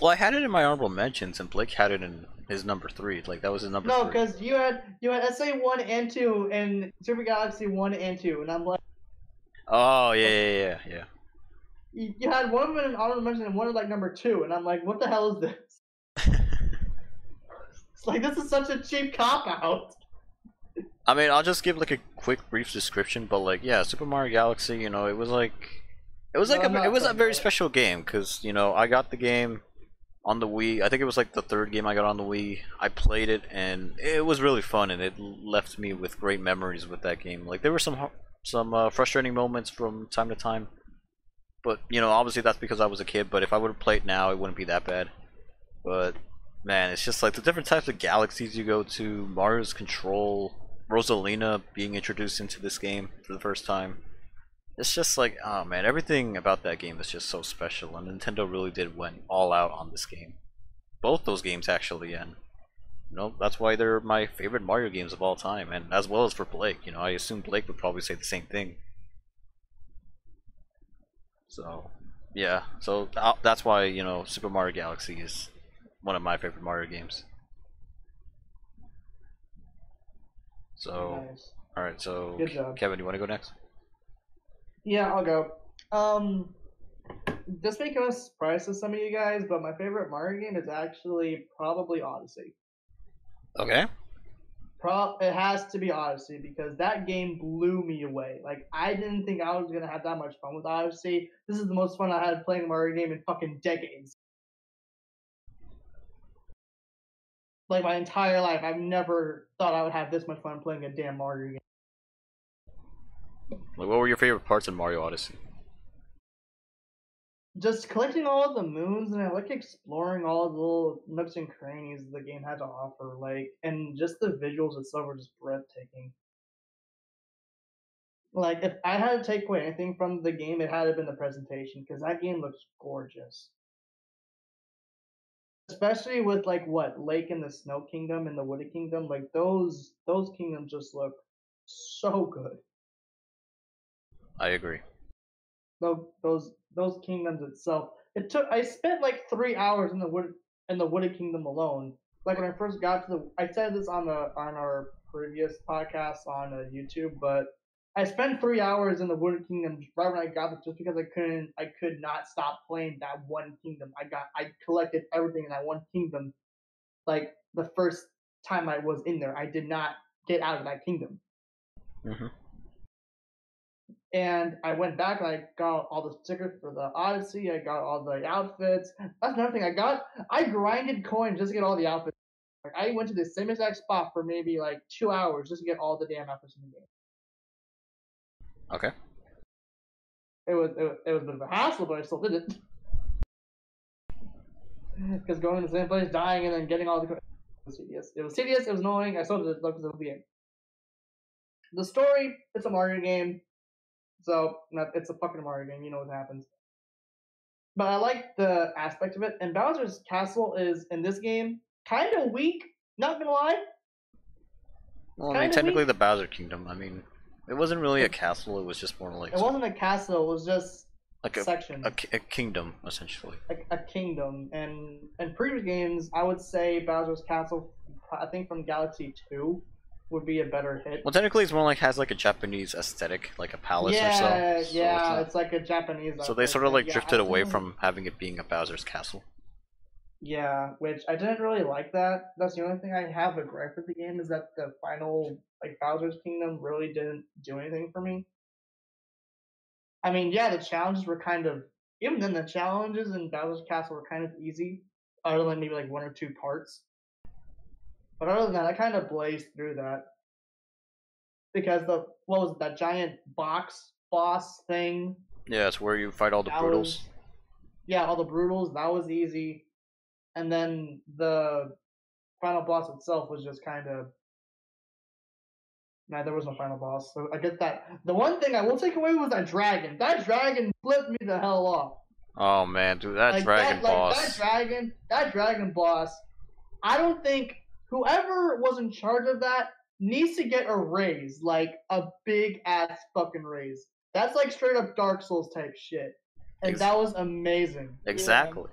Well, I had it in my honorable mentions, and Blake had it in his number three. Like that was his number. No, because you had you had S A one and two, and Super Galaxy one and two, and I'm like. Oh yeah yeah yeah yeah. You had one of them in honorable mention and one of like number two, and I'm like, what the hell is this? It's like this is such a cheap cop out. I mean, I'll just give like a quick brief description, but like, yeah, Super Mario Galaxy, you know, it was like, it was like no, a, it was a very special game because you know I got the game, on the Wii. I think it was like the third game I got on the Wii. I played it and it was really fun, and it left me with great memories with that game. Like, there were some some uh, frustrating moments from time to time, but you know, obviously that's because I was a kid. But if I would have played now, it wouldn't be that bad. But man, it's just like the different types of galaxies you go to, Mario's control, Rosalina being introduced into this game for the first time. It's just like, oh man, everything about that game is just so special, and Nintendo really did went all out on this game. Both those games actually, and you know, that's why they're my favorite Mario games of all time, and as well as for Blake. You know, I assume Blake would probably say the same thing. So, yeah, so th that's why, you know, Super Mario Galaxy is one of my favorite Mario games. So, nice. Alright, so Kevin, do you want to go next? Yeah, I'll go. Um, this may come as a surprise to some of you guys, but my favorite Mario game is actually probably Odyssey. Okay. Pro it has to be Odyssey, because that game blew me away. Like, I didn't think I was going to have that much fun with Odyssey. This is the most fun I had playing a Mario game in fucking decades. Like, my entire life, I've never thought I would have this much fun playing a damn Mario game. Like, what were your favorite parts in Mario Odyssey? Just collecting all of the moons, and I like exploring all of the little nooks and crannies the game had to offer. Like, and just the visuals itself were just breathtaking. Like, if I had to take away anything from the game, it had to have been the presentation, because that game looks gorgeous. Especially with like what Lake in the Snow Kingdom and the Wooded Kingdom, like those those kingdoms just look so good. I agree. Those those those kingdoms itself. It took I spent like three hours in the wood in the Wooded Kingdom alone. Like when I first got to the, I said this on the on our previous podcast on uh, YouTube, but I spent three hours in the Wooded Kingdom right when I got there, just because I couldn't, I could not stop playing that one kingdom. I got, I collected everything in that one kingdom. Like the first time I was in there, I did not get out of that kingdom. Mm-hmm. And I went back and I got all the stickers for the Odyssey. I got all the outfits. That's another thing I got. I grinded coins just to get all the outfits. Like I went to the same exact spot for maybe like two hours just to get all the damn outfits in the game. Okay. It was, it was it was a bit of a hassle, but I still did it. Because going to the same place, dying, and then getting all the it was tedious. It was tedious. It was annoying. I still did it because it was the game. The story, it's a Mario game, so no, it's a fucking Mario game. You know what happens. But I like the aspect of it. And Bowser's Castle is in this game kind of weak. Not gonna lie. Well, I mean, technically the Bowser Kingdom. I mean. It wasn't really a castle, it was just more like... It wasn't a castle, it was just like a section. A, a kingdom, essentially. A, a kingdom. And in previous games, I would say Bowser's Castle, I think from Galaxy two, would be a better hit. Well, technically it's more like has like a Japanese aesthetic, like a palace yeah, or so. Yeah, so yeah, it's, not... it's like a Japanese... So they sort of like yeah, drifted I away didn't... from having it being a Bowser's Castle. Yeah, which I didn't really like that. That's the only thing I have a gripe with the game, is that the final... Like, Bowser's Kingdom really didn't do anything for me. I mean, yeah, the challenges were kind of... Even then, the challenges in Bowser's Castle were kind of easy. Other than maybe, like, one or two parts. But other than that, I kind of blazed through that. Because the... What was it? That giant box boss thing? Yeah, it's where you fight all the brutals. Was, yeah, all the brutals. That was easy. And then the final boss itself was just kind of... Nah, there was no final boss, so I get that. The one thing I will take away was that dragon. That dragon flipped me the hell off. Oh man, dude, that like, dragon that, boss. Like, that dragon, that dragon boss. I don't think whoever was in charge of that needs to get a raise, like a big ass fucking raise. That's like straight up Dark Souls type shit, and Ex that was amazing. Exactly.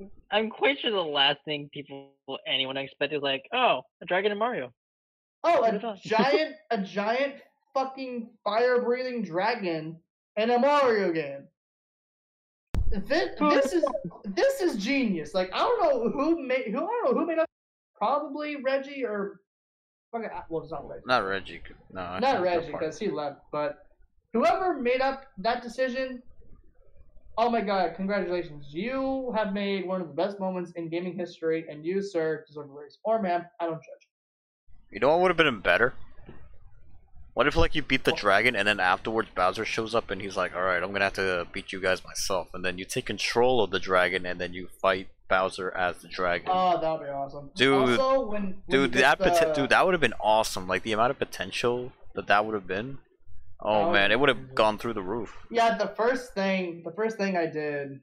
Yeah. I'm quite sure the last thing people, anyone expected, like, oh, a dragon in Mario. Oh, a giant, a giant fucking fire-breathing dragon in a Mario game. This, this is this is genius. Like I don't know who made who I don't know who made up. Probably Reggie or fucking well, it's not Reggie. Not Reggie. No, not Reggie because he left. But whoever made up that decision, Oh my god, congratulations. You have made one of the best moments in gaming history, and you, sir, deserve a raise. Or ma'am, I don't judge. You know what would have been better? What if, like, you beat the oh. dragon, and then afterwards Bowser shows up and he's like, alright, I'm gonna have to beat you guys myself. And then you take control of the dragon, and then you fight Bowser as the dragon. Oh, that would be awesome. Dude, also, when, when dude, that the... dude, that would have been awesome. Like, the amount of potential that that would have been. Oh, oh man, it would have gone through the roof. Yeah, the first thing, the first thing I did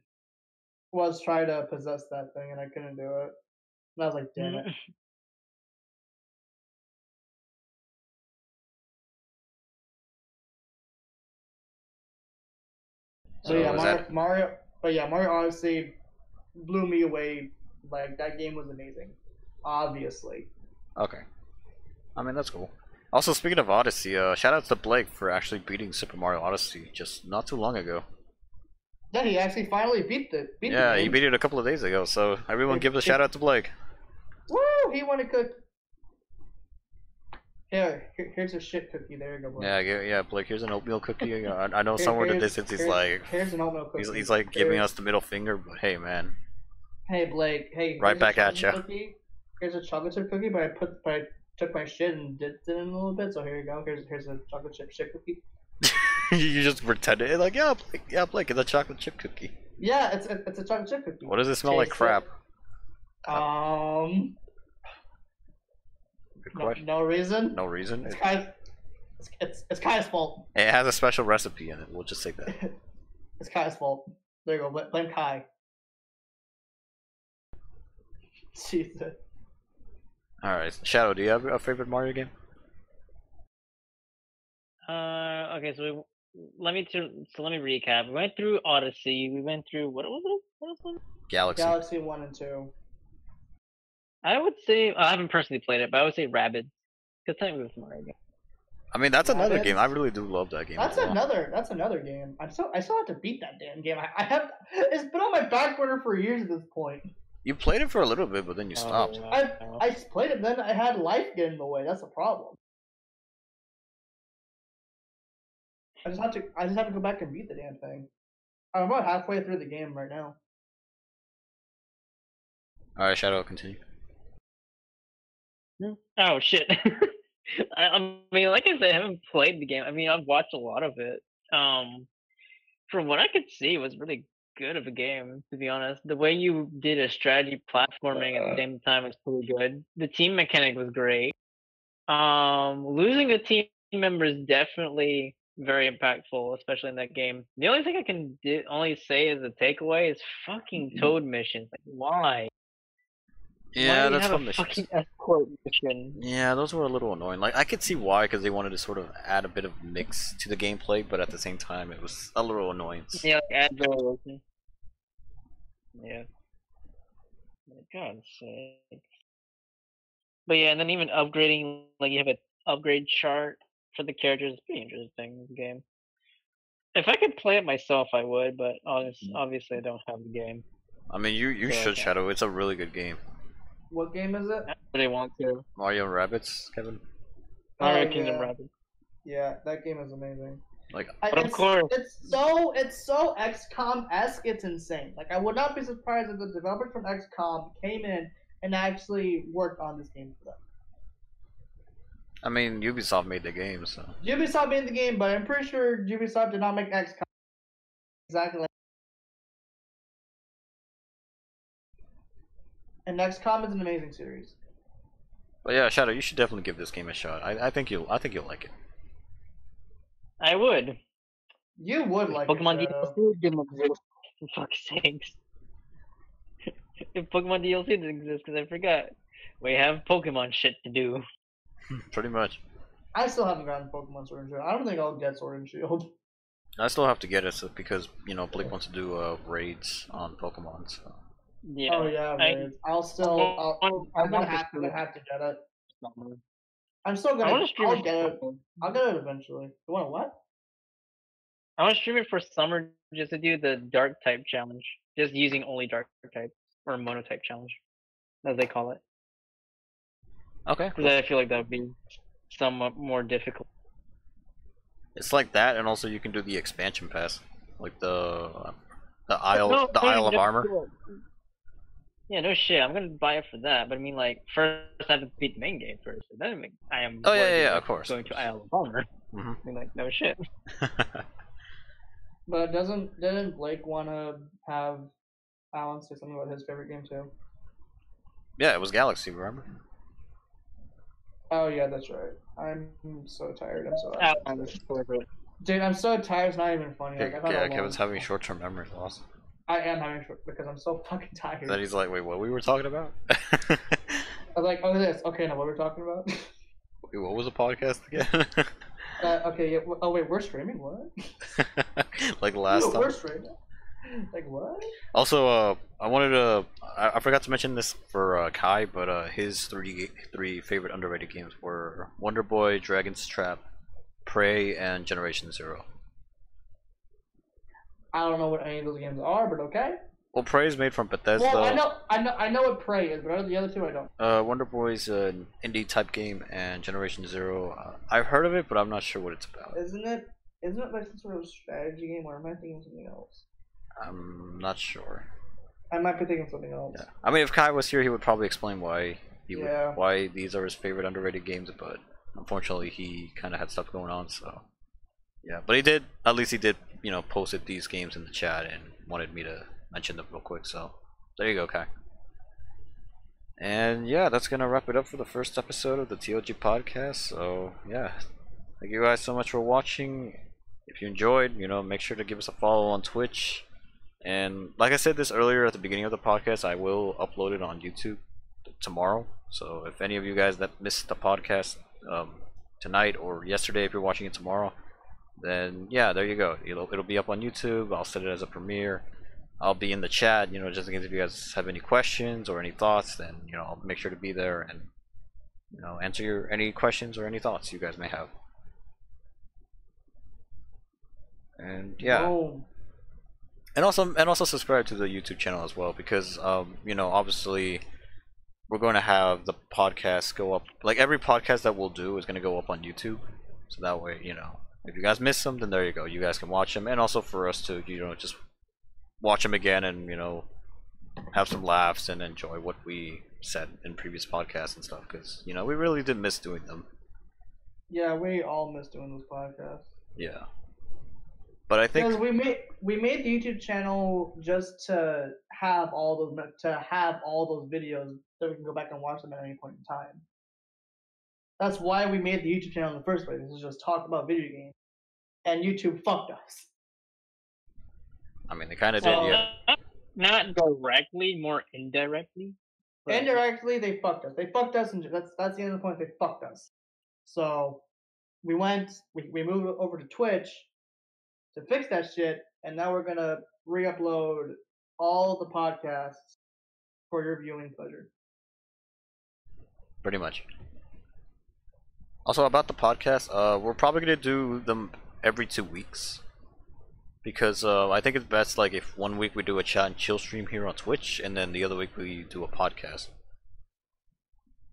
was try to possess that thing, and I couldn't do it. And I was like, damn it. So, so yeah, Mario, that... Mario, but yeah, Mario Odyssey blew me away. Like, that game was amazing, obviously. Okay, I mean, that's cool. Also, speaking of Odyssey, uh, shout out to Blake for actually beating Super Mario Odyssey just not too long ago. Yeah, he actually finally beat the beat Yeah, the he beat it a couple of days ago, so everyone it, give a it, shout out to Blake. Woo! He won a cook. Here, here, here's a shit cookie. There you go, Blake. Yeah, yeah, Blake, here's an oatmeal cookie. I, I know here, somewhere in the distance he's like... Here's an oatmeal cookie. He's, he's like here's. giving us the middle finger, but hey, man. Hey, Blake. Hey, right back at ya. Cookie. Here's a chocolate chip cookie, but I put... But I, took my shit and dipped it in a little bit, so here you go. Here's here's a chocolate chip chip cookie. You just pretended it like yeah, Blake, yeah, Blake, it's a chocolate chip cookie. Yeah, it's a, it's a chocolate chip cookie. What does it smell Chase like? Crap. It. Um. Good question. No, no reason. No reason. It's Kai's, it's, it's it's Kai's fault. It has a special recipe in it. We'll just take that. It's Kai's fault. There you go. Blame Kai. Jesus. Alright, Shadow, do you have a favorite Mario game? Uh, okay, so we, let me so let me recap. We went through Odyssey. We went through what was it? What was it? Galaxy. Galaxy one and two. I would say I haven't personally played it, but I would say Rabbids. Good time with Mario game. I mean, that's Rabbids. Another game. I really do love that game. That's well. another. That's another game. I still I still have to beat that damn game. I, I have. It's been on my back burner for years at this point. You played it for a little bit, but then you stopped. Oh, I I played it, then I had life get in the way. That's a problem. I just have to I just have to go back and beat the damn thing. I'm about halfway through the game right now. All right, Shadow, continue. Oh shit! I, I mean, like I said, I haven't played the game. I mean, I've watched a lot of it. Um, from what I could see, it was really good of a game, to be honest. The way you did a strategy platforming uh, at the same time was pretty good. The team mechanic was great. Um, losing a team member is definitely very impactful, especially in that game. The only thing I can do, only say as a takeaway is fucking Toad missions. Like, why? Yeah, why do you that's have a missions. fucking escort mission? Yeah, those were a little annoying. Like, I could see why, because they wanted to sort of add a bit of mix to the gameplay, but at the same time, it was a little annoyance. Yeah, like, add the yeah. God's sake. But yeah, and then even upgrading, like, you have an upgrade chart for the characters. It's pretty interesting game. If I could play it myself, I would, but honestly, obviously, I don't have the game. I mean, you you so should, Shadow. It's a really good game. What game is it? They want to Mario Rabbids, Kevin. Mario oh, yeah. Kingdom Rabbids. Yeah, that game is amazing. Like, I, but of it's, course, it's so it's so X COM-esque. It's insane. Like, I would not be surprised if the developers from X COM came in and actually worked on this game for them. I mean, Ubisoft made the game, so Ubisoft made the game, but I'm pretty sure Ubisoft did not make X COM exactly. Like, and X COM is an amazing series. But yeah, Shadow, you should definitely give this game a shot. I, I think you'll I think you'll like it. I would. You would like Pokemon D L C didn't exist. For fuck's sakes. If Pokemon D L C didn't exist, because I forgot. We have Pokemon shit to do. Pretty much. I still haven't gotten Pokemon Sword and Shield. I don't think I'll get Sword and Shield. I still have to get it, so, because, you know, Blake wants to do uh, raids on Pokemon, so... Yeah. Oh yeah, man. I, I'll still. I'll, I'll, I'm gonna have to have to get it. I'm still gonna. I want to stream I'll it. Get it. I'll get it eventually. You want what? I want to stream it for summer just to do the dark type challenge, just using only dark type or monotype challenge, as they call it. Okay. Because cool. I feel like that would be somewhat more difficult. It's like that, and also you can do the expansion pass, like the. The Isle, no, the Isle of no Armor. Cool. Yeah, no shit. I'm gonna buy it for that, but I mean, like, first I have to beat the main game first. And then make, I am. Oh yeah, yeah, yeah, of course. Going to Isle of Armor. Mm-hmm. I mean, like, no shit. But doesn't didn't Blake wanna have Alan say something about his favorite game too? Yeah, it was Galaxy. Remember? Oh yeah, that's right. I'm so tired. I'm so tired. I'm so Dude, I'm so tired. It's not even funny. Like, yeah, Kevin's having short-term memory loss. I am having short because I'm so fucking tired. Then he's like, "Wait, what we were talking about?" I was like, "Oh, this. Okay, now what we're talking about?" Wait, what was the podcast again? uh, okay. Yeah, oh wait, we're streaming what? Like last Dude, time. We're streaming. Like what? Also, uh, I wanted to. I, I forgot to mention this for uh, Kai, but uh, his three three favorite underrated games were Wonder Boy, Dragon's Trap, Prey, and Generation Zero. I don't know what any of those games are, but okay. Well, Prey is made from Bethesda. Well, I know, I know, I know what Prey is, but the other two I don't. Uh, Wonder Boy's an indie type game, and Generation Zero, uh, I've heard of it, but I'm not sure what it's about. Isn't it? Isn't it like some sort of strategy game, or am I thinking something else? I'm not sure. I might be thinking something else. Yeah. I mean, if Kai was here, he would probably explain why he yeah. would, why these are his favorite underrated games, but. Unfortunately, he kind of had stuff going on, so yeah. But he did, at least he did, you know, posted these games in the chat and wanted me to mention them real quick. So there you go, Kai. And yeah, that's gonna wrap it up for the first episode of the T O G podcast. So yeah, thank you guys so much for watching. If you enjoyed, you know, make sure to give us a follow on Twitch. And like I said this earlier at the beginning of the podcast, I will upload it on YouTube tomorrow. So if any of you guys that missed the podcast. Um, tonight or yesterday if you're watching it tomorrow, then yeah, there you go, it'll, it'll be up on YouTube. I'll set it as a premiere. I'll be in the chat, you know, just in case if you guys have any questions or any thoughts, then you know, I'll make sure to be there and you know, answer your any questions or any thoughts you guys may have. And yeah, oh. and also and also subscribe to the YouTube channel as well, because um, you know, obviously we're going to have the podcast go up, like every podcast that we'll do is going to go up on YouTube, so that way, you know, if you guys miss them, then there you go, you guys can watch them, and also for us to, you know, just watch them again and, you know, have some laughs and enjoy what we said in previous podcasts and stuff, because, you know, we really did miss doing them. Yeah, we all miss doing those podcasts. Yeah. But I think we made we made the YouTube channel just to have all those to have all those videos so we can go back and watch them at any point in time. That's why we made the YouTube channel in the first place. This is just talk about video games, and YouTube fucked us. I mean, they kind of well, did, yeah. Not, not directly, more indirectly. But... Indirectly, they fucked us. They fucked us, and that's that's the end of the point. They fucked us. So we went, we we moved over to Twitch. To fix that shit, and now we're gonna re-upload all the podcasts for your viewing pleasure. Pretty much. Also about the podcast, uh, we're probably gonna do them every two weeks because uh, I think it's best like if one week we do a chat and chill stream here on Twitch, and then the other week we do a podcast.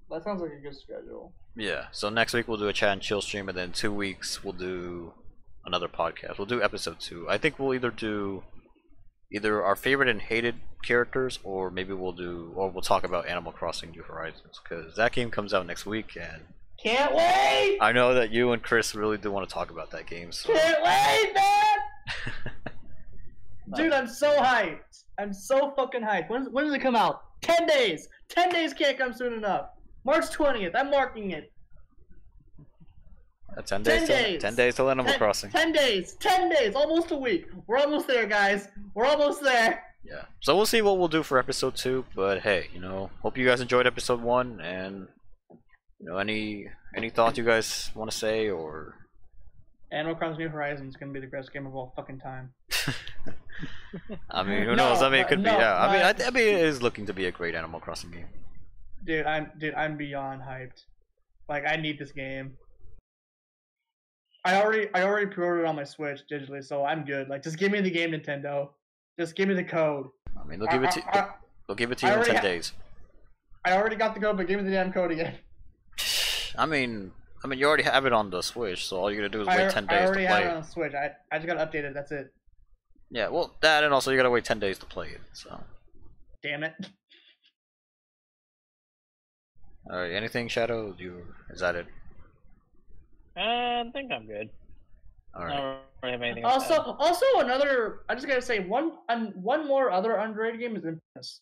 That sounds like a good schedule. Yeah. So next week we'll do a chat and chill stream, and then two weeks we'll do. Another podcast. We'll do episode two. I think we'll either do either our favorite and hated characters, or maybe we'll do, or we'll talk about Animal Crossing: New Horizons, because that game comes out next week, and can't wait. I know that you and Chris really do want to talk about that game. So. Can't wait, man! Dude, I'm so hyped. I'm so fucking hyped. When, when does it come out? Ten days. Ten days can't come soon enough. March twentieth. I'm marking it. Uh, ten, ten days. days. Till, ten days till Animal ten, Crossing. Ten days. Ten days. Almost a week. We're almost there, guys. We're almost there. Yeah. So we'll see what we'll do for episode two. But hey, you know, hope you guys enjoyed episode one. And you know, any any thoughts you guys want to say or? Animal Crossing: New Horizons is gonna be the best game of all fucking time. I mean, who no, knows? I mean, it could no, be. Yeah. I mean, I, I mean, it is looking to be a great Animal Crossing game. Dude, I'm dude, I'm beyond hyped. Like, I need this game. I already I already pre-ordered on my Switch digitally, so I'm good. Like, just give me the game, Nintendo. Just give me the code. I mean, they'll give I, it to I, I, they'll give it to you in ten days. I already got the code, but give me the damn code again. I mean, I mean, you already have it on the Switch, so all you gotta do is wait I, ten days to play. I already have it on the Switch. I I just gotta update it. That's it. Yeah, well, that and also you gotta wait ten days to play it, so. Damn it. Alright, anything, Shadow? Do you, is that it? Uh, I think I'm good. Alright. I don't really have anything also, to add. Also, another, I just gotta say, one um, one more other underrated game is Infamous.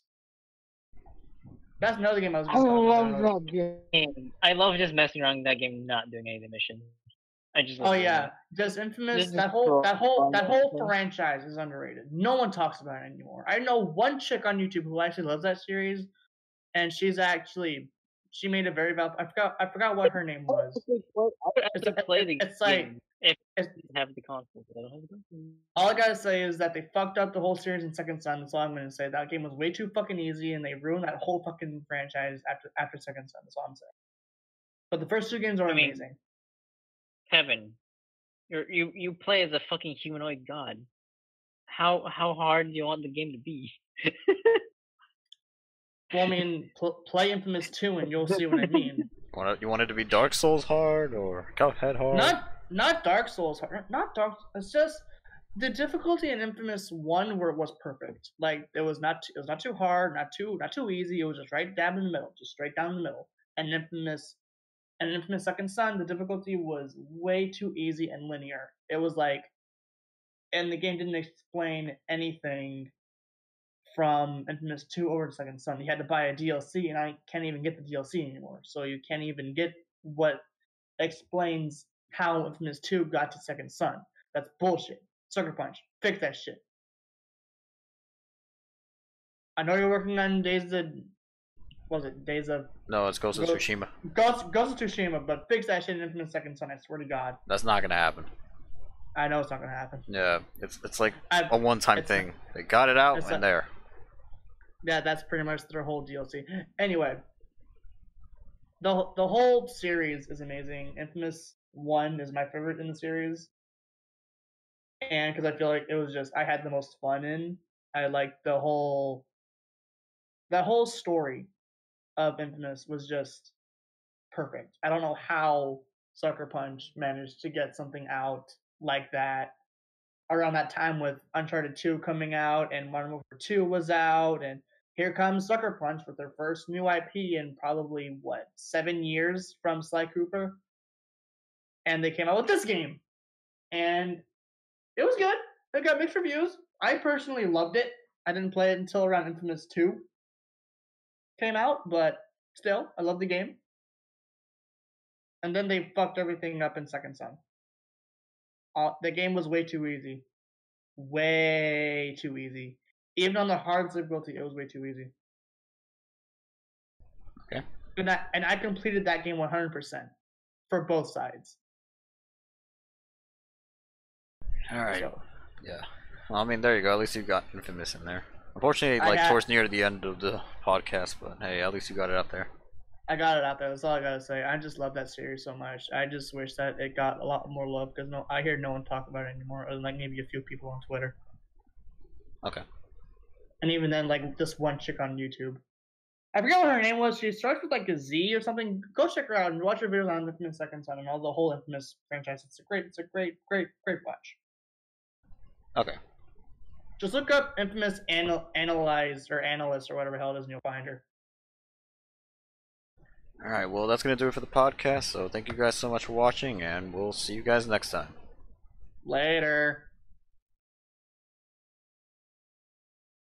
That's another game I was gonna say. I love that game. I love just messing around in that game, not doing any of the missions. I just oh yeah, just Infamous. That whole that whole that whole franchise is underrated. No one talks about it anymore. I know one chick on YouTube who actually loves that series, and she's actually she made a very valid. I forgot I forgot what her name was. It's, it's like if it's, have the console. All I gotta say is that they fucked up the whole series in Second Son. That's all I'm gonna say. That game was way too fucking easy, and they ruined that whole fucking franchise after after Second Son. That's all I'm saying. But the first two games are I mean, amazing. Kevin, you you you play as a fucking humanoid god. How how hard do you want the game to be? Well, I mean, pl play Infamous two and you'll see what I mean. You want it to be Dark Souls hard or Cuphead hard? Not not Dark Souls hard. Not Dark. It's just the difficulty in Infamous one where it was perfect. Like it was not it was not too hard, not too not too easy. It was just right down in the middle, just straight down the middle. And Infamous. And Infamous Second Son, the difficulty was way too easy and linear. It was like, and the game didn't explain anything from Infamous two over to Second Son. You had to buy a D L C, and I can't even get the D L C anymore. So you can't even get what explains how Infamous two got to Second Son. That's bullshit. Sucker Punch, fix that shit. I know you're working on Days of... What was it Days of? No, it's Ghost of Ghost, Tsushima. Ghost, Ghost of Tsushima, but fix that shit in Infamous Second Son. I swear to God. That's not gonna happen. I know it's not gonna happen. Yeah, it's it's like I've, a one-time thing. They got it out and a, there. Yeah, that's pretty much their whole D L C. Anyway, the the whole series is amazing. Infamous One is my favorite in the series, and because I feel like it was just I had the most fun in. I liked the whole that whole story. Of Infamous was just perfect. I don't know how Sucker Punch managed to get something out like that around that time with Uncharted two coming out and Modern Warfare two was out, and here comes Sucker Punch with their first new I P in probably what seven years from Sly Cooper, and they came out with this game, and it was good. It got mixed reviews. I personally loved it. I didn't play it until around Infamous two. Came out, but still, I love the game. And then they fucked everything up in Second Son. Uh, the game was way too easy. Way too easy. Even on the hard difficulty, it was way too easy. Okay. And I, and I completed that game one hundred percent for both sides. Alright. So. Yeah. Well, I mean, there you go. At least you've got Infamous in there. Unfortunately, like had, towards near the end of the podcast, but hey, at least you got it out there. I got it out there. That's all I gotta say. I just love that series so much. I just wish that it got a lot more love because no, I hear no one talk about it anymore, other than like maybe a few people on Twitter. Okay. And even then, like this one chick on YouTube, I forget what her name was. She starts with like a Z or something. Go check her out and watch her videos on Infamous Second Son and all the whole Infamous franchise. It's a great, it's a great, great, great watch. Okay. Just look up Infamous Anal Analyze or Analyst or whatever the hell it is and you'll find her. Alright, well that's going to do it for the podcast, so thank you guys so much for watching and we'll see you guys next time. Later.